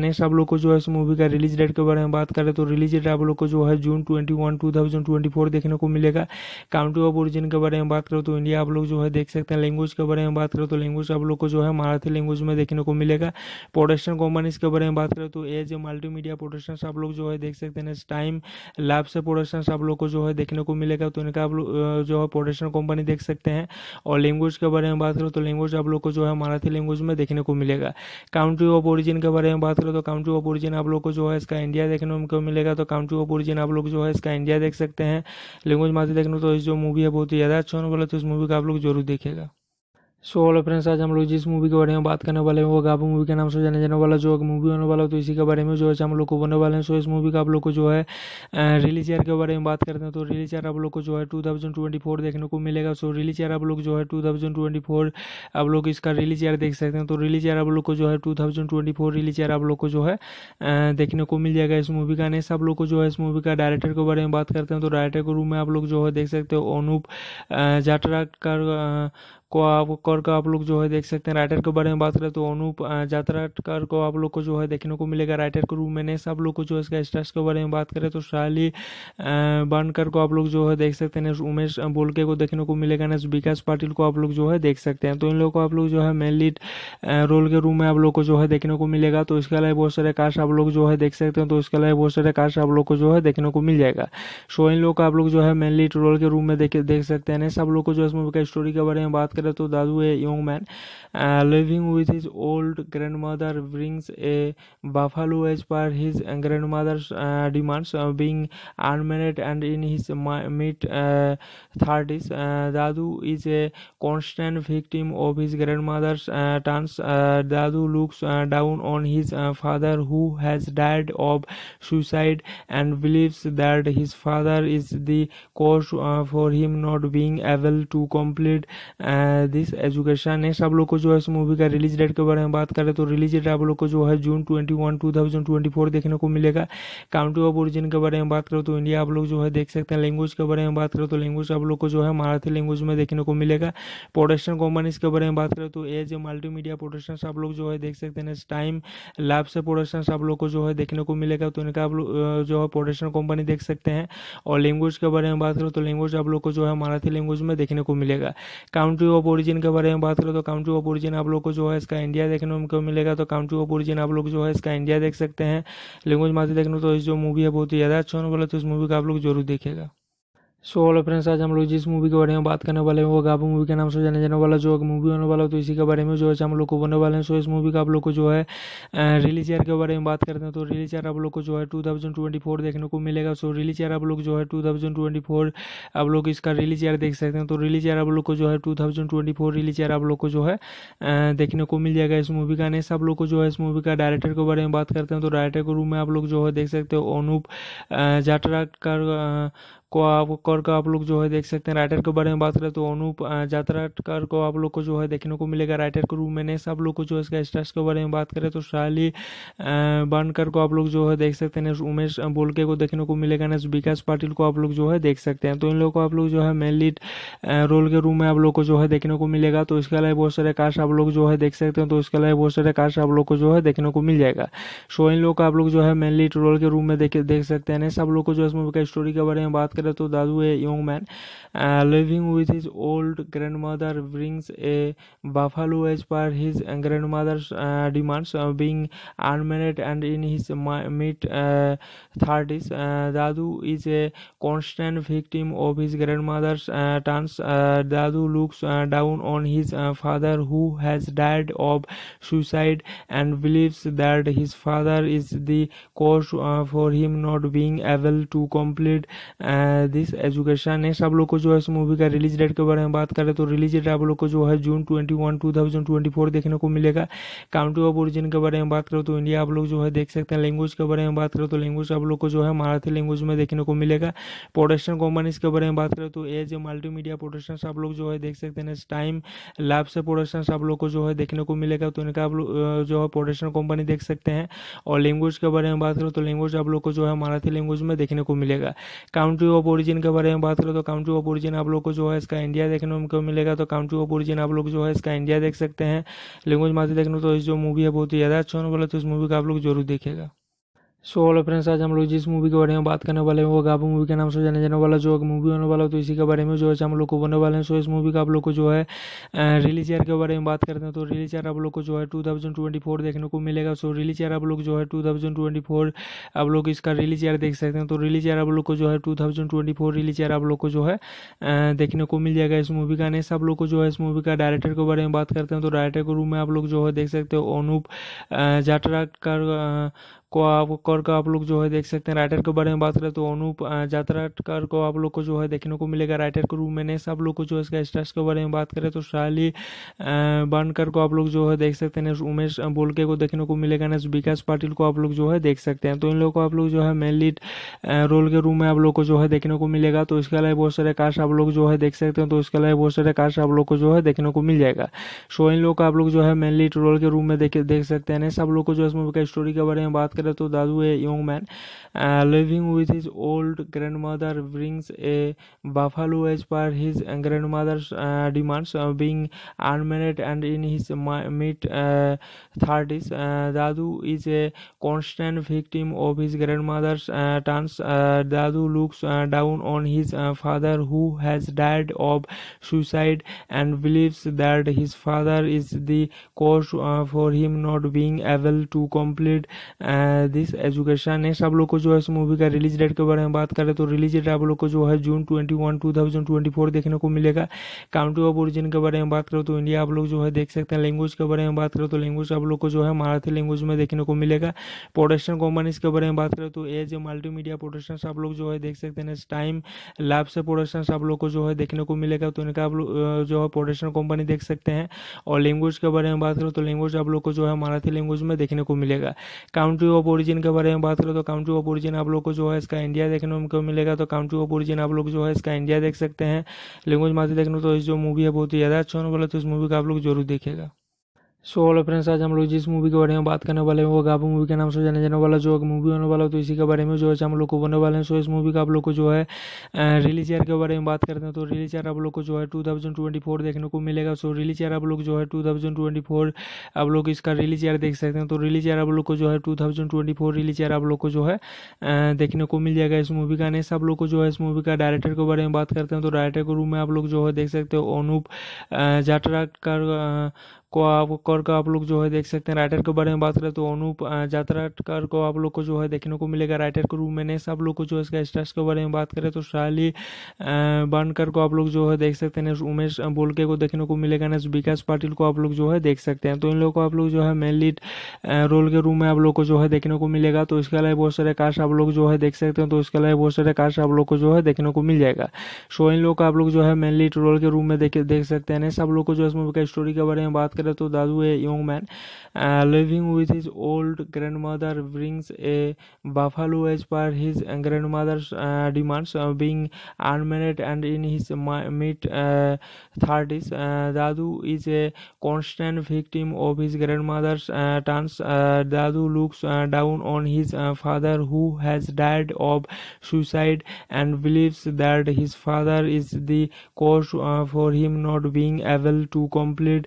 next आप लोग को जो है इस movie का release date के बारे में बात करें तो रिलीज डेट आप लोग को जो है जून 21, 2024 देखने को मिलेगा। काउंट्री ऑफ ओरिजिन के बारे में बात करें तो इंडिया आप लोग जो है देख सकते हैं। लैंग्वेज के बारे में बात करें तो लैंग्वेज आप लोग को जो है मराठी लैंग्वेज में देखने को मिलेगा। प्रोडक्शन कंपनीज के बारे में बात करें तो एज ए मल्टीमीडिया प्रोडक्शन आप लोग जो है देख सकते हैं। टाइम लाभ से प्रोडक्शन आप लोग को जो है देखने को मिलेगा। तो इनका आप लोग जो है प्रोडक्शन कंपनी देख सकते हैं। और लैंग्वेज के बारे में बात करें तो लैंग्वेज आप लोग को जो है मराठी लैंग्वेज में देखने को मिलेगा। काउंट्री ऑफ ओरिजिन के बारे में बात करें तो काउंट्री ऑफ ओरिजिन आप लोग को जो है इसका इंडिया देखने को मिलेगा। तो काउंट्री ऑफ ओरिजिन आप लोग जो है इसका इंडिया देख सकते हैं। लैंग्वेज मात्र देखने तो इस जो मूवी है बहुत ही ज़्यादा अच्छा होने वाला है। तो इस मूवी का आप लोग जरूर देखेगा। सो हेलो फ्रेंड्स, आज हम लोग जिस मूवी के बारे में बात करने वाले हैं वो गाबू मूवी के नाम से जाने जाने वाला जो मूवी होने वाला है। तो इसी के बारे में जो है हम लोग को बोलने वाले हैं। सो इस मूवी का आप लोग को जो है रिलीज ईयर के बारे में बात करते हैं तो रिलीज ईयर आप लोग को जो है 2024 देखने को मिलेगा। सो रिलीज ईयर आप लोग जो है 2024 आप लोग इसका रिलीज ईयर देख सकते हैं। तो रिलीज ईयर आप लोग को जो है 2024 रिलीज ईयर आप लोग को जो है देखने को मिल जाएगा इस मूवी का। नेक्स्ट आप लोग को जो है इस मूवी का डायरेक्टर के बारे में बात करते हैं तो डायरेक्टर के रूप में आप लोग जो है देख सकते हो अनूप जात्रा को आप लोग जो है देख सकते हैं। राइटर के बारे में बात करें तो अनूप जात्रा को आप लोग को जो है देखने को मिलेगा राइटर के रूप में। नेक्स्ट आप लोग को जो है इसका स्टार्स के बारे में बात करें तो सायली बंडकर को आप लोग जो है देख सकते हैं। उमेश बोलके को देखने को मिलेगा। नेक्स्ट विकास पाटिल को आप लोग जो है देख सकते हैं। तो इन लोगों को आप लोग जो है मेन लीड रोल के रूप में आप लोग को जो है देखने को मिलेगा। तो इसके अलावा बहुत सारे कास्ट आप लोग जो है देख सकते हैं। तो इसके अलावा बहुत सारे कास्ट आप लोग को जो है देखने को मिल जाएगा। सो इन लोगों को आप लोग जो है मेन लीड रोल के रूप में देख सकते हैं। नेक्स्ट आप लोग को जो है इस मूवी का स्टोरी के बारे में बात करें तो Dadu a young man living with his old grandmother brings a buffalo as per his grandmother's demands being unmarried and in his mid 30s Dadu is a constant victim of his grandmother's turns Dadu looks down on his father who has died of suicide and believes that his father is the cause for him not being able to complete this education. Next आप लोग को जो है इस movie का release date के बारे में बात करें तो रिलीज डेट आप लोग को जो है जून 21, 2024 देखने को मिलेगा। काउंट्री ऑफ ओरिजिन के बारे में बात करें तो इंडिया आप लोग जो है देख सकते हैं। लैंग्वेज के बारे में बात करें तो लैंग्वेज आप लोग को जो है मराठी लैंग्वेज में देखने को मिलेगा। प्रोडक्शन कंपनीज के बारे में बात करें तो एज ए मल्टीमीडिया प्रोडक्शन आप लोग जो है देख सकते हैं। टाइम लाभ से प्रोडक्शन आप लोग को जो है देखने को मिलेगा। तो इनका आप लोग जो है प्रोडक्शन कंपनी देख सकते हैं। और लैंग्वेज के बारे में बात करें तो लैंग्वेज आप लोग को जो है मराठी लैंग्वेज में देखने को मिलेगा। काउंट्री ऑफ ओरिजिन के बारे में बात करें तो काउंट्री ऑफ ओरिजिन आप लोग को जो है इसका इंडिया देखने को मिलेगा। तो काउंट्री ऑफ ओरिजिन आप लोग जो है इसका इंडिया देख सकते हैं। लैंग्वेज मात्र देखने तो इस जो मूवी है बहुत ही ज़्यादा अच्छा होने वाला है। तो इस मूवी का आप लोग जरूर देखेगा। सो हेलो फ्रेंड्स, आज हम लोग जिस मूवी के बारे में बात करने वाले हैं वो गाबू मूवी के नाम से जाने जाने वाला जो मूवी होने वाला है। तो इसी के बारे में जो है हम लोग को बोलने वाले हैं। सो इस मूवी का आप लोग को जो है रिलीज ईयर के बारे में बात करते हैं तो रिलीज ईयर आप लोग को जो है 2024 देखने को मिलेगा। सो रिलीज ईयर आप लोग जो है 2024 आप लोग इसका रिलीज ईयर देख सकते हैं। तो रिलीज ईयर आप लोग को जो है 2024 रिलीज ईयर आप लोग को जो है देखने को मिल जाएगा इस मूवी का। नेक्स्ट आप लोग को जो है इस मूवी का डायरेक्टर के बारे में बात करते हैं तो डायरेक्टर के रूप में आप लोग जो है देख सकते हो अनूप जात्रा को आप लोग जो है देख सकते हैं। राइटर के बारे में बात करें तो अनूप जात्रा को आप लोग को जो है देखने को मिलेगा राइटर के रूप में। नेक्स्ट आप लोग को जो है इसका स्टार्स के बारे में बात करें तो सायली बंडकर को आप लोग जो है देख सकते हैं। उमेश बोलके को देखने को मिलेगा। नेक्स्ट विकास पाटिल को आप लोग जो है देख सकते हैं। तो इन लोगों को आप लोग जो है मेन लीड रोल के रूप में आप लोग को जो है देखने को मिलेगा। तो इसके अलावा बहुत सारे कास्ट आप लोग जो है देख सकते हैं। तो इसके अलावा बहुत सारे कास्ट आप लोग को जो है देखने को मिल जाएगा। सो इन लोगों को आप लोग जो है मेन लीड रोल के रूप में देख सकते हैं। नेक्स्ट आप लोग को जो है इस मूवी का स्टोरी के बारे में बात करें तो Dadu a young man living with his old grandmother brings a buffalo as per his grandmother's demands being unmarried and in his mid 30s Dadu is a constant victim of his grandmother's turns Dadu looks down on his father who has died of suicide and believes that his father is the cause for him not being able to complete this education है। सब लोग को जो है इस movie का release date के बारे में बात करें तो रिलीज डेट आप लोग को जो है जून 21, 2024 देखने को मिलेगा। काउंटी ऑफ ओरिजिन के बारे में बात करें तो इंडिया आप लोग जो है देख सकते हैं। लैंग्वेज के बारे में बात करें तो लैंग्वेज आप लोग को जो है मराठी लैंग्वेज में देखने को मिलेगा। प्रोडक्शन कंपनीज के बारे में बात करें तो एज ए मल्टीमीडिया प्रोडक्शन आप लोग जो है देख सकते हैं। टाइम लाभ से प्रोडक्शन आप लोग को जो है देखने को मिलेगा, तो इनका आप लोग जो है प्रोडक्शन कंपनी देख सकते हैं। और लैंग्वेज के बारे में बात करो तो लैंग्वेज आप लोग को जो है मराठी लैंग्वेज में देखने को मिलेगा। काउंट्री ऑफ ओरिजिन के बारे में बात करो तो काउंट्री ऑफ ओरिजिन आप लोग को जो है इसका इंडिया देखने को मिलेगा, तो काउंट्री ऑफ ओरिजिन आप लोग जो है इसका इंडिया देख सकते हैं। लैंग्वेज माथे देखने तो इस जो मूवी है बहुत ही ज़्यादा अच्छा होने वाला, तो इस मूवी का आप लोग जरूर देखेगा। सो हेलो फ्रेंड्स, आज हम लोग जिस मूवी के बारे में बात करने वाले हैं वो गाबू मूवी के नाम से जाने जाने वाला जो मूवी होने वाला, तो इसी के बारे में जो है हम लोग को बोलने वाले हैं। सो इस मूवी का आप लोग को जो है रिलीज ईयर के बारे में बात करते हैं तो रिलीज ईयर आप लोग को जो है 2024 देखने को मिलेगा। सो रिलीज ईयर आप लोग जो है 2024 आप लोग इसका रिलीज ईयर देख सकते हैं। तो रिलीज ईयर आप लोग को जो है 2024 रिलीज ईयर आप लोग को जो है देखने को मिल जाएगा इस मूवी का। नेक्स्ट आप लोग को जो है इस मूवी का डायरेक्टर के बारे में बात करते हैं तो डायरेक्टर के रूप में आप लोग जो है देख सकते हो अनूप जात्रा का आप लोग जो है देख सकते हैं। राइटर के बारे में बात करें तो अनूप जात्रा को आप लोग को जो है देखने को मिलेगा राइटर के रूप में। नेक्स्ट आप लोग को जो है इसका स्टार्स के बारे में बात करें तो सायली बंडकर को आप लोग जो है देख सकते हैं। उमेश बोलके को देखने को मिलेगा। नेक्स्ट विकास पाटिल को आप लोग जो है देख सकते हैं। तो इन लोगों को आप लोग जो है मेन लीड रोल के रूप में आप लोग को जो है देखने को मिलेगा। तो इसके अलावा बहुत सारे कास्ट आप लोग जो है देख सकते हैं। तो इसके अलावा बहुत सारे कास्ट आप लोग को जो है देखने को मिल जाएगा। सो इन लोगों को आप लोग जो है मेन लीड रोल के रूप में देख सकते हैं। नेक्स्ट आप लोग को जो है इस मूवी का स्टोरी के बारे में बात करें तो Dadu a young man living with his old grandmother brings a buffalo as per his grandmother's demands being unmarried and in his mid 30s Dadu is a constant victim of his grandmother's turns Dadu looks down on his father who has died of suicide and believes that his father is the cause for him not being able to complete this education है। सब लोग को जो है इस movie का release date के बारे में बात करें तो रिलीज डेट आप लोग को जो है जून 21, 2024 देखने को मिलेगा। काउंटी ऑफ ओरिजिन के बारे में बात करें तो इंडिया आप लोग जो है देख सकते हैं। लैंग्वेज के बारे में बात करें तो लैंग्वेज आप लोग को जो है मराठी लैंग्वेज में देखने को मिलेगा। प्रोडक्शन कंपनीज के बारे में बात करें तो एज ए मल्टीमीडिया प्रोडक्शन आप लोग जो है देख सकते हैं। टाइम लाभ से प्रोडक्शन आप लोग को जो है देखने को मिलेगा, तो इनका आप लोग जो है प्रोडक्शन कंपनी देख सकते हैं। और लैंग्वेज के बारे में बात करें तो लैंग्वेज आप लोग को जो है मराठी लैंग्वेज में देखने को मिलेगा। काउंट्री ऑफ ओरिजिन के बारे में बात करें तो काउंट्री ऑफ ओरिजिन आप लोग को जो है इसका इंडिया देखने को मिलेगा, तो काउंट्री ऑफ ओरिजिन आप लोग जो है इसका इंडिया देख सकते हैं। लैंग्वेज माथे देखने तो इस जो मूवी है बहुत ही ज़्यादा अच्छा होने वाला, तो इस मूवी का आप लोग जरूर देखेगा। सो हेलो फ्रेंड्स, आज हम लोग जिस मूवी के बारे में बात करने वाले हैं वो गाबू मूवी के नाम से जाने जाने वाला जो मूवी होने वाला, तो इसी के बारे में जो है हम लोग को बोलने वाले हैं। सो इस मूवी का आप लोग को जो है रिलीज ईयर के बारे में बात करते हैं तो रिलीज ईयर आप लोग को जो है 2024 देखने को मिलेगा। सो रिलीज ईयर आप लोग जो है 2024 आप लोग इसका रिलीज ईयर देख सकते हैं। तो रिलीज ईयर आप लोग को जो है 2024 रिलीज ईयर आप लोग को जो है देखने को मिल जाएगा इस मूवी का। नेक्स्ट आप लोग को जो है इस मूवी का डायरेक्टर के बारे में बात करते हैं तो डायरेक्टर के रूप में आप लोग जो है देख सकते हो अनूप जात्रा को आप लोग जो है देख सकते हैं। राइटर के बारे में बात करें तो अनूप जात्रा को आप लोग को जो है देखने को मिलेगा राइटर के रूप में। नेक्स्ट आप लोग को जो है इसका स्टार्स के बारे में बात करें तो सायली बंडकर को आप लोग जो है देख सकते हैं। उमेश बोलके को देखने को मिलेगा। नेक्स्ट विकास पाटिल को आप लोग जो है देख सकते हैं। तो इन लोगों को आप लोग जो है मेन लीड रोल के रूप में आप लोग को जो है देखने को मिलेगा। तो इसके अलावा बहुत सारे कास्ट आप लोग जो है देख सकते हैं। तो इसके अलावा बहुत सारे कास्ट आप लोग को जो है देखने को मिल जाएगा। सो इन लोगों को आप लोग जो है मेन लीड रोल के रूप में देख सकते हैं। नेक्स्ट आप लोग को जो है इस मूवी का स्टोरी के बारे में बात करें तो Dadu a young man living with his old grandmother brings a buffalo as per his grandmother's demands being unmarried and in his mid 30s Dadu is a constant victim of his grandmother's turns Dadu looks down on his father who has died of suicide and believes that his father is the cause for him not being able to complete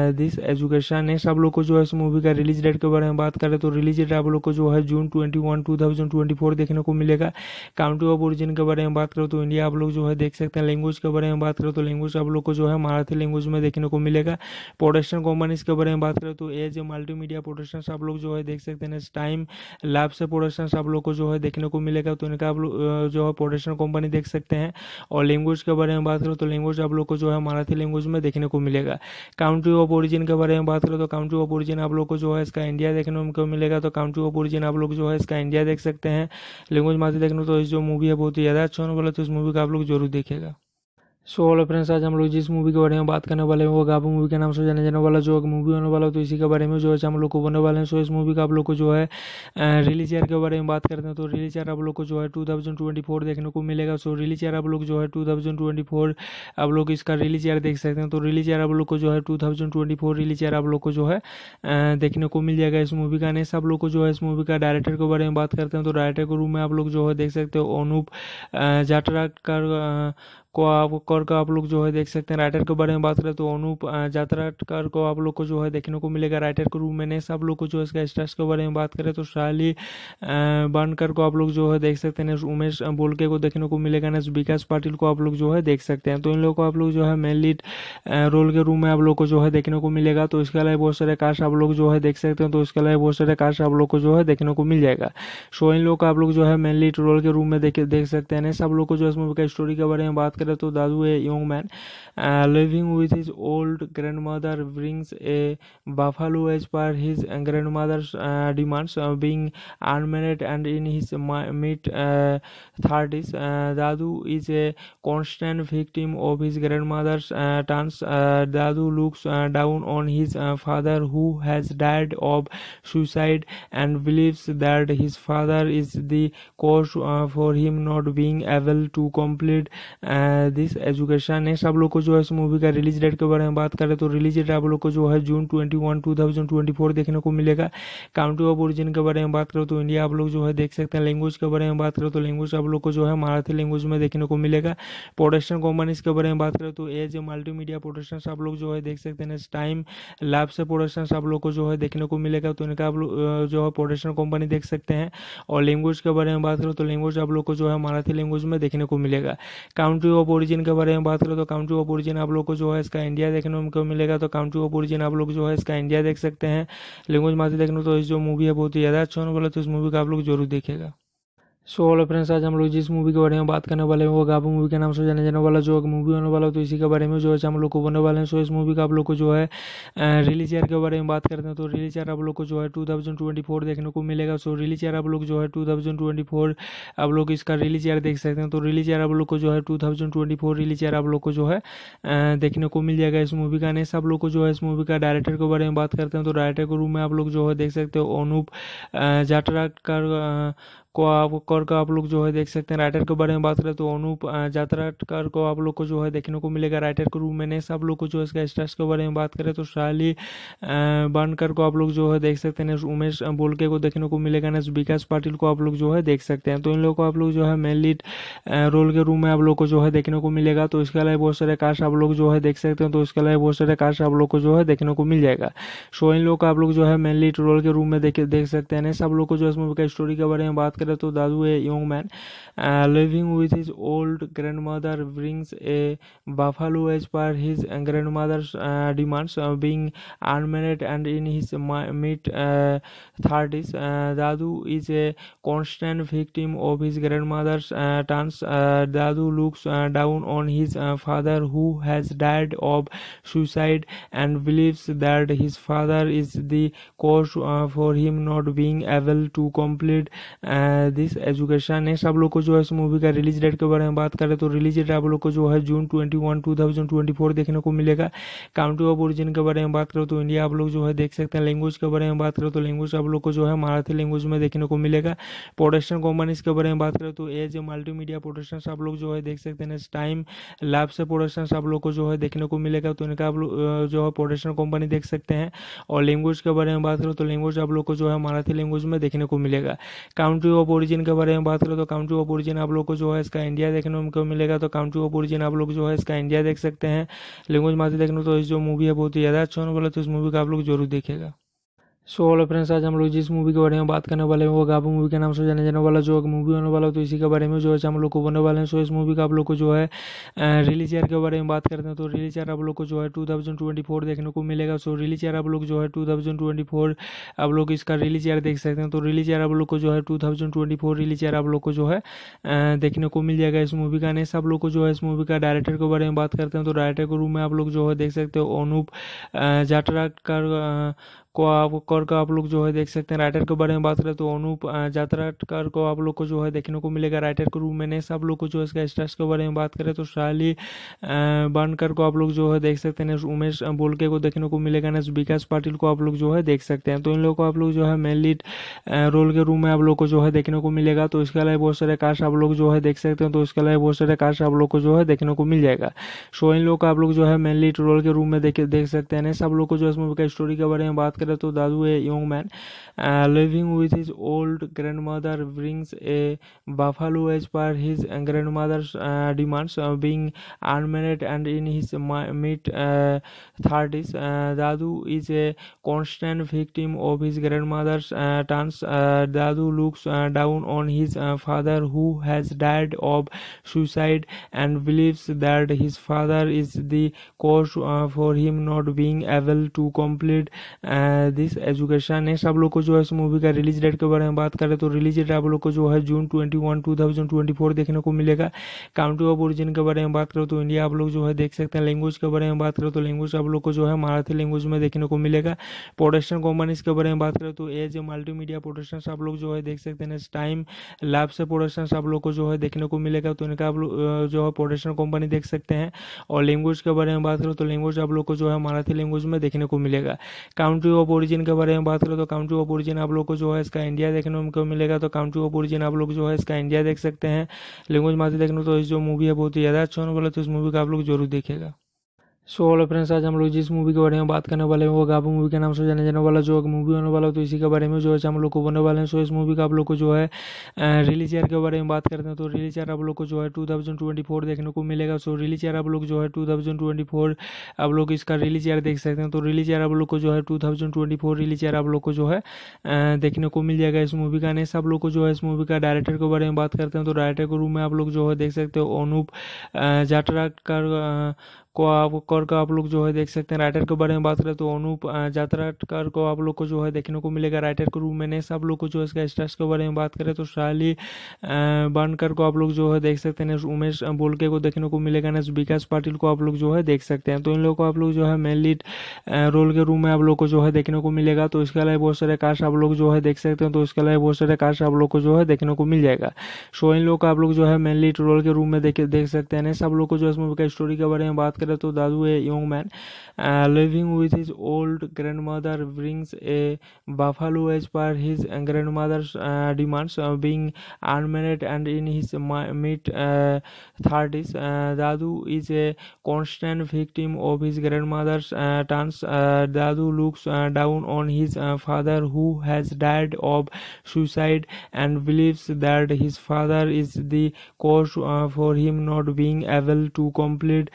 है this education. Next आप लोग को जो है इस movie का release date के बारे में बात करें तो रिलीज डेट आप लोग को जो है जून 21, 2024 देखने को मिलेगा। काउंटी ऑफ ओरिजिन के बारे में बात करें तो इंडिया आप लोग जो है देख सकते हैं। लैंग्वेज के बारे में बात करें तो लैंग्वेज आप लोग को जो है मराठी लैंग्वेज में देखने को मिलेगा। प्रोडक्शन कंपनीज के बारे में बात करें तो एज ए मल्टीमीडिया प्रोडक्शन आप लोग जो है देख सकते हैं। टाइम लाभ से प्रोडक्शन आप लोग को जो है देखने को मिलेगा, तो इनका आप लोग जो है प्रोडक्शन कंपनी देख सकते हैं। और लैंग्वेज के बारे में बात करें तो लैंग्वेज आप लोग को जो है मराठी लैंग्वेज में देखने को मिलेगा। काउंट्री ऑफ ओरिजिन के बारे में बात करें तो काउंट्री ऑफ ओरिजिन आप लोग को जो है इसका इंडिया देखने को मिलेगा, तो काउंट्री ऑफ ओरिजिन आप लोग जो है इसका इंडिया देख सकते हैं। लैंग्वेज माथे देखने तो इस जो मूवी है बहुत ही ज़्यादा अच्छा होने वाला, तो इस मूवी का आप लोग जरूर देखेगा। सो हेलो फ्रेंड्स, आज हम लोग जिस मूवी के बारे में बात करने वाले हैं वो गाबू मूवी के नाम से जाने जाने वाला जो मूवी होने वाला है, तो इसी के बारे में जो है हम लोग को बोलने वाले हैं। सो इस मूवी का आप लोग को जो है रिलीज ईयर के बारे में बात करते हैं तो रिलीज ईयर आप लोग को जो है 2024 देखने को मिलेगा। सो रिलीज ईयर आप लोग जो है 2024 आप लोग इसका रिलीज ईयर देख सकते हैं। तो रिलीज ईयर आप लोग को जो है 2024 रिलीज ईयर आप लोग को जो है देखने को मिल जाएगा इस मूवी का। नेक्स्ट आप लोग को जो है इस मूवी का डायरेक्टर के बारे में बात करते हैं तो डायरेक्टर के रूप में आप लोग जो है देख सकते हो अनूप जात्रा कर आप लोग जो है देख सकते हैं। राइटर के बारे में बात करें तो अनूप जात्रा कर को आप लोग को जो है देखने को मिलेगा राइटर के रूप में। नेक्स्ट आप लोग को जो है इसका स्टार्स के बारे में बात करें तो सायली बंडकर को आप लोग जो है देख सकते हैं। उमेश बोलके को देखने को मिलेगा। नेक्स्ट विकास पाटिल को आप लोग जो है देख सकते हैं। तो इन लोगों को आप लोग जो है मेन लीड रोल के रूप में आप लोग को जो है देखने को मिलेगा। तो इसके अलावा बहुत सारे कास्ट आप लोग जो है देख सकते हैं। तो इसके अलावा बहुत सारे कास्ट आप लोग को जो है देखने को मिल जाएगा। सो इन लोगों को आप लोग जो है मेन लीड रोल के रूप में देख सकते हैं। नेक्स्ट आप लोग को जो है इस मूवी का स्टोरी के बारे में बात करें तो Dadu a young man living with his old grandmother brings a buffalo as per his grandmother's demands being unmarried and in his mid 30s Dadu is a constant victim of his grandmother's turns Dadu looks down on his father who has died of suicide and believes that his father is the cause for him not being able to complete this education. Next आप लोग को जो है इस movie का release date के बारे में बात करें तो रिलीज डेट आप लोग को जो है जून 21, 2024 देखने को मिलेगा। काउंटी ऑफ ओरिजिन के बारे में बात करें तो इंडिया आप लोग जो है देख सकते हैं। लैंग्वेज के बारे में बात करें तो लैंग्वेज आप लोग को जो है मराठी लैंग्वेज में देखने को मिलेगा। प्रोडक्शन कंपनीज के बारे में बात करें तो एज ए मल्टीमीडिया प्रोडक्शन आप लोग जो है देख सकते हैं। टाइम लाभ से प्रोडक्शन आप लोग को जो है देखने को मिलेगा, तो इनका आप लोग जो है प्रोडक्शन कंपनी देख सकते हैं। और लैंग्वेज के बारे में बात करें तो लैंग्वेज आप लोग को जो है मराठी लैंग्वेज में देखने को मिलेगा। काउंट्री ऑफ ओरिजिन के बारे में बात करें तो काउंट्री ऑफ ओरिजिन आप लोग को जो है इसका इंडिया देखने को मिलेगा, तो काउंट्री ऑफ ओरिजिन आप लोग जो है इसका इंडिया देख सकते हैं। लैंग्वेज माथे देखने तो इस जो मूवी है बहुत ही ज़्यादा अच्छा होने वाला, तो इस मूवी का आप लोग जरूर देखेगा। सो हेलो फ्रेंड्स, आज हम लोग जिस मूवी के बारे में बात करने वाले हैं वो गाबू मूवी के नाम से जाने जाने वाला जो मूवी होने वाला है, तो इसी के बारे में जो है हम लोग को बोलने वाले हैं। सो इस मूवी का आप लोग को जो है रिलीज ईयर के बारे में बात करते हैं तो रिलीज ईयर आप लोग को जो है 2024 देखने को मिलेगा। सो रिलीज ईयर आप लोग जो है 2024 आप लोग इसका रिलीज ईयर देख सकते हैं। तो रिलीज ईयर आप लोग को जो है 2024 रिलीज ईयर आप लोग को जो है देखने को मिल जाएगा इस मूवी का। नेक्स्ट आप लोग को जो है इस मूवी का डायरेक्टर के बारे में बात करते हैं तो डायरेक्टर के रूप में आप लोग जो है देख सकते हो अनूप जात्रा कर आप लोग जो है देख सकते हैं। राइटर के बारे में बात करें तो अनूप जात्रा कर को आप लोग को जो है देखने को मिलेगा राइटर के रूप में। नेक्स्ट आप लोग को जो है इसका स्टार्स के बारे में बात करें तो सायली बंडकर को आप लोग जो है देख सकते हैं। उमेश बोलके को देखने को मिलेगा। नेक्स्ट विकास पाटिल को आप लोग जो है देख सकते हैं। तो इन लोगों को आप लोग जो है मेन लीड रोल के रूप में आप लोग को जो है देखने को मिलेगा। तो इसके अलावा बहुत सारे कास्ट आप लोग जो है देख सकते हैं। तो इसके अलावा बहुत सारे कास्ट आप लोग को जो है देखने को मिल जाएगा। सो इन लोगों को आप लोग जो है मेन लीड रोल के रूप में देख सकते हैं। नेक्स्ट आप लोग को जो है इस मूवी का स्टोरी के बारे में बात करें तो Dadu a young man living with his old grandmother brings a buffalo as per his grandmother's demands being unmarried and in his mid 30s Dadu is a constant victim of his grandmother's turns Dadu looks down on his father who has died of suicide and believes that his father is the cause for him not being able to complete this education. Next आप लोग को जो है इस movie का release date के बारे में बात करें तो रिलीज डेट आप लोग को जो है जून 21, 2024 देखने को मिलेगा। काउंटी ऑफ ओरिजिन के बारे में बात करें तो इंडिया आप लोग जो है देख सकते हैं। लैंग्वेज के बारे में बात करें तो लैंग्वेज आप लोग को जो है मराठी लैंग्वेज में देखने को मिलेगा। प्रोडक्शन कंपनीज के बारे में बात करें तो एज ए मल्टीमीडिया प्रोडक्शन आप लोग जो है देख सकते हैं। टाइम लाभ से प्रोडक्शन आप लोग को जो है देखने को मिलेगा, तो इनका आप लोग जो है प्रोडक्शन कंपनी देख सकते हैं। और लैंग्वेज के बारे में बात करें तो लैंग्वेज आप लोग को जो है मराठी लैंग्वेज में देखने को मिलेगा। काउंटी ऑफ ओरिजिन के बारे में बात करें तो काउंट्री ऑफ ओरिजिन आप लोग को जो है इसका इंडिया देखने को मिलेगा। तो काउंट्री ऑफ ओरिजिन आप लोग जो है इसका इंडिया देख सकते हैं। लैंग्वेज मात्र देखने तो इस जो मूवी है बहुत ही ज़्यादा अच्छा होने वाला, तो इस मूवी का आप लोग जरूर देखेगा। सो हेलो फ्रेंड्स, आज हम लोग जिस मूवी के बारे में बात करने वाले हैं वो गाबू मूवी के नाम से जाने जाने वाला जो मूवी होने वाला है, तो इसी के बारे में जो है हम लोग को बोलने वाले हैं। सो इस मूवी का आप लोग को जो है रिलीज ईयर के बारे में बात करते हैं तो रिलीज ईयर आप लोग को जो है 2024 देखने को मिलेगा। सो रिलीज ईयर आप लोग जो है 2024 आप लोग इसका रिलीज ईयर देख सकते हैं। तो रिलीज ईयर आप लोग को जो है 2024 रिलीज ईयर आप लोग को जो है देखने को मिल जाएगा इस मूवी का। नेक्स्ट आप लोग को जो है इस मूवी का डायरेक्टर के बारे में बात करते हैं तो डायरेक्टर के रूप में आप लोग जो है देख सकते हो अनूप जात्रा कर आप लोग जो है देख सकते हैं। राइटर के बारे में बात करें तो अनूप जात्रा कर को आप लोग को जो है देखने को मिलेगा राइटर के रूप में। नेक्स्ट आप लोग को जो है इसका स्टार्स के बारे में बात करें तो सायली बंडकर को आप लोग जो है देख सकते हैं। उमेश बोलके को देखने को मिलेगा। नेक्स्ट विकास पाटिल को आप लोग जो है देख सकते हैं। तो इन लोगों को आप लोग जो है मेन लीड रोल के रूप में आप लोग को जो है देखने को मिलेगा। तो इसके अलावा बहुत सारे कास्ट आप लोग जो है देख सकते हैं। तो इसके अलावा बहुत सारे कास्ट आप लोग को जो है देखने को मिल जाएगा। सो इन लोगों को आप लोग जो है मेन लीड रोल के रूप में देख सकते हैं। नेक्स्ट आप लोग को जो है इस मूवी का स्टोरी के बारे में बात करें तो Dadu a young man living with his old grandmother brings a buffalo as per his grandmother's demands being unmarried and in his mid 30s Dadu is a constant victim of his grandmother's turns Dadu looks down on his father who has died of suicide and believes that his father is the cause for him not being able to complete this education. Next आप लोग को जो है इस movie का release date के बारे में बात करें तो रिलीज डेट आप लोग को जो है जून 21 2024 देखने को मिलेगा। काउंट्री ऑफ ओरिजिन के बारे में बात करें तो इंडिया आप लोग जो है देख सकते हैं। लैंग्वेज के बारे में बात करें तो लैंग्वेज आप लोग को जो है मराठी लैंग्वेज में देखने को मिलेगा। प्रोडक्शन कंपनीज के बारे में बात करें तो एज ए मल्टीमीडिया प्रोडक्शन आप लोग जो है देख सकते हैं। टाइम लाभ से प्रोडक्शन आप लोग को जो है देखने को मिलेगा। तो इनका आप लोग जो है प्रोडक्शन कंपनी देख सकते हैं। और लैंग्वेज के बारे में बात करें तो लैंग्वेज आप लोग को जो है मराठी लैंग्वेज में देखने को मिलेगा। काउंट्री ऑफ ओरिजिन के बारे में बात करें तो काउंट्री ऑफ ओरिजिन आप लोग को जो है इसका इंडिया देखने को मिलेगा। तो काउंट्री ऑफ ओरिजिन आप लोग जो है इसका इंडिया देख सकते हैं। लैंग्वेज मात्र देखने तो इस जो मूवी है बहुत ही ज़्यादा अच्छा होने वाला है, तो इस मूवी का आप लोग जरूर देखेगा। सो हेलो फ्रेंड्स, आज हम लोग जिस मूवी के बारे में बात करने वाले हैं वो गाबू मूवी के नाम से जाने जाने वाला जो मूवी होने वाला है, तो इसी के बारे में जो है हम लोग को बोलने वाले हैं। सो इस मूवी का आप लोग को जो है रिलीज ईयर के बारे में बात करते हैं तो रिलीज ईयर आप लोग को जो है 2024 देखने को मिलेगा। सो रिलीज ईयर आप लोग जो है 2024 आप लोग इसका रिलीज ईयर देख सकते हैं। तो रिलीज ईयर आप लोग को जो है 2024 रिलीज ईयर आप लोग को जो है देखने को मिल जाएगा इस मूवी का। नेक्स्ट आप लोग को जो है इस मूवी का डायरेक्टर के बारे में बात करते हैं तो डायरेक्टर के रूप में आप लोग जो है देख सकते हो अनूप जात्रा कर आप लोग जो है देख सकते हैं। राइटर के बारे में बात करें तो अनूप जात्रा कर को आप लोग को जो है देखने को मिलेगा राइटर के रूप में। नेक्स्ट आप लोग को जो है इसका स्टार्स के बारे में बात करें तो सायली बंडकर को आप लोग जो है देख सकते हैं। उमेश बोलके को देखने को मिलेगा। नेक्स्ट विकास पाटिल को आप लोग जो है देख सकते हैं। तो इन लोगों को आप लोग जो है मेन लीड रोल के रूप में आप लोग को जो है देखने को मिलेगा। तो इसके अलावा बहुत सारे कास्ट आप लोग जो है देख सकते हैं। तो इसके अलावा बहुत सारे कास्ट आप लोग को जो है देखने को मिल जाएगा। सो इन लोगों को आप लोग जो है मेन लीड रोल के रूप में देख सकते हैं। नेक्स्ट आप लोग को जो है इस मूवी का स्टोरी के बारे में बात करें तो Dadu a young man living with his old grandmother brings a buffalo as per his grandmother's demands being unmarried and in his mid 30s Dadu is a constant victim of his grandmother's turns Dadu looks down on his father who has died of suicide and believes that his father is the cause for him not being able to complete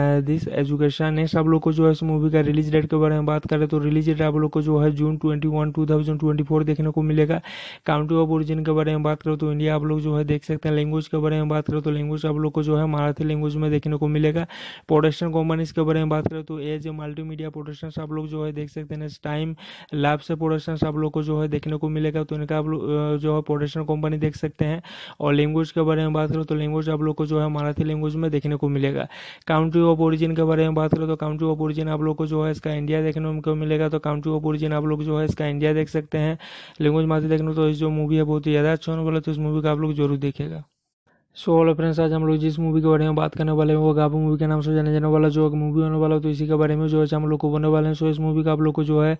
this education. Next आप लोग को जो है इस movie का release date के बारे में बात करें तो रिलीज डेट आप लोग को जो है जून 21 2024 देखने को मिलेगा। काउंट्री ऑफ ओरिजिन के बारे में बात करें तो इंडिया आप लोग जो है देख सकते हैं। लैंग्वेज के बारे में बात करें तो लैंग्वेज आप लोग को जो है मराठी लैंग्वेज में देखने को मिलेगा। प्रोडक्शन कंपनीज के बारे में बात करें तो एज ए मल्टीमीडिया प्रोडक्शन आप लोग जो है देख सकते हैं। टाइम लाभ से प्रोडक्शन आप लोग को जो है देखने को मिलेगा। तो इनका आप लोग जो है प्रोडक्शन कंपनी देख सकते हैं। और लैंग्वेज के बारे में बात करें तो लैंग्वेज आप लोग को जो है मराठी लैंग्वेज में देखने को मिलेगा। काउंट्री ऑफ ओरिजिन के बारे में बात करें तो काउंट्री ऑफ ओरिजिन आप लोग को जो है इसका इंडिया देखने को मिलेगा। तो काउंट्री ऑफ ओरिजिन आप लोग जो है इसका इंडिया देख सकते हैं। लैंग्वेज मात्र देखने तो इस जो मूवी है बहुत ही ज़्यादा अच्छा होने वाला, तो इस मूवी का आप लोग जरूर देखेगा। सो हेलो फ्रेंड्स, आज हम लोग जिस मूवी के बारे में बात करने वाले हैं वो गाबू मूवी के नाम से जाने जाने वाला जो एक मूवी होने वाला है, तो इसी के बारे में जो है हम लोग को बोलने वाले हैं। सो इस मूवी का आप लोग को जो है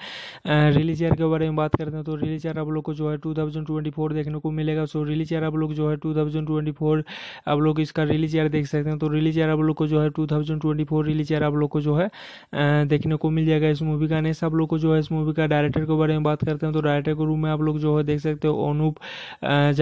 रिलीज ईयर के बारे में बात करते हैं, तो रिलीज ईयर आप लोग को जो है 2024 देखने को मिलेगा। सो रिलीज ईयर आप लोग जो है 2024 आप लोग इसका रिलीज ईयर देख सकते हैं। तो रिलीज ईयर आप लोग को जो है 2024 रिलीज ईयर आप लोग को जो है देखने को मिल जाएगा इस मूवी का। नेक्स्ट आप लोग को जो है इस मूवी का डायरेक्टर के बारे में बात करते हैं, तो डायरेक्टर के रूम में आप लोग जो है देख सकते हो अनूप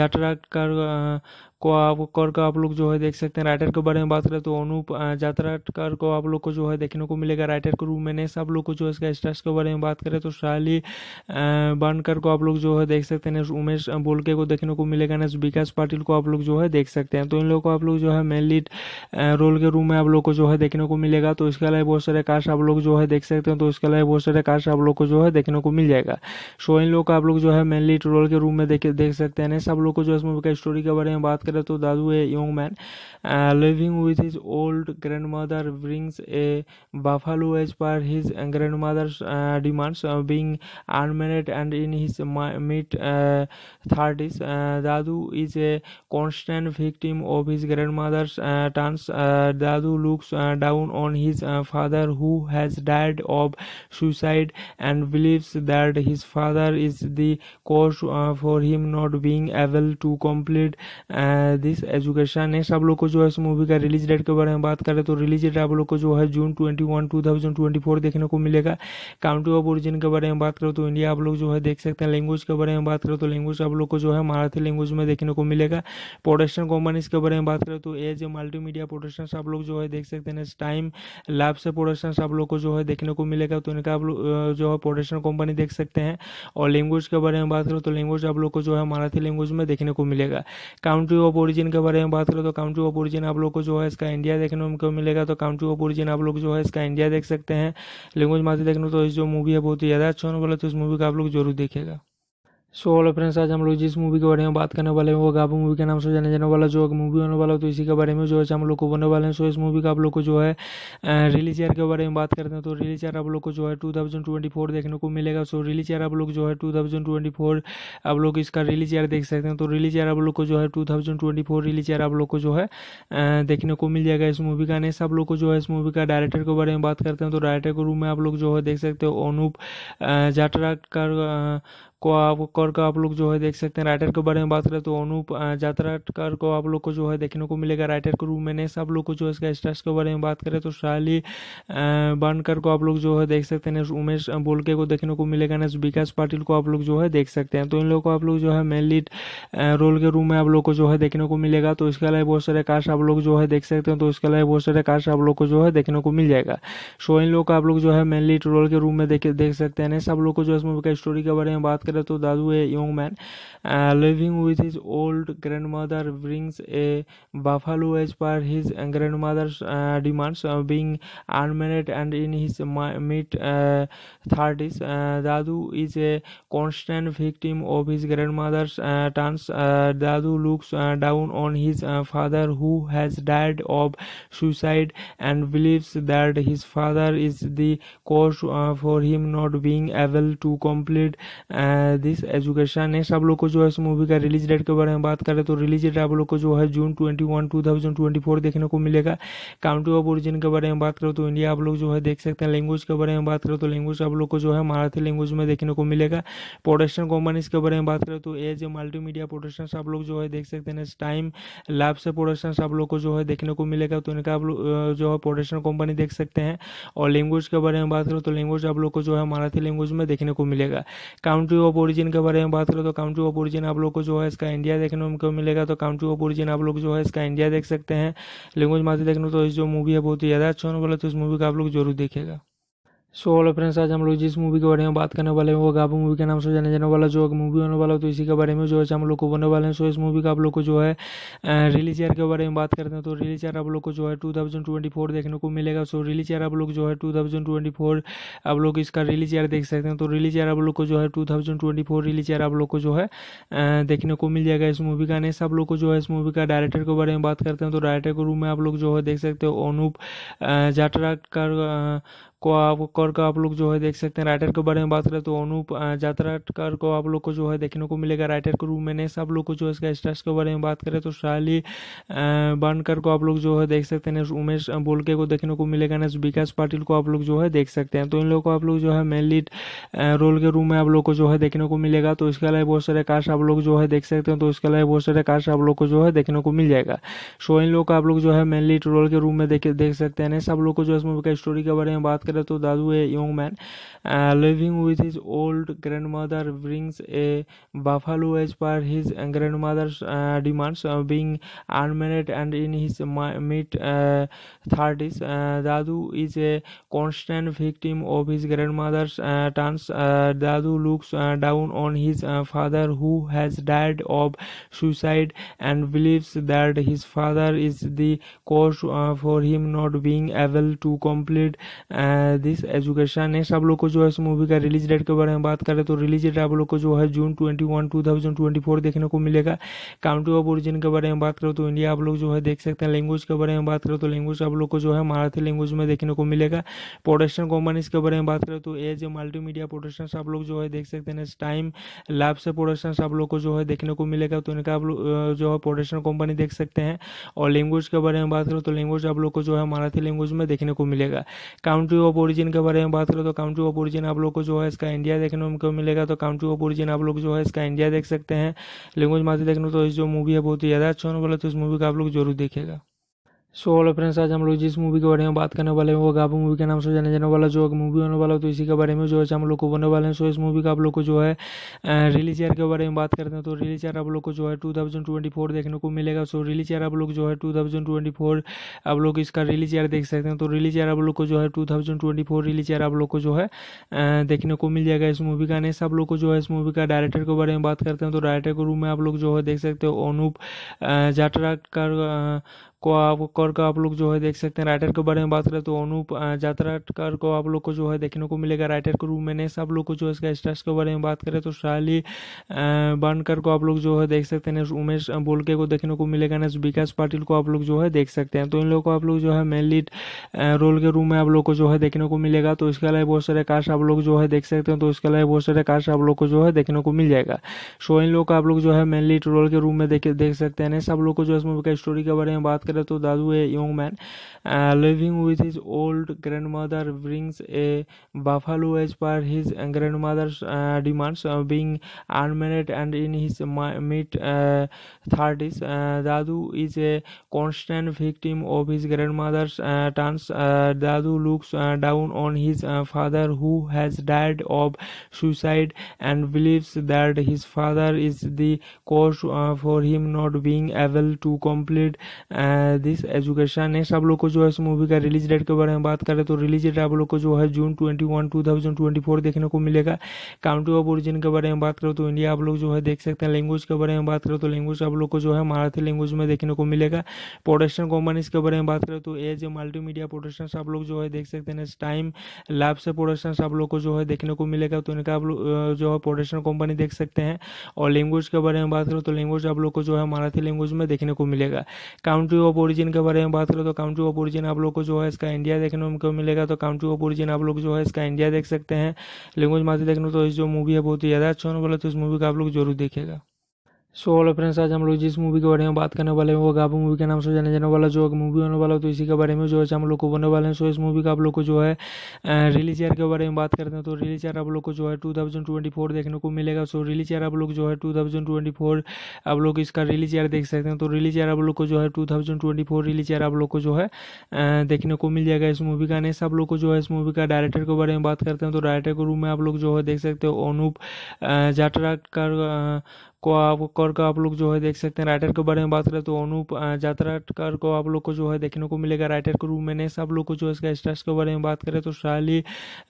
जात्रा का आप लोग जो है देख सकते हैं। राइटर के बारे में बात करें तो अनूप जात्रा को आप लोग को जो है देखने को मिलेगा राइटर के रूप में। नेक्स्ट आप लोग को जो है इसका स्टार्स के बारे में बात करें तो सायली बंडकर को आप लोग जो है देख सकते हैं। उमेश बोलके को देखने को मिलेगा। नेक्स्ट विकास पाटिल को आप लोग जो है देख सकते हैं। तो इन लोगों को आप लोग जो है मेन लीड रोल के रूम में आप लोग को जो है देखने को मिलेगा। तो इसके अलावा बहुत सारे कास्ट आप लोग जो है देख सकते हैं। तो इसके अलावा बहुत सारे कास्ट आप लोग को जो है देखने को मिल जाएगा। सो इन लोग को आप लोग जो है मेन लीड रोल के रूम में देख सकते हैं। नेक्स्ट आप लोग को जो है इस मूवी का स्टोरी के बारे में बात करें तो Dadu a young man living with his old grandmother brings a buffalo as per his grandmother's demands being unmarried and in his mid 30s Dadu is a constant victim of his grandmother's turns Dadu looks down on his father who has died of suicide and believes that his father is the cause for him not being able to complete this education. Next आप लोग को जो है इस movie का release date के बारे में बात करें तो रिलीज डेट आप लोग को जो है जून 21, 2024 देखने को मिलेगा। काउंट्री ऑफ ओरिजिन के बारे में बात करें तो इंडिया आप लोग जो है देख सकते हैं। लैंग्वेज के बारे में बात करें तो लैंग्वेज आप लोग को जो है मराठी लैंग्वेज में देखने को मिलेगा। प्रोडक्शन कंपनीज के बारे में बात करें तो एज ए मल्टीमीडिया प्रोडक्शन आप लोग जो है देख सकते हैं। टाइम लाभ से प्रोडक्शन आप लोग को जो है देखने को मिलेगा। तो इनका आप लोग जो है प्रोडक्शन कंपनी देख सकते हैं। और लैंग्वेज के बारे में बात करें तो लैंग्वेज आप लोग को जो है मराठी लैंग्वेज में देखने को मिलेगा। काउंट्री ऑफ ओरिजिन के बारे में बात करें तो काउंट्री ऑफ ओरिजिन आप लोग को जो है इसका इंडिया देखने को मिलेगा। तो काउंट्री ऑफ ओरिजिन आप लोग जो है इसका इंडिया देख सकते हैं। लैंग्वेज मात्र देखने तो इस जो मूवी है बहुत ही ज़्यादा अच्छा होने वाला, तो इस मूवी का आप लोग जरूर देखेगा। सो हेलो फ्रेंड्स, आज हम लोग जिस मूवी के बारे में बात करने वाले हैं वो गाबू मूवी के नाम से जाने जाने वाला जो एक मूवी होने वाला है, तो इसी के बारे में जो है हम लोग को बोलने वाले हैं। सो इस मूवी का आप लोग को जो है रिलीज ईयर के बारे में बात करते हैं, तो रिलीज ईयर आप लोग को जो है 2024 देखने को मिलेगा। सो रिलीज ईयर आप लोग जो है 2024 आप लोग इसका रिलीज ईयर देख सकते हैं। तो रिलीज ईयर आप लोग को जो है 2024 रिलीज ईयर आप लोग को जो है देखने को मिल जाएगा इस मूवी का। नेक्स्ट आप लोग को जो है इस मूवी का डायरेक्टर के बारे में बात करते हैं, तो डायरेक्टर के रूम में आप लोग जो है देख सकते हो अनूप जात्रा को आप लोग जो है देख सकते हैं। राइटर के बारे में बात करें तो अनूप जात्रा को आप लोग को जो है देखने को मिलेगा राइटर के रूम में। नेक्स्ट आप लोग को जो है इसका स्टार्स के बारे में बात करें तो सायली बंडकर को आप लोग जो है देख सकते हैं। उमेश बोलके को देखने को मिलेगा। नेक्स्ट विकास पाटिल को आप लोग जो है देख सकते हैं। तो इन लोगों को आप लोग जो है मेन लीड रोल के रूम में आप लोग को जो है देखने को मिलेगा। तो इसके अलावा बहुत सारे कास्ट आप लोग जो है देख सकते हैं। तो इसके अलावा बहुत सारे कास्ट आप लोग को जो है देखने को मिल जाएगा। सो इन लोगों को आप लोग जो है मेन लीड रोल के रूम में देख सकते हैं। नेक्स्ट आप लोग को जो है इस मूवी का स्टोरी के बारे में बात करें तो Dadu a young man living with his old grandmother brings a buffalo as per his grandmother's demands being unmarried and in his mid 30s Dadu is a constant victim of his grandmother's turns Dadu looks down on his father who has died of suicide and believes that his father is the cause for him not being able to complete this education. Next आप लोग को जो है इस movie का release date के बारे में बात करें तो रिलीज डेट आप लोग को जो है जून 21, 2024 देखने को मिलेगा। काउंट्री ऑफ ओरिजिन के बारे में बात करें तो इंडिया आप लोग जो है देख सकते हैं। लैंग्वेज के बारे में बात करें तो लैंग्वेज आप लोग को जो है मराठी लैंग्वेज में देखने को मिलेगा। प्रोडक्शन कंपनीज के बारे में बात करें तो एज ए मल्टीमीडिया प्रोडक्शन आप लोग जो है देख सकते हैं। टाइम लाभ से प्रोडक्शन आप लोग को जो है देखने को मिलेगा। तो इनका आप लोग जो है प्रोडक्शन कंपनी देख सकते हैं। और लैंग्वेज के बारे में बात करें तो लैंग्वेज आप लोग को जो है मराठी लैंग्वेज में देखने को मिलेगा। काउंट्री ऑफ ओरिजिन के बारे में बात करें तो काउंट्री ऑफ ओरिजिन आप लोग को जो है इसका इंडिया देखने को मिलेगा। तो काउंट्री ऑफ ओरिजिन आप लोग जो है इसका इंडिया देख सकते हैं। लैंग्वेज मात्र देखने तो इस जो मूवी है बहुत ही ज़्यादा अच्छा होने वाला, तो इस मूवी का आप लोग जरूर देखेगा। सो हेलो फ्रेंड्स, आज हम लोग जिस मूवी के बारे में बात करने वाले हैं वो गाबू मूवी के नाम से जाने जाने वाला जो एक मूवी होने वाला है, तो इसी के बारे में जो है हम लोग को बोलने वाले हैं। सो इस मूवी का आप लोग को जो है रिलीज ईयर के बारे में बात करते हैं, तो रिलीज ईयर आप लोग को जो है 2024 देखने को मिलेगा। सो रिलीज ईयर आप लोग जो है 2024 आप लोग इसका रिलीज ईयर देख सकते हैं। तो रिलीज ईयर आप लोग को जो है 2024 रिलीज ईयर आप लोग को जो है देखने को मिल जाएगा इस मूवी का। नेक्स्ट आप लोग को जो है इस मूवी का डायरेक्टर के बारे में बात करते हैं, तो डायरेक्टर के रूम में आप लोग जो है देख सकते हो अनूप जात्रा को आप लोग जो है देख सकते हैं। राइटर के बारे में बात करें तो अनूप जात्रा को आप लोग को जो है देखने को मिलेगा राइटर के रूप में। नेक्स्ट आप लोग को जो है इसका स्टार्स के बारे में बात करें तो सायली बंडकर को आप लोग जो है देख सकते हैं। उमेश बोलके को देखने को मिलेगा। नेक्स्ट विकास पाटिल को आप लोग जो है देख सकते हैं। तो इन लोगों को आप लोग जो है मेन लीड रोल के रूप में आप लोग को जो है देखने को मिलेगा। तो इसके अलावा बहुत सारे कास्ट आप लोग जो है देख सकते हैं। तो इसके अलावा बहुत सारे कास्ट आप लोग को जो है देखने को मिल जाएगा। सो इन लोग को आप लोग जो है मेन लीड रोल के रूप में देख सकते हैं। नेक्स्ट आप लोग को जो है इस मूवी का स्टोरी के बारे में बात करें तो Dadu a young man living with his old grandmother brings a buffalo as per his grandmother's demands being unmarried and in his mid 30s Dadu is a constant victim of his grandmother's turns Dadu looks down on his father who has died of suicide and believes that his father is the cause for him not being able to complete this education. Next आप लोग को जो है इस movie का release date के बारे में बात करें तो रिलीज डेट आप लोग को जो है जून 21, 2024 देखने को मिलेगा। काउंट्री ऑफ ओरिजिन के बारे में बात करें तो इंडिया आप लोग जो है देख सकते हैं। लैंग्वेज के बारे में बात करें तो लैंग्वेज आप लोग को जो है मराठी लैंग्वेज में देखने को मिलेगा। प्रोडक्शन कंपनी के बारे में बात करें तो एज ए मल्टीमीडिया प्रोडक्शन आप लोग जो है देख सकते हैं। टाइम लाभ से प्रोडक्शन आप लोग को जो है देखने को मिलेगा। तो इनका आप लोग जो है प्रोडक्शन कंपनी देख सकते हैं। और लैंग्वेज के बारे में बात करें तो लैंग्वेज आप लोग को जो है मराठी लैंग्वेज में देखने को मिलेगा। काउंट्री ऑफ ओरिजिन के बारे में बात करें तो काउंट्री ऑफ ओरिजिन आप लोग को जो है इसका इंडिया देखने को मिलेगा। तो काउंट्री ऑफ ओरिजिन आप लोग जो है इसका इंडिया देख सकते हैं। लैंग्वेज माध्यम देखने तो इस जो मूवी है बहुत ही ज़्यादा अच्छा होने वाला है। तो इस मूवी का आप लोग जरूर देखेगा। सो हेलो फ्रेंड्स, आज हम लोग जिस मूवी के बारे में बात करने वाले हैं वो गाबू मूवी के नाम से जाने जाने वाला जो मूवी होने वाला है। तो इसी के बारे में जो है हम लोग को बोलने वाले हैं। सो इस मूवी का आप लोग को जो है रिलीज ईयर के बारे में बात करते हैं तो रिलीज ईयर आप लोग को जो है 2024 देखने को मिलेगा। सो रिलीज ईयर आप लोग जो है 2024 आप लोग इसका रिलीज ईयर देख सकते हैं। तो रिलीज ईयर आप लोग को जो है 2024 रिलीज ईयर आप लोग को जो है देखने को मिल जाएगा इस मूवी का। नेक्स्ट आप लोग को जो है इस मूवी का डायरेक्टर के बारे में बात करते हैं तो डायरेक्टर के रूप में आप लोग जो है देख सकते हो अनूप जात्रा को आप लोग जो है देख सकते हैं। राइटर के बारे में बात करें तो अनूप जात्रा को आप लोग को जो है देखने को मिलेगा राइटर के रूप में। नेक्स्ट आप लोग को जो है इसका स्टार्स के बारे में बात करें तो सायली बंडकर को आप लोग जो है देख सकते हैं। उमेश बोलके को देखने को मिलेगा। नेक्स्ट विकास पाटिल को आप लोग जो है देख सकते हैं। तो इन लोगों को आप लोग जो है मेन लीड रोल के रूप में आप लोग को जो है देखने को मिलेगा। तो इसके अलावा बहुत सारे कास्ट आप लोग जो है देख सकते हैं। तो इसके अलावा बहुत सारे कास्ट आप लोग को जो है देखने को मिल जाएगा। सो इन लोगों को आप लोग जो है मेन लीड रोल के रूप में देख सकते हैं। नेक्स्ट आप लोग को जो है इस मूवी का स्टोरी के बारे में बात करें तो Dadu a young man living with his old grandmother brings a buffalo as per his grandmother's demands being unmarried and in his mid 30s Dadu is a constant victim of his grandmother's turns Dadu looks down on his father who has died of suicide and believes that his father is the cause for him not being able to complete this education. Next आप लोग को जो है इस movie का release date के बारे में बात करें तो रिलीज डेट आप लोग को जो है जून 21, 2024 देखने को मिलेगा। काउंट्री ऑफ ओरिजिन के बारे में बात करें तो इंडिया आप लोग जो है देख सकते हैं। लैंग्वेज के बारे में बात करें तो लैंग्वेज आप लोग को जो है मराठी लैंग्वेज में देखने को मिलेगा। प्रोडक्शन कंपनी के बारे में बात करें तो एज ए मल्टीमीडिया प्रोडक्शन आप लोग जो है देख सकते हैं। टाइम लाभ से प्रोडक्शन आप लोग को जो है देखने को मिलेगा। तो इनका आप लोग जो है प्रोडक्शन कंपनी देख सकते हैं। और लैंग्वेज के बारे में बात करें तो लैंग्वेज आप लोग को जो है मराठी लैंग्वेज में देखने को मिलेगा। काउंट्री ऑफ ओरिजिन के बारे में बात करें तो काउंट्री ऑफ ओरिजिन आप लोग को जो है इसका इंडिया देखने को मिलेगा। तो काउंट्री ऑफ ओरिजिन आप लोग जो है इसका इंडिया देख सकते हैं। लैंग्वेज माध्यम देखने तो इस जो मूवी है बहुत ही ज़्यादा अच्छा होने वाला है। तो इस मूवी का आप लोग जरूर देखेगा। सो हेलो फ्रेंड्स, आज हम लोग जिस मूवी के बारे में बात करने वाले हैं वो गाबू मूवी के नाम से जाने जाने वाला जो मूवी होने वाला है। तो इसी के बारे में जो है हम लोग को बोलने वाले हैं। सो इस मूवी का आप लोग को जो है रिलीज ईयर के बारे में बात करते हैं तो रिलीज ईयर आप लोग को जो है 2024 देखने को मिलेगा। सो रिलीज ईयर आप लोग जो है 2024 आप लोग इसका रिलीज ईयर देख सकते हैं। तो रिलीज ईयर आप लोग को जो है 2024 रिलीज ईयर आप लोग को जो है देखने को मिल जाएगा इस मूवी का। नेक्स्ट आप लोग को जो है इस मूवी का डायरेक्टर के बारे में बात करते हैं तो डायरेक्टर के रूप में आप लोग जो है देख सकते हो अनूप जात्रा को आप लोग जो है देख सकते हैं। राइटर के बारे में बात करें तो अनूप जात्रा को आप लोग को जो है देखने को मिलेगा राइटर के रूप में। नेक्स्ट आप लोग को जो है इसका स्टार्स के बारे में बात करें तो सायली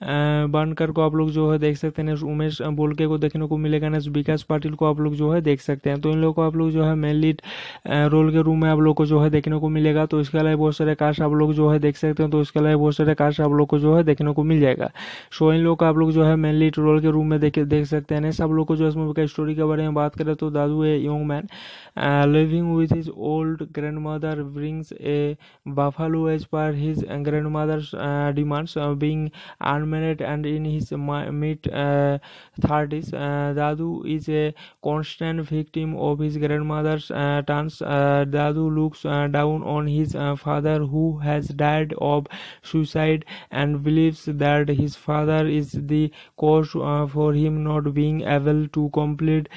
बंडकर को आप लोग जो है देख सकते हैं। उमेश बोलके को देखने को मिलेगा। नेक्स्ट विकास पाटिल को आप लोग जो है देख सकते हैं। तो इन लोगों को आप लोग जो है मेन लीड रोल के रूप में आप लोग को जो है देखने को मिलेगा। तो इसके अलावा बहुत सारे कास्ट आप लोग जो है देख सकते हैं। तो इसके अलावा बहुत सारे कास्ट आप लोग को जो है देखने को मिल जाएगा। सो इन लोगों को आप लोग जो है मेन लीड रोल के रूप में देख सकते हैं। नेक्स्ट आप लोग को जो है इस मूवी का स्टोरी के बारे में बात करें तो Dadu a young man living with his old grandmother brings a buffalo as per his grandmother's demands being unmarried and in his mid 30s Dadu is a constant victim of his grandmother's turns Dadu looks down on his father who has died of suicide and believes that his father is the cause for him not being able to complete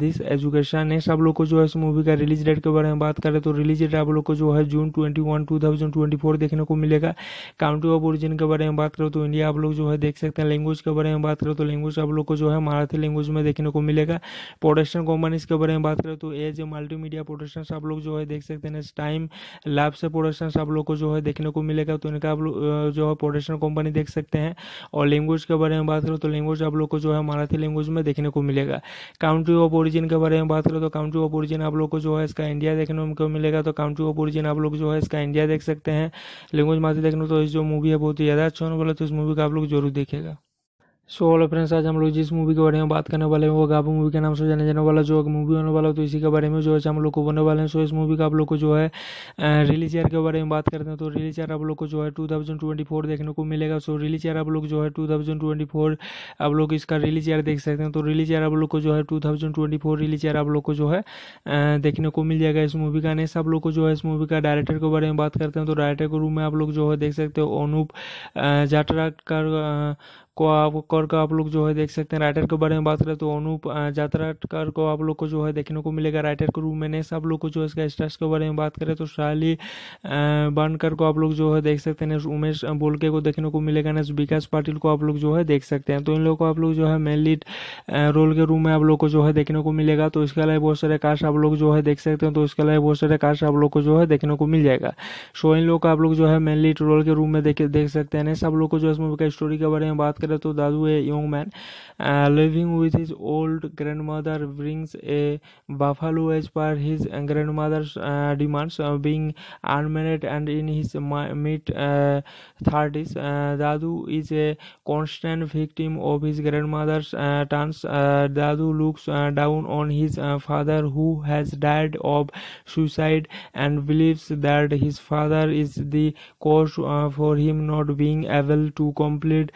this education है। सब लोग को जो है इस movie का release date के बारे में बात करें तो रिलीज डेट आप लोग को जो है जून 21, 2024 देखने को मिलेगा। काउंट्री ऑफ ओरिजिन के बारे में बात करें तो इंडिया आप लोग जो है देख सकते हैं। लैंग्वेज के बारे में बात करें तो लैंग्वेज आप लोग को जो है मराठी लैंग्वेज में देखने को मिलेगा। प्रोडक्शन कंपनीज के बारे में बात करें तो एज ए मल्टीमीडिया प्रोडक्शन आप लोग जो है देख सकते हैं। टाइम लाभ से प्रोडक्शन आप लोग को जो है देखने को मिलेगा। तो इनका आप लोग जो है प्रोडक्शन कंपनी देख सकते हैं। और लैंग्वेज के बारे में बात करें तो लैंग्वेज आप लोग को जो है मराठी लैंग्वेज में देखने को मिलेगा। काउंट्री ऑफ ओरिजिन के बारे में बात करें तो काउंट्री ऑफ ओरिजिन आप लोग को जो है इसका इंडिया देखने को मिलेगा। तो काउंट्री ऑफ ओरिजिन आप लोग जो है इसका इंडिया देख सकते हैं। लैंग्वेज मात्र देखने तो इस जो मूवी है बहुत ही ज़्यादा अच्छा होने वाला, तो इस मूवी का आप लोग जरूर देखेगा। सो हेलो फ्रेंड्स, आज हम लोग जिस मूवी के बारे में बात करने वाले हैं वो गाबू मूवी के नाम से जाने जाने वाला जो मूवी होने वाला है, तो इसी के बारे में जो है हम लोग को बोलने वाले हैं। सो इस मूवी का आप लोग को जो है रिलीज ईयर के बारे में बात करते हैं तो रिलीज ईयर आप लोग को जो है 2024 देखने को मिलेगा। सो रिलीज ईयर आप लोग जो है 2024 आप लोग इसका रिलीज ईयर देख सकते हैं। तो रिलीज ईयर आप लोग को जो है 2024 रिलीज ईयर आप लोग को जो है देखने को मिल जाएगा इस मूवी का। नेक्स्ट आप लोग को जो है इस मूवी का डायरेक्टर के बारे में बात करते हैं तो डायरेक्टर के रूम में आप लोग जो है देख सकते हो अनूप जात्रा कर आप लोग जो है देख सकते हैं। राइटर के बारे में बात करें तो अनूप जात्रा कर को आप लोग को जो है देखने को मिलेगा राइटर के रूम में। नेक्स्ट आप लोग को जो है इसका स्टार्स के बारे में बात करें तो सायली बंडकर को आप लोग जो है देख सकते हैं। उमेश बोलके को देखने को मिलेगा। नेक्स्ट विकास पाटिल को आप लोग जो है देख सकते हैं। तो इन लोगों को आप लोग जो है मेन लीड रोल के रूम में आप लोग को जो है देखने को मिलेगा। तो इसके अलावा बहुत सारे कास्ट आप लोग जो है देख सकते हैं। तो इसके अलावा बहुत सारे कास्ट आप लोग को जो है देखने को मिल जाएगा। सो इन लोग को आप लोग जो है मेन लीड रोल के रूम में देख सकते हैं। नेक्स्ट आप लोग को जो है इस मूवी का स्टोरी के बारे में बात तो Dadu a young man living with his old grandmother brings a buffalo as per his grandmother's demands being unmarried and in his mid 30s Dadu is a constant victim of his grandmother's turns Dadu looks down on his father who has died of suicide and believes that his father is the cause for him not being able to complete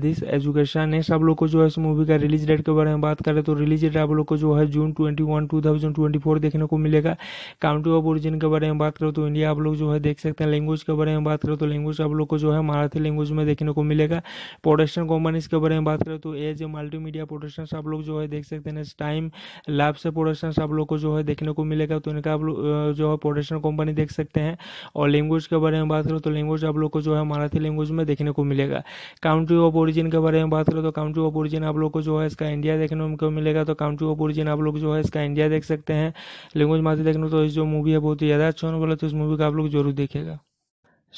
this education है। सब लोग को जो है इस movie का release date के बारे में बात करें तो रिलीज डेट आप लोग को जो है जून 21, 2024 देखने को मिलेगा। काउंट्री ऑफ ओरिजिन के बारे में बात करें तो इंडिया आप लोग जो है देख सकते हैं। लैंग्वेज के बारे में बात करें तो लैंग्वेज आप लोग को जो है मराठी लैंग्वेज में देखने को मिलेगा। प्रोडक्शन कंपनीज के बारे में बात करें तो एज ए मल्टीमीडिया प्रोडक्शन आप लोग जो है देख सकते हैं। टाइम लाभ से प्रोडक्शन आप लोग को जो है देखने को मिलेगा। तो इनका आप लोग जो है प्रोडक्शन कंपनी देख सकते हैं। और लैंग्वेज के बारे में बात करें तो लैंग्वेज आप लोग को जो है मराठी लैंग्वेज में देखने को मिलेगा। काउंट्री ऑफ ओरिजिन के बारे में बात करें तो काउंट्री ऑफ ओरिजिन आप लोग को जो है इसका इंडिया देखने को मिलेगा। तो काउंट्री ऑफ ओरिजिन आप लोग जो है इसका इंडिया देख सकते हैं। लैंग्वेज मात्र देखने तो इस जो मूवी है बहुत ही ज़्यादा अच्छा होने वाला, तो इस मूवी का आप लोग जरूर देखेगा।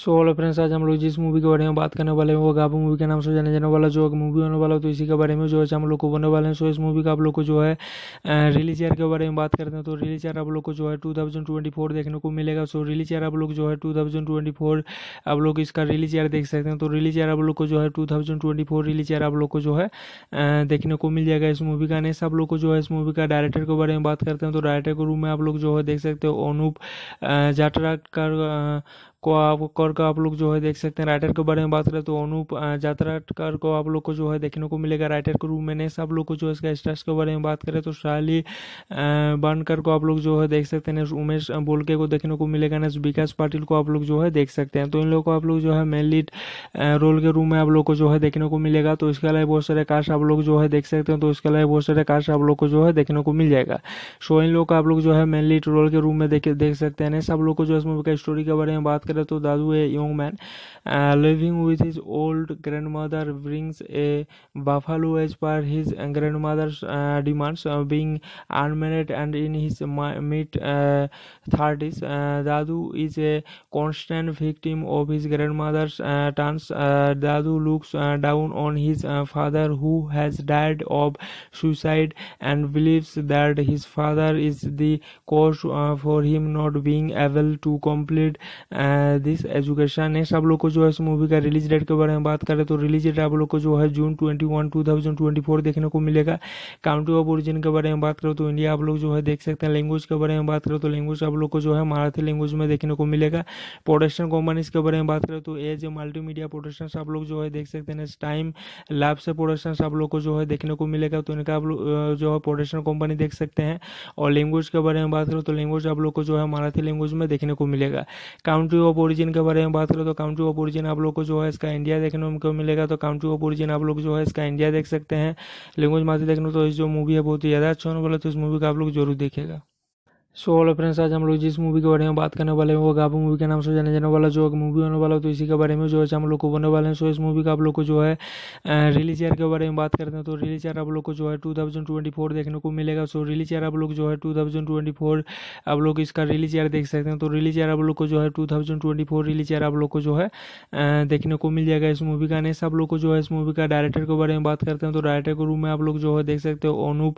सो हेलो फ्रेंड्स, आज हम लोग जिस मूवी के बारे में बात करने वाले हैं वो गाबू मूवी के नाम से जाने जाने वाला जो मूवी होने वाला, तो इसी के बारे में जो है हम लोग को बोलने वाले हैं। सो इस मूवी का आप लोग को जो है रिलीज ईयर के बारे में बात करते हैं तो रिलीज ईयर आप लोग को जो है 2024 देखने को मिलेगा। सो रिलीज ईयर आप लोग जो है 2024 आप लोग इसका रिलीज ईयर देख सकते हैं। तो रिलीज ईयर आप लोग को जो है 2024 रिलीज ईयर आप लोग को जो है देखने को मिल जाएगा इस मूवी का। नेक्स्ट आप लोग को जो है इस मूवी का डायरेक्टर के बारे में बात करते हैं तो डायरेक्टर के रूम में आप लोग जो है देख सकते हो अनूप जात्रा कर आप लोग जो है देख सकते हैं। राइटर के बारे में बात करें तो अनूप जात्रा कर को आप लोग को जो है देखने को मिलेगा राइटर के रूम में। नेक्स्ट आप लोग को जो है इसका स्टार्स के बारे में बात करें तो सायली बंडकर को आप लोग जो है देख सकते हैं। उमेश बोलके को देखने को मिलेगा। नेक्स्ट विकास पाटिल को आप लोग जो है देख सकते हैं। तो इन लोग को आप लोग जो है मेन लीड रोल के रूम में आप लोग को जो है देखने को मिलेगा। तो इसके अलावा बहुत सारे कास्ट आप लोग जो है देख सकते हैं। तो इसके अलावा बहुत सारे कास्ट आप लोग को जो है देखने को मिल जाएगा। सो इन लोग को आप लोग जो है मेन लीड रोल के रूम में देख सकते हैं। नेक्स्ट आप लोग को जो है इस मूवी का स्टोरी के बारे में बात तो Dadu a young man living with his old grandmother brings a buffalo as per his grandmother's demands being unmarried and in his mid 30s Dadu is a constant victim of his grandmother's turns Dadu looks down on his father who has died of suicide and believes that his father is the cause for him not being able to complete this education है। सब लोग को जो है इस movie का release date के बारे में बात करें तो रिलीज डेट आप लोग को जो है जून 21, 2024 देखने को मिलेगा। काउंट्री ऑफ ओरिजिन के बारे में बात करें तो इंडिया आप लोग जो है देख सकते हैं। लैंग्वेज के बारे में बात करें तो लैंग्वेज आप लोग को जो है मराठी लैंग्वेज में देखने को मिलेगा। प्रोडक्शन कंपनीज के बारे में बात करें तो एज ए मल्टीमीडिया प्रोडक्शन आप लोग जो है देख सकते हैं। टाइम लाभ से प्रोडक्शन आप लोग को जो है देखने को मिलेगा, तो इनका आप लोग जो है प्रोडक्शन कंपनी देख सकते हैं। और लैंग्वेज के बारे में बात करें तो लैंग्वेज आप लोग को जो है मराठी लैंग्वेज में देखने को मिलेगा। काउंट्री ऑफ ओरिजिन के बारे में बात करें तो काउंट्री ऑफ ओरिजिन आप लोग को जो है इसका इंडिया देखने को मिलेगा, तो काउंट्री ऑफ ओरिजिन आप लोग जो है इसका इंडिया देख सकते हैं। लैंग्वेज मात्र देखने तो इस जो मूवी है बहुत ही ज़्यादा अच्छा होने वाला, तो इस मूवी का आप लोग जरूर देखेगा। सो हेलो फ्रेंड्स, आज हम लोग जिस मूवी के बारे में बात करने वाले हैं वो गाबू मूवी के नाम से जाने जाने वाला जो मूवी होने वाला है, तो इसी के बारे में जो है हम लोग को बोलने वाले हैं। सो इस मूवी का आप लोग को जो है रिलीज ईयर के बारे में बात करते हैं तो रिलीज ईयर आप लोग को जो है 2024 देखने को मिलेगा। सो रिलीज ईयर आप लोग जो है 2024 आप लोग इसका रिलीज ईयर देख सकते हैं। तो रिलीज ईयर आप लोग को जो है 2024 रिलीज ईयर आप लोग को जो है देखने को मिल जाएगा इस मूवी का। नेक्स्ट आप लोग को जो है इस मूवी का डायरेक्टर के बारे में बात करते हैं तो डायरेक्टर के रूम में आप लोग जो है देख सकते हो अनूप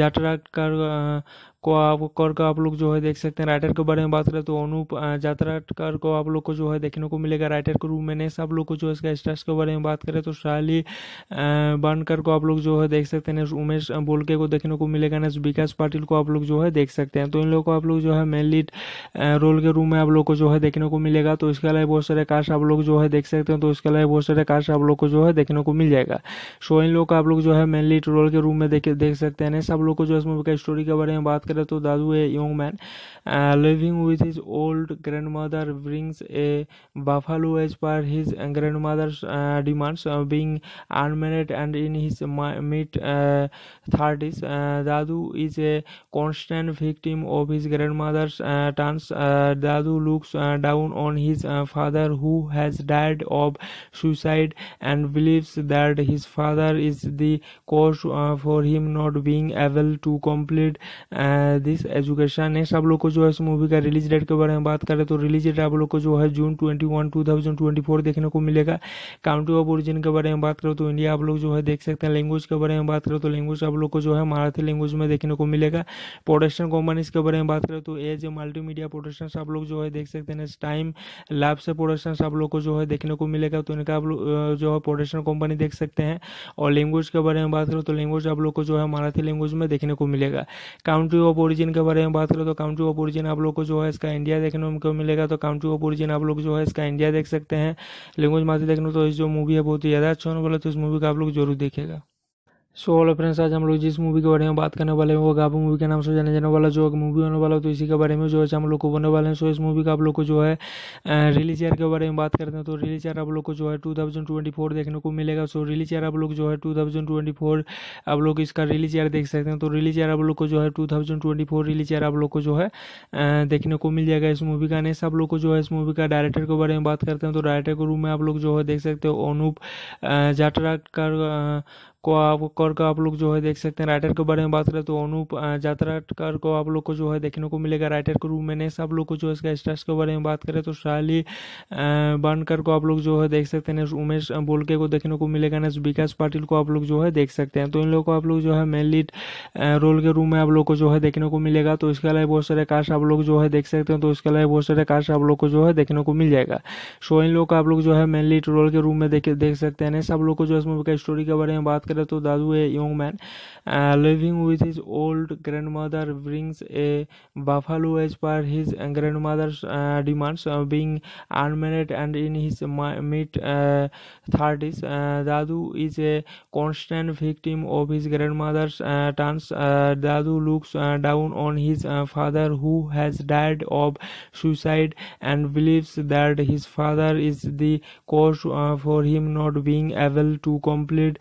जात्रा का आप लोग जो है देख सकते हैं। राइटर के बारे में बात करें तो अनूप जात्रा को आप लोग को जो है देखने को मिलेगा राइटर के रूम में। नेक्स्ट आप लोग को जो है इसका स्टार्स के बारे में बात करें तो सायली बंडकर को आप लोग जो है देख सकते हैं। उमेश बोलके को देखने को मिलेगा। नेक्स्ट विकास पाटिल को आप लोग जो है देख सकते हैं। तो इन लोगों को आप लोग जो है मेन लीड रोल के रूम में आप लोग को जो है देखने को मिलेगा। तो इसके अलावा बहुत सारे कास्ट आप लोग जो है देख सकते हैं। तो इसके अलावा बहुत सारे कास्ट आप लोग को जो है देखने को मिल जाएगा। सो इन लोग को आप लोग जो है मेन लीड रोल के रूम में देख सकते हैं। नेक्स्ट आप लोग को जो है इस मूवी का स्टोरी के बारे में बात करें तो Dadu a young man living with his old grandmother brings a buffalo as per his grandmother's demands being unmarried and in his mid 30s Dadu is a constant victim of his grandmother's turns Dadu looks down on his father who has died of suicide and believes that his father is the cause for him not being able to complete this education है। सब लोग को जो है इस movie का release date के बारे में बात करें तो रिलीज डेट आप लोग को जो है जून 21, 2024 देखने को मिलेगा। काउंट्री ऑफ ओरिजिन के बारे में बात करें तो इंडिया आप लोग जो है देख सकते हैं। लैंग्वेज के बारे में बात करें तो लैंग्वेज आप लोग को जो है मराठी लैंग्वेज में देखने को मिलेगा। प्रोडक्शन कंपनीज के बारे में बात करें तो एज ए मल्टीमीडिया प्रोडक्शन आप लोग जो है देख सकते हैं। टाइम लाभ से प्रोडक्शन आप लोग को जो है देखने को मिलेगा, तो इनका आप लोग जो है प्रोडक्शन कंपनी देख सकते हैं। और लैंग्वेज के बारे में बात करें तो लैंग्वेज आप लोग को जो है मराठी लैंग्वेज में देखने को मिलेगा। काउंट्री ऑफ ओरिजिन के बारे में बात करें तो काउंट्री ऑफ ओरिजिन आप लोग को जो है इसका इंडिया देखने को मिलेगा, तो काउंट्री ऑफ ओरिजिन आप लोग जो है इसका इंडिया देख सकते हैं। लैंग्वेज मात्र देखने तो इस जो मूवी है बहुत ही ज़्यादा अच्छा होने वाला, तो इस मूवी का आप लोग जरूर देखेगा। सो हेलो फ्रेंड्स, आज हम लोग जिस मूवी के बारे में बात करने वाले हैं वो गाबू मूवी के नाम से जाने जाने वाला जो मूवी होने वाला है, तो इसी के बारे में जो है हम लोग को बोलने वाले हैं। सो इस मूवी का आप लोग को जो है रिलीज ईयर के बारे में बात करते हैं तो रिलीज ईयर आप लोग को जो है 2024 देखने को मिलेगा। सो रिलीज ईयर आप लोग जो है 2024 आप लोग इसका रिलीज ईयर देख सकते हैं। तो रिलीज ईयर आप लोग को जो है 2024 रिलीज ईयर आप लोग को जो है देखने को मिल जाएगा इस मूवी का। नेक्स्ट आप लोग को जो है इस मूवी का डायरेक्टर के बारे में बात करते हैं तो डायरेक्टर के रूम में आप लोग जो है देख सकते हो अनूप जात्रा को आप लोग जो है देख सकते हैं। राइटर के बारे में बात करें तो अनूप जात्रा को आप लोग को जो है देखने को मिलेगा राइटर के रूम में। नेक्स्ट आप लोग को जो है इसका स्टार्स के बारे में बात करें तो सायली बंडकर को आप लोग जो है देख सकते हैं। उमेश बोलके को देखने को मिलेगा। नेक्स्ट विकास पाटिल को आप लोग जो है देख सकते हैं। तो इन लोग को आप लोग जो है मेन लीड रोल के रूम में आप लोग को जो है देखने को मिलेगा। तो इसके अलावा बहुत सारे कास्ट आप लोग जो है देख सकते हैं। तो इसके अलावा बहुत सारे कास्ट आप लोग को जो है देखने को मिल जाएगा। सो इन लोग को आप लोग जो है मेन लीड रोल के रूम में देख सकते हैं। नेक्स्ट आप लोग को जो है इस मूवी का स्टोरी के बारे में बात करें तो Dadu a young man living with his old grandmother brings a buffalo as per his grandmother's demands being unmarried and in his mid 30s Dadu is a constant victim of his grandmother's turns Dadu looks down on his father who has died of suicide and believes that his father is the cause for him not being able to complete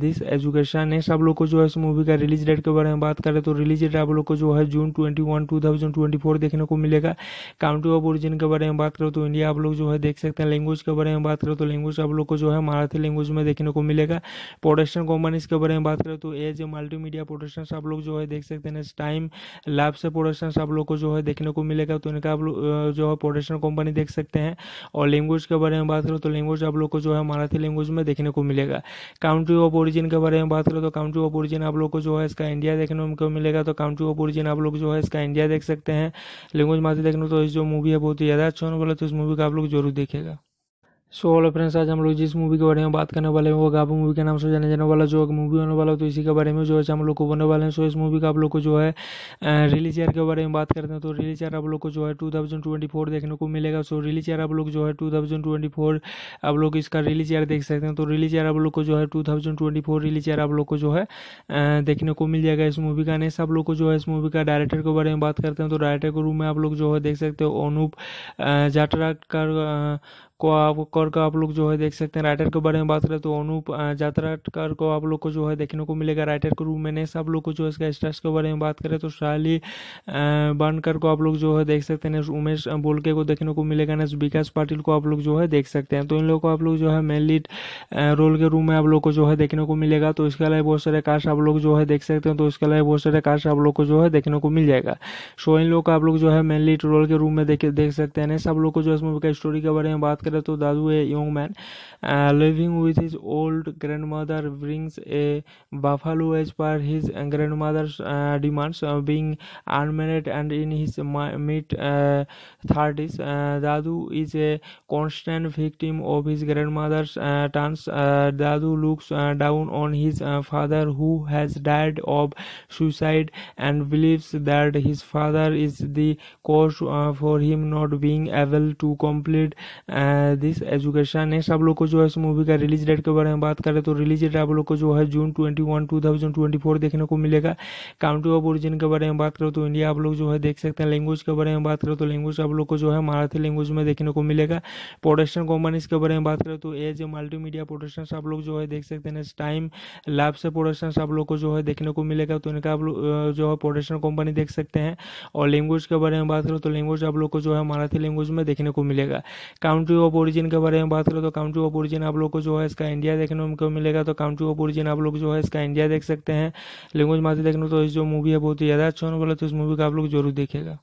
this education है। सब लोग को जो है इस movie का release date के बारे में बात करें तो रिलीज डेट आप लोग को जो है जून 21, 2024 देखने को मिलेगा। काउंट्री ऑफ ओरिजिन के बारे में बात करें तो इंडिया आप लोग जो है देख सकते हैं। लैंग्वेज के बारे में बात करें तो लैंग्वेज आप लोग को जो है मराठी लैंग्वेज में देखने को मिलेगा। प्रोडक्शन कंपनीज के बारे में बात करें तो एज ए मल्टीमीडिया प्रोडक्शन आप लोग जो है देख सकते हैं। टाइम लाभ से प्रोडक्शन आप लोग को जो है देखने को मिलेगा, तो इनका आप लोग जो है प्रोडक्शन कंपनी देख सकते हैं। और लैंग्वेज के बारे में बात करें तो लैंग्वेज आप लोग को जो है मराठी लैंग्वेज में देखने को मिलेगा। काउंट्री ऑफ ओरिजिन के बारे में बात करें तो काउंट्री ऑफ ओरिजिन आप लोग को जो है इसका इंडिया देखने को मिलेगा। तो काउंट्री ऑफ ओरिजिन आप लोग जो है इसका इंडिया देख सकते हैं। लैंग्वेज मात्र देखने तो इस जो मूवी है बहुत ही ज़्यादा अच्छा होने वाला, तो इस मूवी का आप लोग जरूर देखेगा। सो हेलो फ्रेंड्स, आज हम लोग जिस मूवी के बारे में बात करने वाले हैं वो गाबू मूवी के नाम से जाने जाने वाला जो मूवी होने वाला है, तो इसी के बारे में जो है हम लोग को बोलने वाले हैं। सो इस मूवी का आप लोग को जो है रिलीज ईयर के बारे में बात करते हैं तो रिलीज ईयर आप लोग को जो है 2024 देखने को मिलेगा। सो रिलीज ईयर आप लोग जो है 2024 आप लोग इसका रिलीज ईयर देख सकते हैं। तो रिलीज ईयर आप लोग को जो है 2024 रिलीज ईयर आप लोग को जो है देखने को मिल जाएगा इस मूवी का। नेक्स्ट आप लोग को जो है इस मूवी का डायरेक्टर के बारे में बात करते हैं तो डायरेक्टर के रूम में आप लोग जो है देख सकते हो अनूप जात्रा का आप लोग जो है देख सकते हैं। राइटर के बारे में बात करें तो अनूप जात्रा को आप लोग को जो है देखने को मिलेगा राइटर के रूम में। नेक्स्ट आप लोग को जो है इसका स्टार्स के बारे में बात करें तो सायली बंडकर को आप लोग जो है देख सकते हैं। उमेश बोलके को देखने को मिलेगा। नेक्स्ट विकास पाटिल को आप लोग जो है देख सकते हैं। तो इन लोगों को आप लोग जो है मेन लीड रोल के रूम में आप लोग को जो है देखने को मिलेगा। तो इसके अलावा बहुत सारे कास्ट आप लोग जो है देख सकते हैं। तो इसके अलावा बहुत सारे कास्ट आप लोग को जो है देखने को मिल जाएगा। सो इन लोगों को आप लोग जो है मेन लीड रोल के रूम में देख सकते हैं। नेक्स्ट आप लोग को जो है इस मूवी का स्टोरी के बारे में बात करें तो Dadu a young man living with his old grandmother brings a buffalo as per his grandmother's demands being unmarried and in his mid 30s Dadu is a constant victim of his grandmother's turns Dadu looks down on his father who has died of suicide and believes that his father is the cause for him not being able to complete this education. Next आप लोग को जो है इस movie का release date के बारे में बात करें तो रिलीज डेट आप लोग को जो है जून 21, 2024 देखने को मिलेगा। काउंट्री ऑफ ओरिजिन के बारे में बात करें तो इंडिया आप लोग जो है देख सकते हैं। लैंग्वेज के बारे में बात करें तो लैंग्वेज आप लोग को जो है मराठी लैंग्वेज में देखने को मिलेगा। प्रोडक्शन कंपनी के बारे में बात करें तो एज ए मल्टीमीडिया प्रोडक्शन आप लोग जो है देख सकते हैं। टाइम लाभ से प्रोडक्शन आप लोग को जो है देखने को मिलेगा। तो इनका आप लोग जो है प्रोडक्शन कंपनी देख सकते हैं। और लैंग्वेज के बारे में बात करें तो लैंग्वेज आप लोग को जो है मराठी लैंग्वेज में देखने को मिलेगा। काउंट्री ऑफ ओरिजिन के बारे में बात करें तो काउंट्री ऑफ ओरिजिन आप लोग को जो है इसका इंडिया देखने को मिलेगा। तो काउंट्री ऑफ ओरिजिन आप लोग जो है इसका इंडिया देख सकते हैं। लैंग्वेज मात्र देखने तो इस जो मूवी है बहुत ही ज़्यादा अच्छा होने वाला, तो इस मूवी का आप लोग जरूर देखेगा।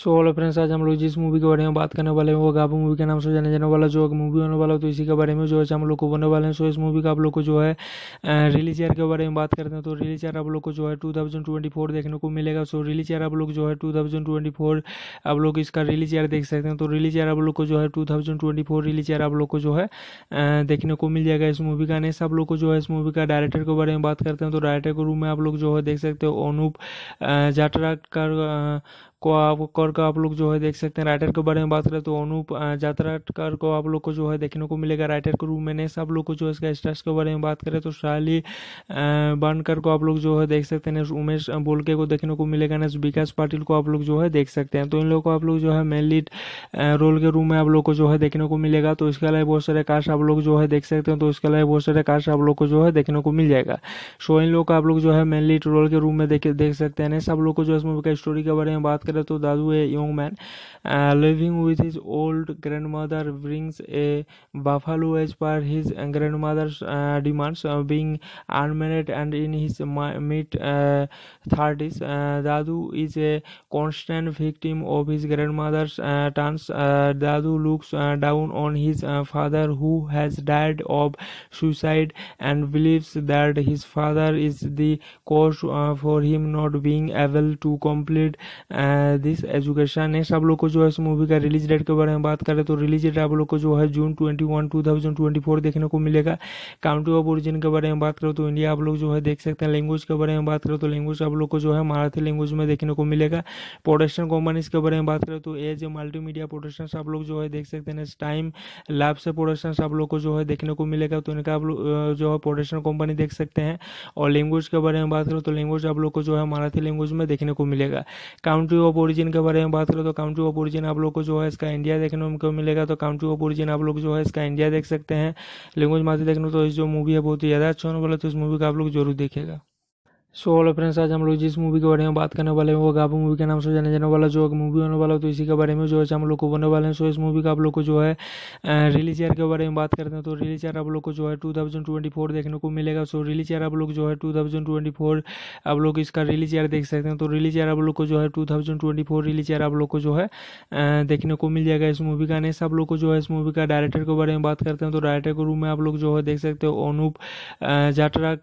सो हेलो फ्रेंड्स, आज हम लोग जिस मूवी के बारे में बात करने वाले हैं वो गाबू मूवी के नाम से जाने जाने वाला जो मूवी होने वाला है, तो इसी के बारे में जो है हम लोग को बोलने वाले हैं। सो इस मूवी का आप लोग को जो है रिलीज ईयर के बारे में बात करते हैं तो रिलीज ईयर आप लोग को जो है 2024 देखने को मिलेगा। सो रिलीज ईयर आप लोग जो है 2024 आप लोग इसका रिलीज ईयर देख सकते हैं। तो रिलीज ईयर आप लोग को जो है 2024 रिलीज ईयर आप लोग को जो है देखने को मिल जाएगा इस मूवी का। नेक्स्ट आप लोग को जो है इस मूवी का डायरेक्टर के बारे में बात करते हैं तो डायरेक्टर के रूम में आप लोग जो है देख सकते हो अनूप जात्रा को आप लोग जो है देख सकते हैं। राइटर के बारे में बात करें तो अनूप जात्रा को आप लोग को जो है देखने को मिलेगा राइटर के रूम में। नेक्स्ट आप लोग को जो है इसका स्टार्स के बारे में बात करें तो सायली बंडकर को आप लोग जो है देख सकते हैं। उमेश बोलके को देखने को मिलेगा। नेक्स्ट विकास पाटिल को आप लोग जो है देख सकते हैं। तो इन लोगों को आप लोग जो है मेन लीड रोल के रूम में आप लोग को जो है देखने को मिलेगा। तो इसके अलावा बहुत सारे कास्ट आप लोग जो है देख सकते हैं। तो इसके अलावा बहुत सारे कास्ट आप लोग को जो है देखने को मिल जाएगा। सो इन लोगों को आप लोग जो है मेन लीड रोल के रूम में देख सकते हैं। नेक्स्ट आप लोग को जो है इस मूवी का स्टोरी के बारे में बात तो Dadu a young man living with his old grandmother brings a buffalo as per his grandmother's demands being unmarried and in his mid 30s Dadu is a constant victim of his grandmother's turns Dadu looks down on his father who has died of suicide and believes that his father is the cause for him not being able to complete this education. Next आप लोग को जो है इस movie का release date के बारे में बात करें तो रिलीज डेट आप लोग को जो है जून 21, 2024 देखने को मिलेगा। काउंट्री ऑफ ओरिजिन के बारे में बात करें तो इंडिया आप लोग जो है देख सकते हैं। लैंग्वेज के बारे में बात करें तो लैंग्वेज आप लोग को जो है मराठी लैंग्वेज में देखने को मिलेगा। प्रोडक्शन कंपनी के बारे में बात करें तो एज ए मल्टीमीडिया प्रोडक्शन आप लोग जो है देख सकते हैं। टाइम लाभ से प्रोडक्शन आप लोग को जो है देखने को मिलेगा। तो इनका आप लोग जो है प्रोडक्शन कंपनी देख सकते हैं। और लैंग्वेज के बारे में बात करें तो लैंग्वेज आप लोग को जो है मराठी लैंग्वेज में देखने को मिलेगा। काउंट्री ऑफ ओरिजिन के बारे में बात करें तो काउंट्री ऑफ ओरिजिन आप लोग को जो है इसका इंडिया देखने को मिलेगा। तो काउंट्री ऑफ ओरिजिन आप लोग जो है इसका इंडिया देख सकते हैं। लैंग्वेज मात्र देखने तो इस जो मूवी है बहुत ही ज़्यादा अच्छा होने वाला, तो इस मूवी का आप लोग जरूर देखेगा। सो हेलो फ्रेंड्स, आज हम लोग जिस मूवी के बारे में बात करने वाले हैं वो गाबू मूवी के नाम से जाने जाने वाला जो मूवी होने वाला है, तो इसी के बारे में जो है हम लोग को बोलने वाले हैं। सो इस मूवी का आप लोग को जो है रिलीज ईयर के बारे में बात करते हैं, तो रिलीज ईयर आप लोग को जो है 2024 देखने को मिलेगा। सो रिलीज ईयर आप लोग जो है 2024 आप लोग इसका रिलीज ईयर देख सकते हैं। तो रिलीज ईयर आप लोग को जो है 2024 रिलीज ईयर आप लोग को जो है देखने को मिल जाएगा इस मूवी का। नेक्स्ट आप लोग को जो है इस मूवी का डायरेक्टर के बारे में बात करते हैं, तो डायरेक्टर के रूम में आप लोग जो है देख सकते हो अनूप जात्रा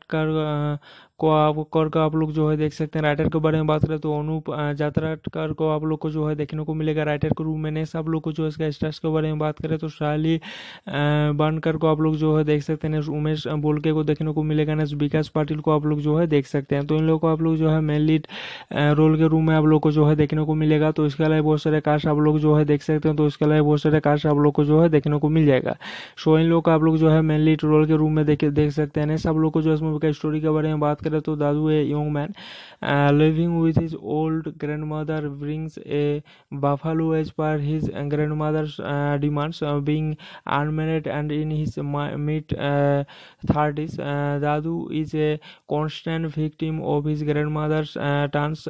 का आप लोग जो है देख सकते हैं। राइटर के बारे में बात करें तो अनूप जात्रा को आप लोग को जो है देखने को मिलेगा राइटर के रूम में। नेक्स्ट आप लोग को जो है इसका स्टार्स के बारे में बात करें तो सायली बंडकर को आप लोग जो है देख सकते हैं। उमेश बोलके को देखने को मिलेगा। नेक्स्ट विकास पाटिल को आप लोग जो है देख सकते हैं। तो इन लोगों को आप लोग जो है मेन लीड रोल के रूम में आप लोग को जो है देखने को मिलेगा। तो इसके अलावा बहुत सारे कास्ट आप लोग जो है देख सकते हैं। तो इसके अलावा बहुत सारे कास्ट आप लोग को जो है देखने को मिल जाएगा। सो इन लोग को आप लोग जो है मेन लीड रोल के रूम में देख सकते हैं। नेक्स्ट आप लोग को जो है इस मूवी का स्टोरी के बारे में बात तो Dadu a young man living with his old grandmother brings a buffalo as per his grandmother's demands being unmarried and in his mid 30s Dadu is a constant victim of his grandmother's turns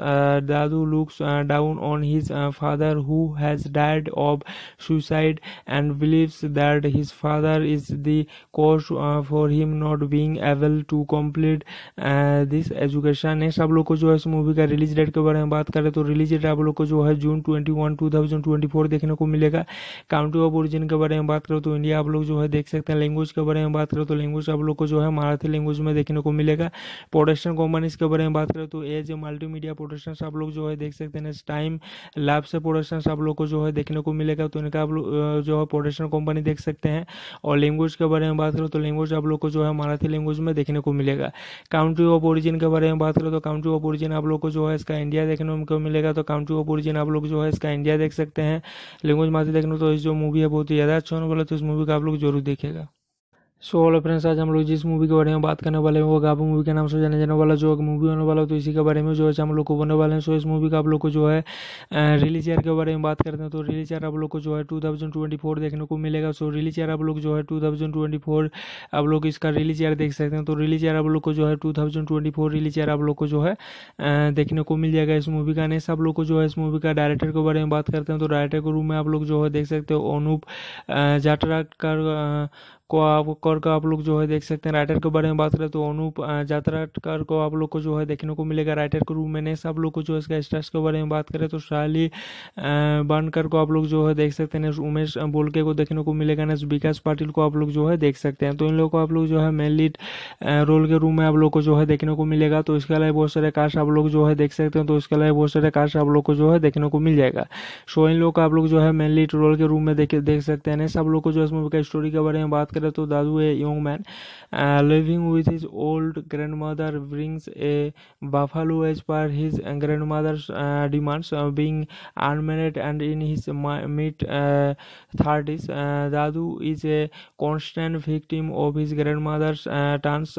Dadu looks down on his father who has died of suicide and believes that his father is the cause for him not being able to complete this education. Next आप लोग को जो है इस movie का release date के बारे में बात करें तो रिलीज डेट आप लोग को जो है जून 21, 2024 देखने को मिलेगा। काउंट्री ऑफ ओरिजिन के बारे में बात करें तो इंडिया आप लोग जो है देख सकते हैं। लैंग्वेज के बारे में बात करें तो लैंग्वेज आप लोग को जो है मराठी लैंग्वेज में देखने को मिलेगा। प्रोडक्शन कंपनीज के बारे में बात करें तो एज ए मल्टीमीडिया प्रोडक्शन आप लोग जो है देख सकते हैं। टाइम लाभ से प्रोडक्शन आप लोग को जो है देखने को मिलेगा। तो इनका आप लोग जो है प्रोडक्शन कंपनी देख सकते हैं। और लैंग्वेज के बारे में बात करें तो लैंग्वेज आप लोग को जो है मराठी लैंग्वेज में देखने को मिलेगा। काउंट्री ऑफ ओरिजिन के बारे में बात करें तो काउंट्री ऑफ ओरिजिन आप लोग को जो है इसका इंडिया देखने को मिलेगा। तो काउंट्री ऑफ ओरिजिन आप लोग जो है इसका इंडिया देख सकते हैं। लैंग्वेज मात्र देखने तो इस जो मूवी है बहुत ही ज़्यादा अच्छा होने वाला, तो इस मूवी का आप लोग जरूर देखेगा। सो हेलो फ्रेंड्स, आज हम लोग जिस मूवी के बारे में बात करने वाले हैं वो गाबू मूवी के नाम से जाने जाने वाला जो मूवी होने वाला है, तो इसी के बारे में जो है हम लोग को बोलने वाले हैं। सो इस मूवी का आप लोग को जो है रिलीज ईयर के बारे में बात करते हैं, तो रिलीज ईयर आप लोग को जो है 2024 देखने को मिलेगा। सो रिलीज ईयर आप लोग जो है 2024 आप लोग इसका रिलीज ईयर देख सकते हैं। तो रिलीज ईयर आप लोग को जो है 2024 रिलीज ईयर आप लोग को जो है देखने को मिल जाएगा इस मूवी का। नेक्स्ट आप लोग को जो है इस मूवी का डायरेक्टर के बारे में बात करते हैं, तो डायरेक्टर के रूम में आप लोग जो है देख सकते हो अनूप जात्रा को आप लोग जो है देख सकते हैं। राइटर के बारे में बात करें तो अनूप जात्रा को आप लोग को जो है देखने को मिलेगा राइटर के रूम में। नेक्स्ट आप लोग को जो है इसका स्टार्स के बारे में बात करें तो सायली बंडकर को आप लोग जो है देख सकते हैं। उमेश बोलके को देखने को मिलेगा। नेक्स्ट विकास पाटिल को आप लोग जो है देख सकते हैं। तो इन लोग को आप लोग जो है मेन लीड रोल के रूम में आप लोग को जो है देखने को मिलेगा। तो इसके अलावा बहुत सारे कास्ट आप लोग जो है देख सकते हैं। तो इसके अलावा बहुत सारे कास्ट आप लोग को जो है देखने को मिल जाएगा। सो इन लोग को आप लोग जो है मेन लीड रोल के रूम में देख सकते हैं। नेक्स्ट आप लोग को जो है इस मूवी का स्टोरी के बारे में बात तो Dadu a young man living with his old grandmother brings a buffalo as per his grandmother's demands being unmarried and in his mid 30s Dadu is a constant victim of his grandmother's turns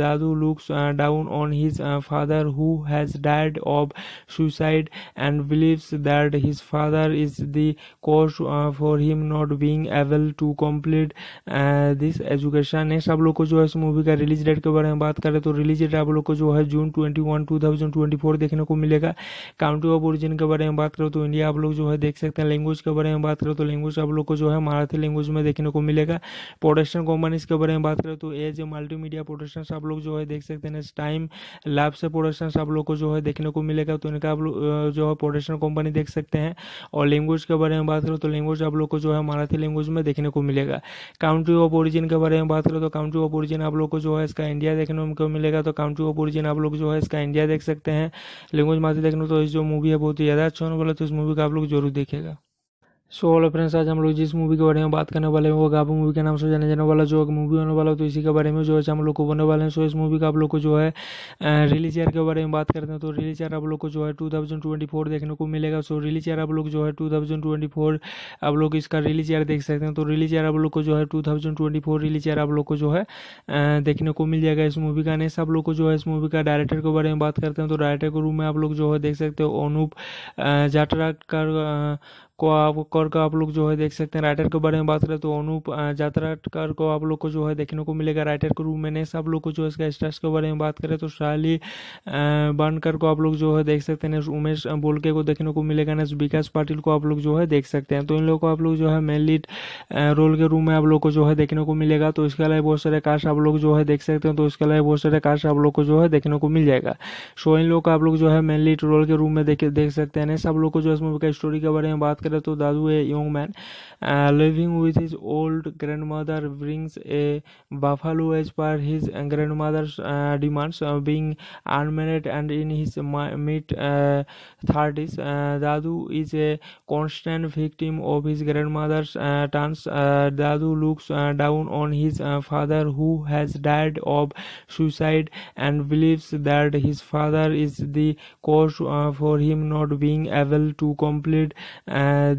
Dadu looks down on his father who has died of suicide and believes that his father is the cause for him not being able to complete this education. Next आप लोग को जो है इस movie का release date के बारे में बात करें तो रिलीज डेट आप लोग को जो है जून 21, 2024 देखने को मिलेगा। काउंट्री ऑफ ओरिजिन के बारे में बात करें तो इंडिया आप लोग जो है देख सकते हैं। लैंग्वेज के बारे में बात करें तो लैंग्वेज आप लोग को जो है मराठी लैंग्वेज में देखने को मिलेगा। प्रोडक्शन कंपनीज के बारे में बात करें तो एज ए मल्टीमीडिया प्रोडक्शन आप लोग जो है देख सकते हैं। टाइम लाभ से प्रोडक्शन आप लोग को जो है देखने को मिलेगा। तो इनका आप लोग जो है प्रोडक्शन कंपनी देख सकते हैं। और लैंग्वेज के बारे में बात करें तो लैंग्वेज आप लोग को जो है मराठी लैंग्वेज में देखने को मिलेगा। काउंट्री ऑफ ओरिजिन के बारे में बात करें तो काउंट्री ऑफ ओरिजिन आप लोग को जो है इसका इंडिया देखने को मिलेगा। तो काउंट्री ऑफ ओरिजिन आप लोग जो है इसका इंडिया देख सकते हैं। लैंग्वेज मात्र देखने तो इस जो मूवी है बहुत ही ज़्यादा अच्छा होने वाला, तो इस मूवी का आप लोग जरूर देखेगा। सो हेलो फ्रेंड्स, आज हम लोग जिस मूवी के बारे में बात करने वाले हैं वो गाबू मूवी के नाम से जाने जाने वाला जो मूवी होने वाला है, तो इसी के बारे में जो है हम लोग को बोलने वाले हैं। सो इस मूवी का आप लोग को जो है रिलीज ईयर के बारे में बात करते हैं, तो रिलीज ईयर आप लोग को जो है 2024 देखने को मिलेगा। सो रिलीज ईयर आप लोग जो है 2024 आप लोग इसका रिलीज ईयर देख सकते हैं। तो रिलीज ईयर आप लोग को जो है 2024 रिलीज ईयर आप लोग को जो है देखने को मिल जाएगा इस मूवी का। नेक्स्ट आप लोग को जो है इस मूवी का डायरेक्टर के बारे में बात करते हैं, तो डायरेक्टर के रूम में आप लोग जो है देख सकते हो अनूप जात्रा को आप लोग जो है देख सकते हैं। राइटर के बारे में बात करें तो अनूप जात्रा को आप लोग को जो है देखने को मिलेगा राइटर के रूप में। नेक्स्ट आप लोग को जो है इसका स्टार्स के बारे में बात करें तो सायली बंडकर को आप लोग जो है देख सकते हैं। उमेश बोलके को देखने को मिलेगा। नेक्स्ट विकास पाटिल को आप लोग जो है देख सकते हैं। तो इन लोगों को आप लोग जो है मेन लीड रोल के रूप में आप लोग को जो है देखने को मिलेगा। तो इसके अलावा बहुत सारे कास्ट आप लोग जो है देख सकते हैं। तो इसके अलावा बहुत सारे कास्ट आप लोग को जो है देखने को मिल जाएगा। सो इन लोग को आप लोग जो है मेन लीड रोल के रूप में देख सकते हैं। नेक्स्ट आप लोग को जो है मूवी का स्टोरी के बारे में बात करें तो Dadu a young man living with his old grandmother brings a buffalo as per his grandmother's demands being unmarried and in his mid 30s Dadu is a constant victim of his grandmother's turns Dadu looks down on his father who has died of suicide and believes that his father is the cause for him not being able to complete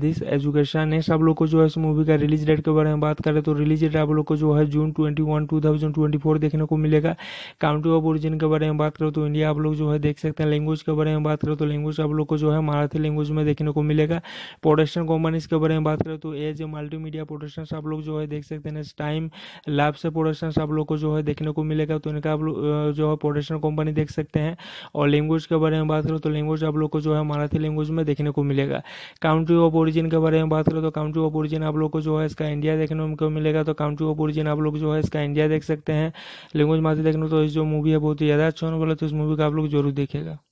this education. Next आप लोग को जो है इस movie का release date के बारे में बात करें तो रिलीज डेट आप लोग को जो है जून 21, 2024 देखने को मिलेगा। काउंट्री ऑफ ओरिजिन के बारे में बात करें तो इंडिया आप लोग जो है देख सकते हैं। लैंग्वेज के बारे में बात करें तो लैंग्वेज आप लोग को जो है मराठी लैंग्वेज में देखने को मिलेगा। प्रोडक्शन कंपनीज के बारे में बात करें तो एज ए मल्टीमीडिया प्रोडक्शन आप लोग जो है देख सकते हैं। टाइम लाभ से प्रोडक्शन आप लोग को जो है देखने को मिलेगा। तो इनका आप लोग जो है प्रोडक्शन कंपनी देख सकते हैं। और लैंग्वेज के बारे में बात करें तो लैंग्वेज आप लोग को जो है मराठी लैंग्वेज में देखने को मिलेगा। काउंट्री ऑफ ओरिजिन के बारे में बात करें तो काउंट्री ऑफ ओरिजिन आप लोग को जो है इसका इंडिया देखने को मिलेगा। तो काउंट्री ऑफ ओरिजिन आप लोग जो है इसका इंडिया देख सकते हैं। लैंग्वेज मात्र देखने तो इस जो मूवी है बहुत ही ज़्यादा अच्छा होने वाला है। तो इस मूवी का आप लोग जरूर देखिएगा।